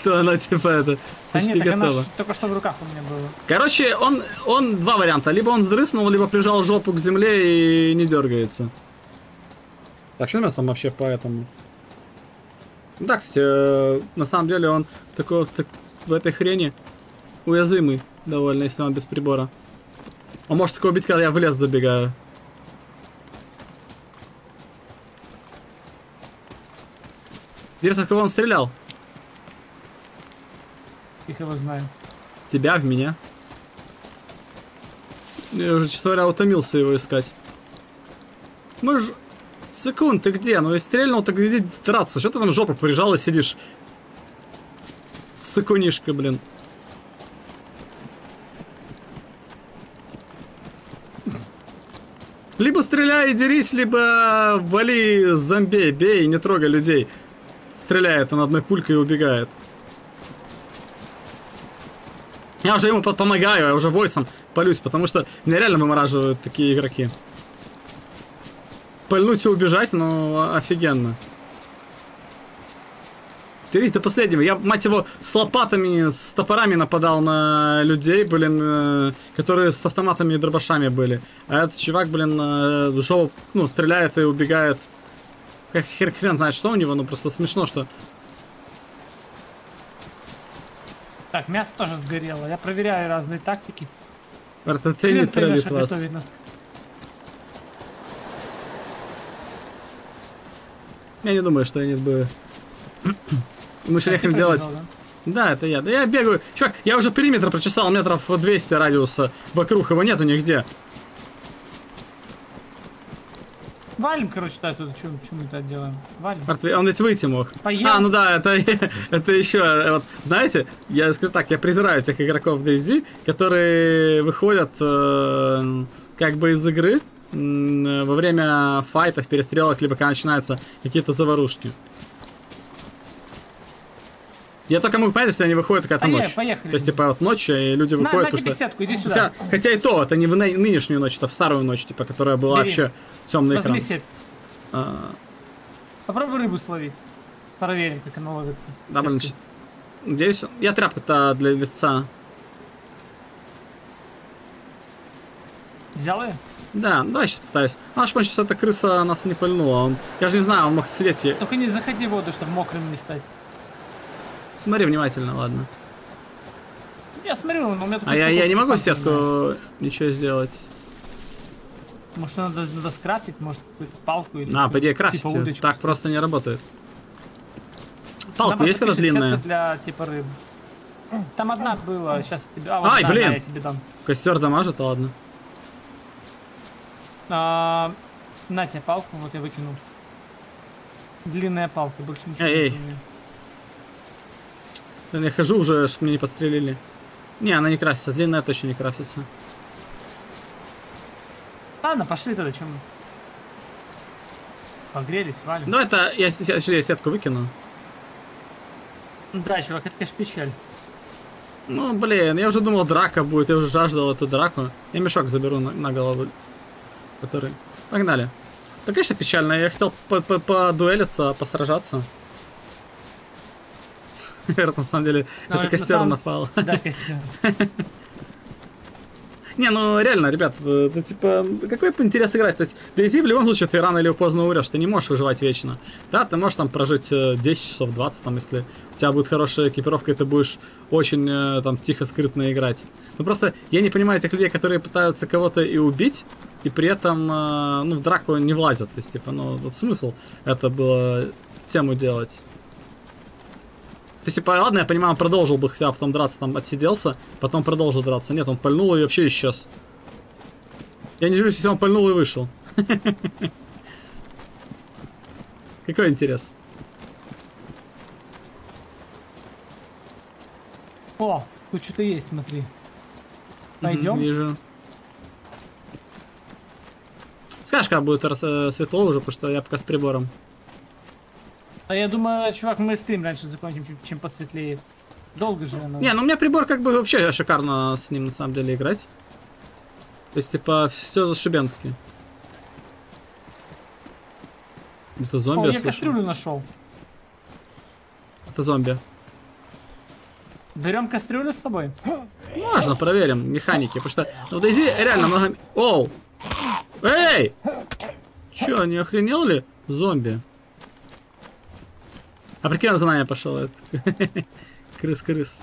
что она типа это почти готова. Только что в руках у меня было. Короче, он, он два варианта. Либо он сдрыснул, либо прижал жопу к земле и не дергается. Так, что у нас там вообще по этому? Да, кстати, на самом деле он такой вот в этой хрени уязвимый довольно, если он без прибора. Он может такое убить, когда я в лес забегаю. Интересно, в кого он стрелял? Их его знаю. Тебя, в меня. Я уже, честно говоря, утомился его искать. Мы ж... Секунд, ты где? Ну и стрельнул, так иди драться. Что ты там жопу прижал и сидишь? Сыкунишка, блин. Либо стреляй и дерись, либо вали зомби, бей, не трогай людей. Стреляет он одной пулькой и убегает. Я уже ему помогаю, я уже войсом палюсь, потому что меня реально вымораживают такие игроки. Пальнуть и убежать, ну офигенно. Дерись до последнего. Я, мать его, с лопатами, с топорами нападал на людей, блин, э, которые с автоматами и дробашами были. А этот чувак, блин, э, шел, ну, стреляет и убегает. Как хер хрен знает, что у него, ну, просто смешно, что... Так, мясо тоже сгорело. Я проверяю разные тактики. РТТ не травит вас. Я не думаю, что они бы... Мы что рехаем делать? Побежал, да? Да, это я. Да я бегаю. Чувак, я уже периметр прочесал, метров двести радиуса. Вокруг его нету нигде. Валим, короче, да, тут чему-то делаем. Валим. Он ведь выйти мог. Поел. А, ну да, это, это еще. Вот, знаете, я скажу так, я презираю тех игроков DayZ, которые выходят э, как бы из игры э, во время файтов, перестрелок, либо когда начинаются какие-то заварушки. Я только могу понять, если они выходят какая-то а ночь. Поехали. То есть, типа, вот ночью, и люди на, выходят... На пятидесятку, иди сюда. Хотя, хотя и то, это не в нынешнюю ночь, это в старую ночь, типа, которая была. Бери. Вообще темный экран. А... Попробуй рыбу словить. Проверим, как она ловится. Да, блин. Надеюсь. Я тряпка-то для лица. Взял ее? Да, давай сейчас пытаюсь. А ж, сейчас эта крыса нас не пальнула. Он... Я же не знаю, он мог сидеть и... Только не заходи в воду, чтобы мокрым не стать. Смотри внимательно, ладно. Я смотрю, но у меня... А я, я не могу сетку не ничего сделать. Может, надо, надо скрафтить, может, какую-то палку или... А, по идее, крафтить. Типа так сетку. Просто не работает. Палка есть когда длинная? Для, типа, рыб. Там одна была, сейчас я тебе... А, вот, ай, да, блин! Да, я тебе дам. Костер дамажит, ладно. А, на тебе палку, вот я выкинул. Длинная палка, больше ничего эй, не эй. Я хожу уже, чтобы меня не подстрелили. Не, она не крафтится, длинная точно не крафтится. Ладно, пошли тогда, чем мы? Погрелись, валим. Ну это, я, я, я сетку выкину. Да, чувак, это, конечно, печаль. Ну, блин, я уже думал, драка будет, я уже жаждал эту драку. Я мешок заберу на, на голову. Который... Погнали. Так, конечно, печально. Я хотел подуэлиться, посражаться. На самом деле, это костер напал. Да, костер. Не, ну реально, ребят, ну типа, какой интерес играть? То есть, DayZ в любом случае ты рано или поздно умрешь, ты не можешь выживать вечно. Да, ты можешь там прожить десять часов, двадцать, там, если у тебя будет хорошая экипировка, и ты будешь очень там тихо, скрытно играть. Ну просто я не понимаю тех людей, которые пытаются кого-то и убить, и при этом, ну, в драку не влазят. То есть, типа, ну, вот смысл это было тему делать. То есть, типа, ладно, я понимаю, он продолжил бы, хотя потом драться, там, отсиделся, потом продолжил драться. Нет, он пальнул и вообще исчез. Я не жду, если он пальнул и вышел. Какой интерес. О, тут что-то есть, смотри. Пойдем? Вижу. Скажешь, как будет светло уже, потому что я пока с прибором. А я думаю, чувак, мы стрим раньше закончим, чем посветлее. Долго же оно. Не, ну у меня прибор как бы вообще шикарно с ним на самом деле играть. То есть, типа, все зашибенски. Это зомби. О, я, я кастрюлю нашел. Это зомби. Берем кастрюлю с собой? Можно, проверим механики, потому что в DayZ реально много... Оу! Эй! Че, не охренел ли? Зомби. А прикинь, за нами пошел. Крыс-крыс.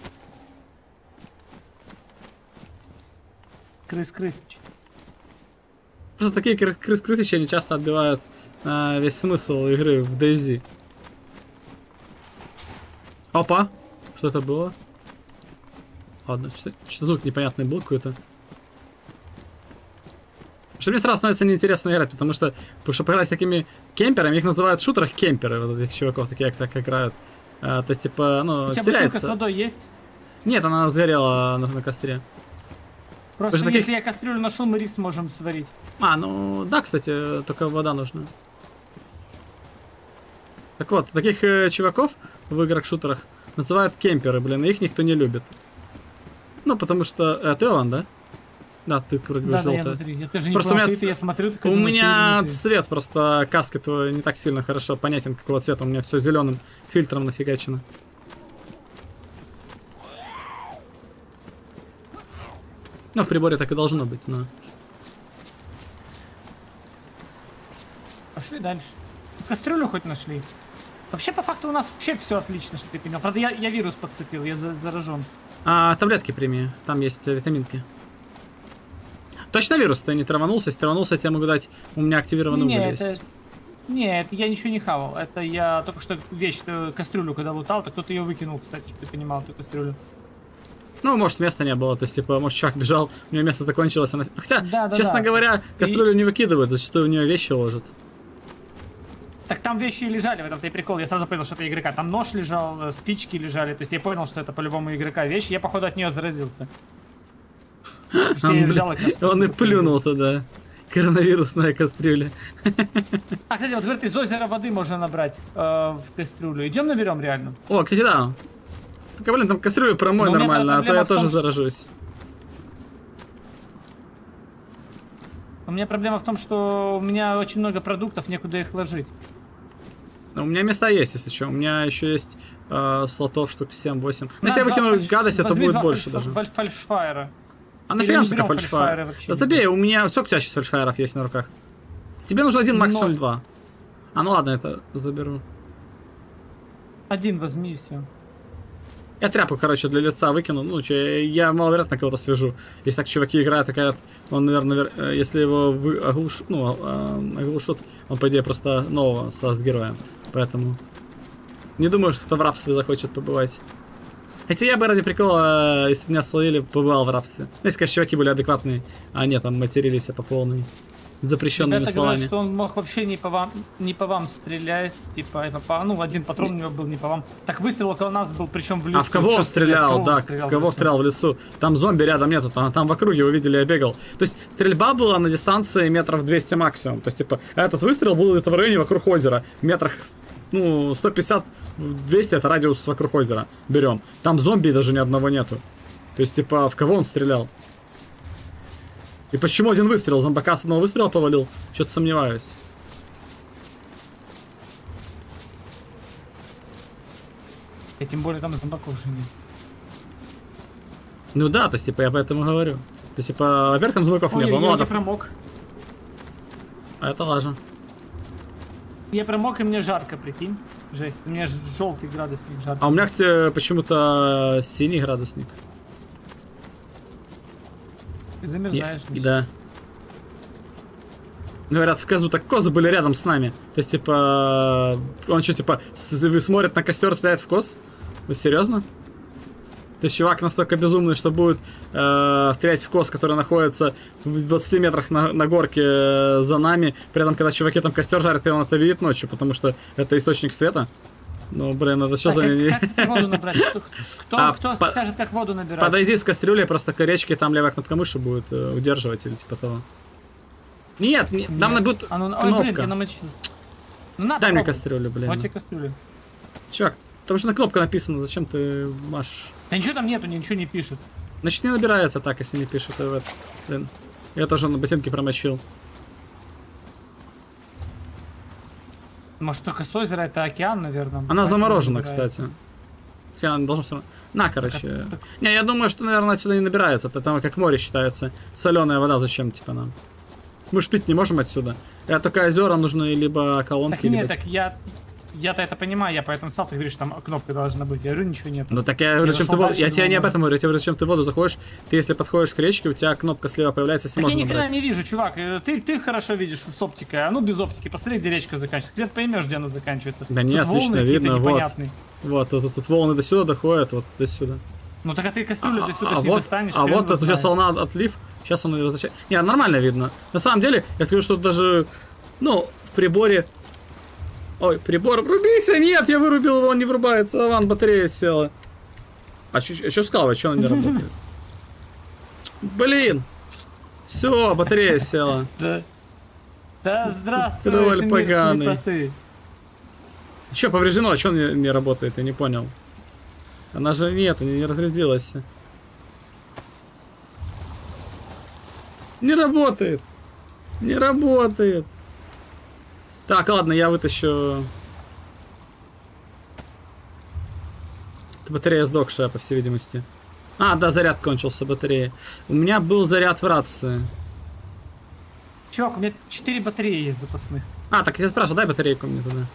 Крыс-крысыч. Просто такие крыс-крысычи, они часто отбивают э, весь смысл игры в DayZ. Опа! Что это было? Ладно, что-то звук непонятный был какой-то. Что мне сразу становится неинтересно играть, потому что, потому что поиграть с такими кемперами, их называют в шутерах кемперы, вот этих чуваков, такие как так играют. А, то есть, типа, ну, у тебя бутылка с водой есть? Нет, она сгорела на, на костре. Просто если таких... я кастрюлю нашел, мы рис можем сварить. А, ну, да, кстати, только вода нужна. Так вот, таких э, чуваков в играх-шутерах называют кемперы, блин, и их никто не любит. Ну, потому что... Э, ты Илон, да? Да, ты вроде бы желтая. У меня цвет просто каски твой не так сильно хорошо понятен, какого цвета. У меня все зеленым фильтром нафигачено. Ну, в приборе так и должно быть, но... Пошли дальше. Кастрюлю хоть нашли. Вообще, по факту, у нас вообще все отлично, что ты понял. Правда, я, я вирус подцепил, я за, заражен. А, таблетки прими, там есть витаминки. Точно вирус ты не траванулся? Если траванулся, я тебе могу дать. У меня активированный уголь это... есть. Нет, я ничего не хавал. Это я только что вещь, кастрюлю, когда лутал, так кто-то ее выкинул, кстати, чтобы ты понимал, эту кастрюлю. Ну, может, места не было. То есть, типа, может, чувак бежал, у него место закончилось. Она... Хотя, да, да, честно да, говоря, кастрюлю и... не выкидывают, зачастую в нее вещи ложат. Так там вещи и лежали, в этом-то и прикол. Я сразу понял, что это игрока. Там нож лежал, спички лежали. То есть, я понял, что это по-любому игрока вещь. Я, походу, от нее заразился. Он, взял, он и плюнул туда. Коронавирусная кастрюля. А, кстати, вот говорит, из озера воды можно набрать э, в кастрюлю. Идем наберем реально. О, кстати, да. Только, блин, там кастрюлю промой но нормально, а то я том, тоже заражусь. У меня проблема в том, что у меня очень много продуктов, некуда их ложить. У меня места есть, если что. У меня еще есть э, слотов штук семь-восемь. Если я выкину фальш... гадость, это будет больше фальш... даже. Фальшфайра. А нафига нам столько фальшфайра? Да забей, у меня сколько у тебя сейчас фальшфайров есть на руках? Тебе нужно один, максимум два. А ну ладно, это заберу. Один возьми и все. Я тряпку, короче, для лица выкину. Ну, я маловероятно кого-то свяжу. Если так чуваки играют, такая, он, наверное, если его вы оглуш... ну, оглушут, он, по идее, просто нового создаст героя. Поэтому не думаю, что кто-то в рабстве захочет побывать. Хотя я бы ради прикола, если меня словили, побывал в рабстве. Если, конечно, чуваки были адекватные, а нет, там матерились по полной. Запрещенными ребята словами. Говорят, что он мог вообще не по вам, не по вам стрелять, типа, это по, ну, один патрон не. У него был не по вам. Так выстрел около нас был, причем в лесу. А в кого он стрелял, да, в кого стрелял в лесу. Там зомби рядом нету, там, там в округе, вы видели, я бегал. То есть стрельба была на дистанции метров двести максимум. То есть, типа, этот выстрел был где-то в районе вокруг озера, метрах, ну, сто пятьдесят — двести, это радиус вокруг озера. Берем. Там зомби даже ни одного нету. То есть, типа, в кого он стрелял? И почему один выстрел? Зомбака с одного выстрела повалил? Что-то сомневаюсь. И тем более там зомбаков уже нет. Ну да, то есть типа я поэтому говорю. То есть типа, во-первых, там зомбаков не было. Я, я промок. А это важно. Я промок, и мне жарко, прикинь. Жесть, у меня желтый градусник жарко. А у меня, кстати, почему-то синий градусник. Ты замерзаешь. И, да. Говорят, в козу, так козы были рядом с нами. То есть, типа, он что, типа, смотрит на костер, стреляет в коз? Вы серьезно? То есть, чувак настолько безумный, что будет э, стрелять в коз, который находится в двадцати метрах на, на горке э, за нами. При этом, когда чуваки там костер жарят, и он это видит ночью, потому что это источник света. Ну, блин, это что а за... Как, как воду набрать? Кто, а, кто по... скажет, как воду набирать? Подойди с кастрюлей, просто к речке, там левая кнопка мыши будет э, удерживать или типа того. Нет, не, Нет. там будет а ну, кнопка. Ой, блин, я намочил. Ну, дай мне кастрюлю, блин. Вот тебе кастрюлю. Чувак, там же на кнопке написано, зачем ты машешь? Да ничего там нету, ничего не пишет. Значит, не набирается так, если не пишет. Блин, я тоже на ботинке промочил. Может, только с озера, это океан, наверное. Она заморожена, кстати. Хотя она должна все равно... На, короче. Так, так... Не, я думаю, что, наверное, отсюда не набирается, потому как море считается. Соленая вода зачем, типа, нам? Мы ж пить не можем отсюда. А только озера нужны, либо колонки, так нет, либо... так я... Я-то это понимаю, я поэтому стал, ты говоришь, там кнопка должна быть. Я говорю, ничего нет. Ну так я говорю, чем ты воду... Я тебе не об этом говорю, я тебе говорю, чем ты в воду заходишь. Ты, если подходишь к речке, у тебя кнопка слева появляется, если можно. Я никогда не вижу, чувак. Ты, ты хорошо видишь с оптикой, а ну без оптики. Посмотри, где речка заканчивается. Где ты поймешь, где она заканчивается. Да нет, отлично видно, вот. Вот, вот, тут волны до сюда доходят, вот до сюда. Ну так а ты кастрюлю до сюда не достанешь. А вот сейчас волна отлив, сейчас он ее возвращает. Не, нормально видно. На самом деле, я скажу, что даже, ну, в приборе... Ой, прибор, врубися! Нет, я вырубил его, он не врубается. А вон батарея села. А что сказал, а что она не работает? Блин! Все, батарея села. Да, да здравствуй, ты довольно поганый. Че, повреждено, а что он не, не работает, я не понял. Она же нет, не, не разрядилась. Не работает! Не работает! Так, ладно, я вытащу... Это батарея сдохшая, по всей видимости. А, да, заряд кончился, батарея. У меня был заряд в рации. Чувак, у меня четыре батареи есть запасных. А, так я спрашивал, дай батарейку мне туда.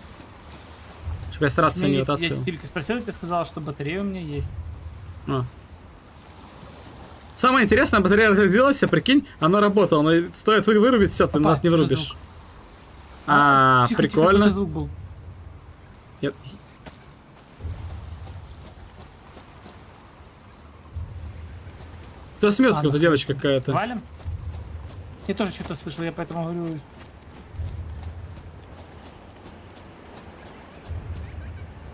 Чтобы я с рации не вытаскивал. Я Спилька спросил, ты сказала, что батарея у меня есть. А. Самое интересное, батарея разрядилась, а прикинь, она работала. Но стоит вырубить, все, ты Опа, не вырубишь. Звук. А, тихо, прикольно. Тихо, звук был. Я... Кто смеется, какая-то девочка какая-то. Валим? Я тоже что-то слышал, я поэтому говорю.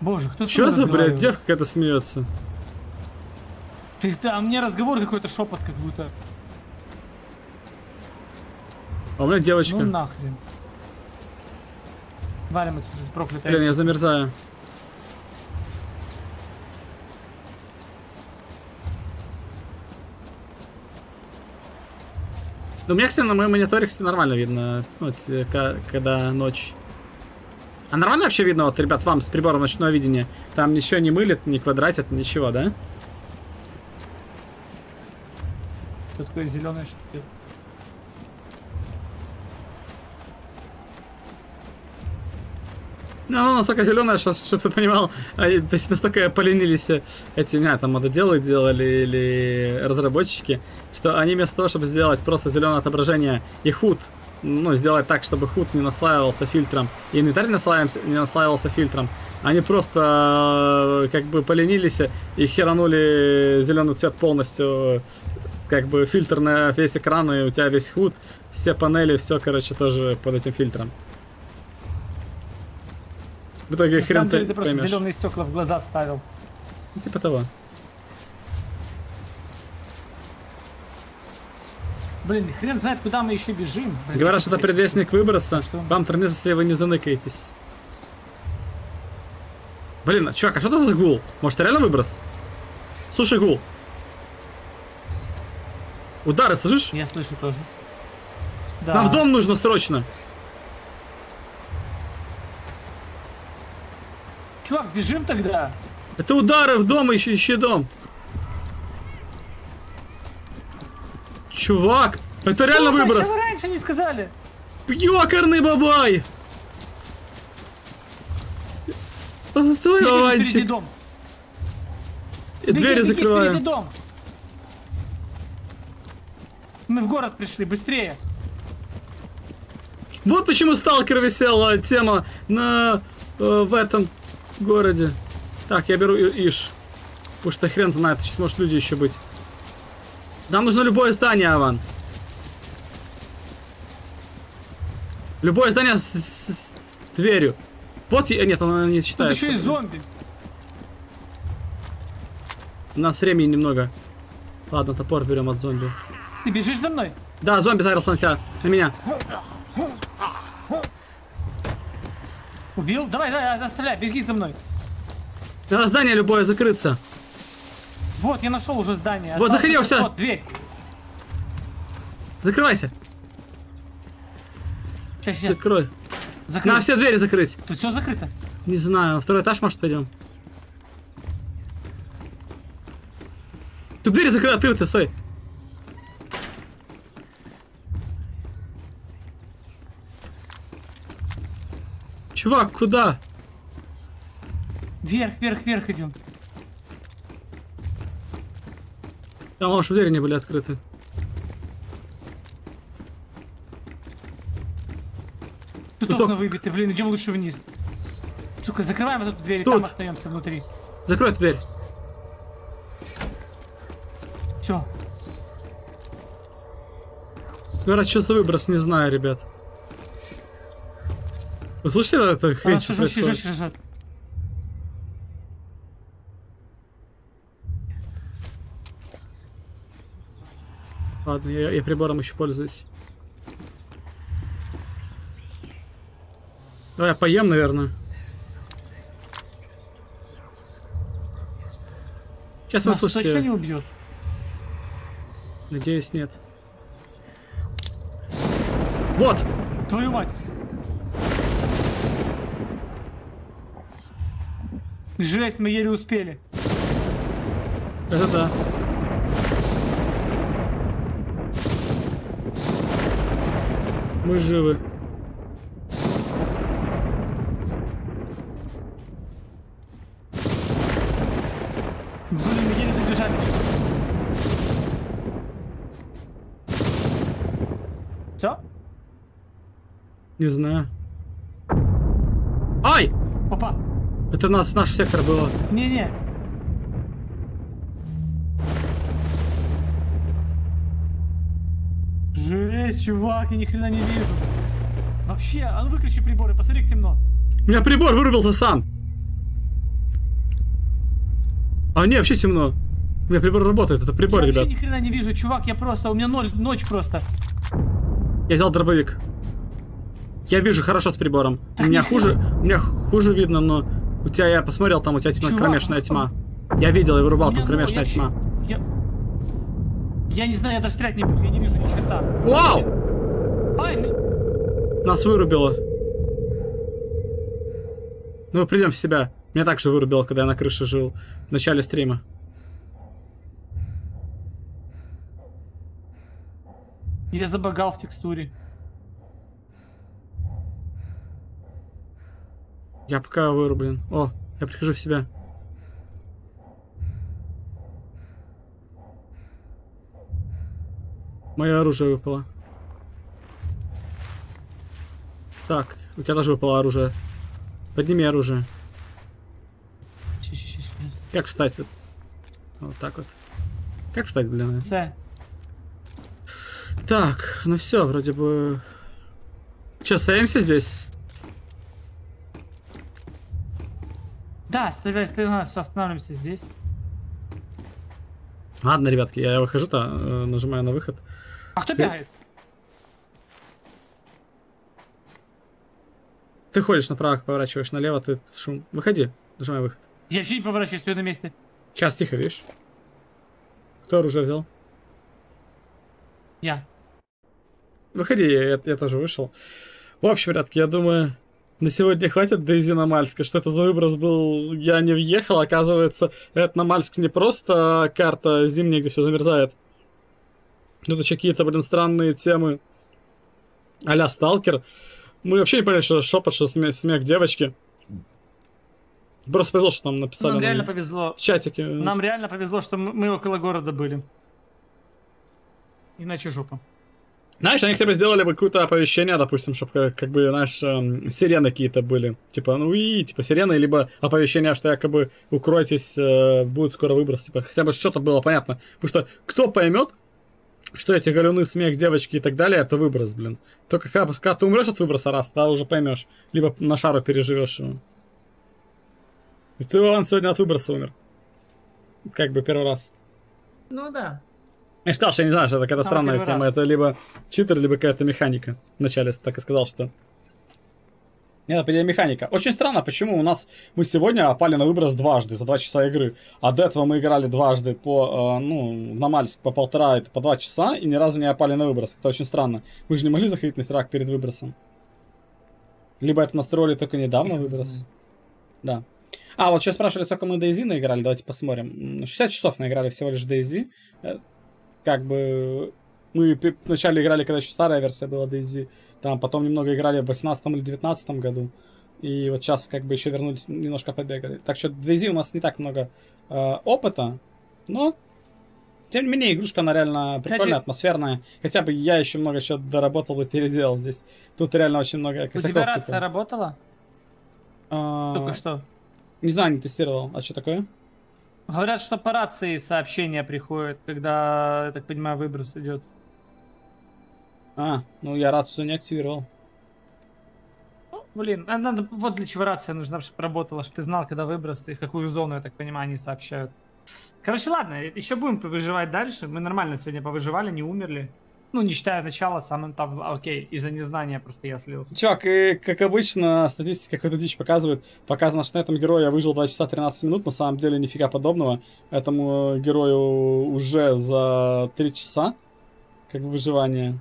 Боже, кто Что за, блядь, девка какая-то смеется? Ты, да, у меня разговор какой-то шепот как будто. А у меня девочка. Ну нахрен. Валим отсюда, проклятая. Блин, я замерзаю. У меня, кстати, на моем мониторе, кстати, нормально видно, вот, когда ночь. А нормально вообще видно, вот, ребят, вам с прибором ночного видения? Там ничего не мылит, не квадратит, ничего, да? Что такое зеленый штука? Ну, она настолько зеленая, что, чтобы ты понимал, настолько поленились эти, не, там, мододелы делали или разработчики, что они вместо того, чтобы сделать просто зеленое отображение и худ, ну, сделать так, чтобы худ не наслаивался фильтром, и инвентарь не наслаивался фильтром, они просто как бы поленились и херанули зеленый цвет полностью, как бы фильтр на весь экран, и у тебя весь худ, все панели, все, короче, тоже под этим фильтром. В итоге хрен на самом деле, ты просто зеленые стекла в глаза вставил. Типа того. Блин, хрен знает, куда мы еще бежим. Блин. Говорят, что это предвестник выброса. Что? Вам тормится, если вы не заныкаетесь. Блин, чувак, а что это за гул? Может, реально выброс? Слушай, гул. Удары, слышишь? Я слышу тоже. Да. Нам в дом нужно срочно. Чувак, бежим тогда. Это удары в дом, ищи, ищи дом. Чувак, это сука, реально выброс. Вы раньше не сказали. Ёкарный бабай. Стой, Ованчик. Двери закрываем. Дом. Мы в город пришли, быстрее. Вот почему Сталкер висела тема на э, в этом. В городе. Так, я беру Иш. Потому что хрен знает, сейчас может люди еще быть. Нам нужно любое здание, Аван. Любое здание с, с, с дверью. Вот я... Нет, она не считается. Тут еще и зомби. У нас времени немного. Ладно, топор берем от зомби. Ты бежишь за мной? Да, зомби зарился на тебя. На меня. Убил? Давай, давай, оставляй, беги за мной. Надо здание любое закрыться. Вот, я нашел уже здание. Вот, заходи, все. Вот, дверь. Закрывайся. Сейчас, сейчас. Закрой. Закрой. Надо все двери закрыть. Тут все закрыто? Не знаю, на второй этаж, может, пойдем? Тут двери закрыты, стой. Чувак, куда? Вверх, вверх, вверх идем. Там, может, двери не были открыты. Тут, Тут окна ок... выбиты, блин, идем лучше вниз. Сука, закрываем эту дверь, Тут. там остаемся внутри. Закрой эту дверь. Все. Говорят, что за выброс, не знаю, ребят. Вы слышите эту хрень, что происходит? Жужжит, жужжит. Ладно, я, я прибором еще пользуюсь. Давай я поем, наверное. Сейчас вы слышите. Точно не убьет? Надеюсь, нет. Вот! Твою мать! Жесть, мы еле успели. Это да. Мы живы. Блин, мы еле добежали. Все? Не знаю. Ай! Опа! Это у нас наш сектор было. Не-не. Жесть, чувак, я ни хрена не вижу. Вообще, а ну выключи приборы, посмотри, как темно. У меня прибор вырубился сам. А не, вообще темно. У меня прибор работает, это прибор, я ребят. Я вообще ни хрена не вижу, чувак, я просто, у меня ноль, ночь просто. Я взял дробовик. Я вижу хорошо с прибором. Так у меня хуже, у меня хуже видно, но... У тебя, я посмотрел, там у тебя темно, чувак, кромешная тьма. Я видел и вырубал, там кромешная я, тьма. Я... я не знаю, я даже стрелять не буду, я не вижу ни черта. Вау! Ай, мы... Нас вырубило. Ну, придем в себя. Меня так же вырубило, когда я на крыше жил. В начале стрима. Я забагал в текстуре. Я пока вырублен. О, я прихожу в себя. Мое оружие выпало. Так, у тебя тоже выпало оружие. Подними оружие. Че, че, че, че. Как встать? Вот так вот. Как встать, блин? С. Так, ну все, вроде бы. Че, стоимся здесь? Да, стоимся, все, останавливаемся здесь. Ладно, ребятки, я выхожу-то, нажимаю на выход. А кто бегает? Ты ходишь направо, поворачиваешь налево, ты шум. Выходи, нажимай выход. Я вообще не поворачиваюсь, стою на месте. Сейчас, тихо, видишь? Кто оружие взял? Я. Выходи, я, я тоже вышел. В общем, ребятки, я думаю, на сегодня хватит DayZ Намальска. Что это за выброс был, я не въехал. Оказывается, этот Намальск не просто карта зимняя, где все замерзает. Тут еще какие-то, блин, странные темы а-ля Сталкер. Мы вообще не поняли, что шепот, что смех, смех девочки. Просто повезло, что нам написали. Нам реально нам... повезло. В чатике. Нам реально повезло, что мы около города были. Иначе жопа. Знаешь, они хотя бы сделали бы какое-то оповещение, допустим, чтобы как, как бы, знаешь, эм, сирены какие-то были. Типа, ну и, типа, сирены, либо оповещение, что якобы укройтесь, э, будет скоро выброс. Типа, хотя бы что-то было понятно. Потому что кто поймет, что эти галюны, смех девочки и так далее, это выброс, блин. Только когда, когда ты умрешь от выброса раз, тогда уже поймешь. Либо на шару переживешь его. И ты, Иван, сегодня от выброса умер. Как бы первый раз. Ну да. Я сказал, что я не знаю, что это какая-то странная тема. Раз. Это либо читер, либо какая-то механика. Вначале так и сказал, что... Нет, по идее механика. Очень странно, почему у нас... Мы сегодня опали на выброс дважды, за два часа игры. А до этого мы играли дважды по... Ну, в Намальск по полтора, это по два часа, и ни разу не опали на выброс. Это очень странно. Мы же не могли заходить на страх перед выбросом. Либо это настроили только недавно выброс. Да. А, вот сейчас спрашивали, сколько мы DayZ наиграли. Давайте посмотрим. шестьдесят часов наиграли всего лишь DayZ. Как бы мы вначале играли, когда еще старая версия была DayZ, там потом немного играли в восемнадцатом или девятнадцатом году, и вот сейчас как бы еще вернулись, немножко побегали. Так что DayZ у нас не так много э, опыта, но тем не менее игрушка, она реально прикольная, Кстати, атмосферная. Хотя бы я еще много чего доработал и переделал здесь. Тут реально очень много косяков. У тебя рация типа. Работала? А, только что. Не знаю, не тестировал. А что такое? Говорят, что по рации сообщения приходят, когда, я так понимаю, выброс идет. А, ну я рацию не активировал. Ну, блин, а надо, вот для чего рация нужна, чтобы работала, чтобы ты знал, когда выброс, и в какую зону, я так понимаю, они сообщают. Короче, ладно, еще будем повыживать дальше. Мы нормально сегодня повыживали, не умерли. Ну, не считая начала, самым там, окей, из-за незнания просто я слился. Чувак, и, как обычно, статистика какую-то дичь показывает. Показано, что на этом герое я выжил два часа тринадцать минут, на самом деле нифига подобного. Этому герою уже за три часа, как бы, выживание.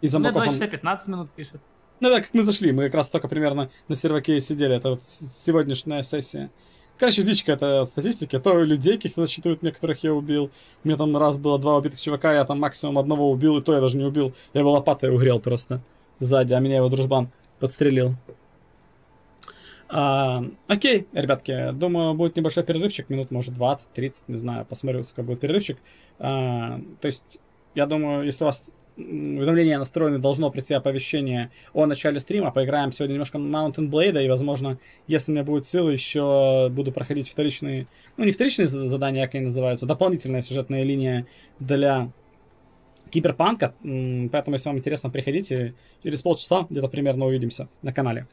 И за ну, два часа пятнадцать минут пишет. Ну да, как мы зашли, мы как раз только примерно на серваке сидели, это вот сегодняшняя сессия. Короче, дичка это статистика. То людей каких-то засчитывают, некоторых я убил. У меня там раз было два убитых чувака, я там максимум одного убил, и то я даже не убил. Я его лопатой угрел просто сзади, а меня его дружбан подстрелил. А, окей, ребятки, думаю, будет небольшой перерывчик, минут, может, двадцать-тридцать, не знаю, посмотрю, сколько будет перерывчик. А, то есть, я думаю, если у вас... уведомления настроены, должно прийти оповещение о начале стрима. Поиграем сегодня немножко Mountain Blade, и, возможно, если у меня будет силы, еще буду проходить вторичные, ну, не вторичные задания, как они называются, дополнительная сюжетная линия для Киберпанка. Поэтому, если вам интересно, приходите. Через полчаса где-то примерно увидимся на канале.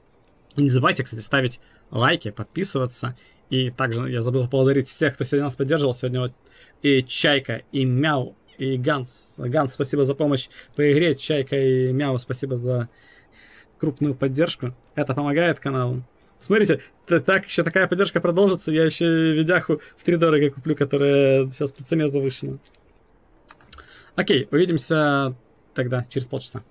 И не забывайте, кстати, ставить лайки, подписываться. И также я забыл поблагодарить всех, кто сегодня нас поддерживал. Сегодня вот и Чайка, и Мяу, и Ганс. Ганс, спасибо за помощь по игре. Чайка и Мяу, спасибо за крупную поддержку. Это помогает каналу. Смотрите, так еще такая поддержка продолжится. Я еще видяху в три дорого куплю, которая сейчас по цене завышена. Окей, увидимся тогда через полчаса.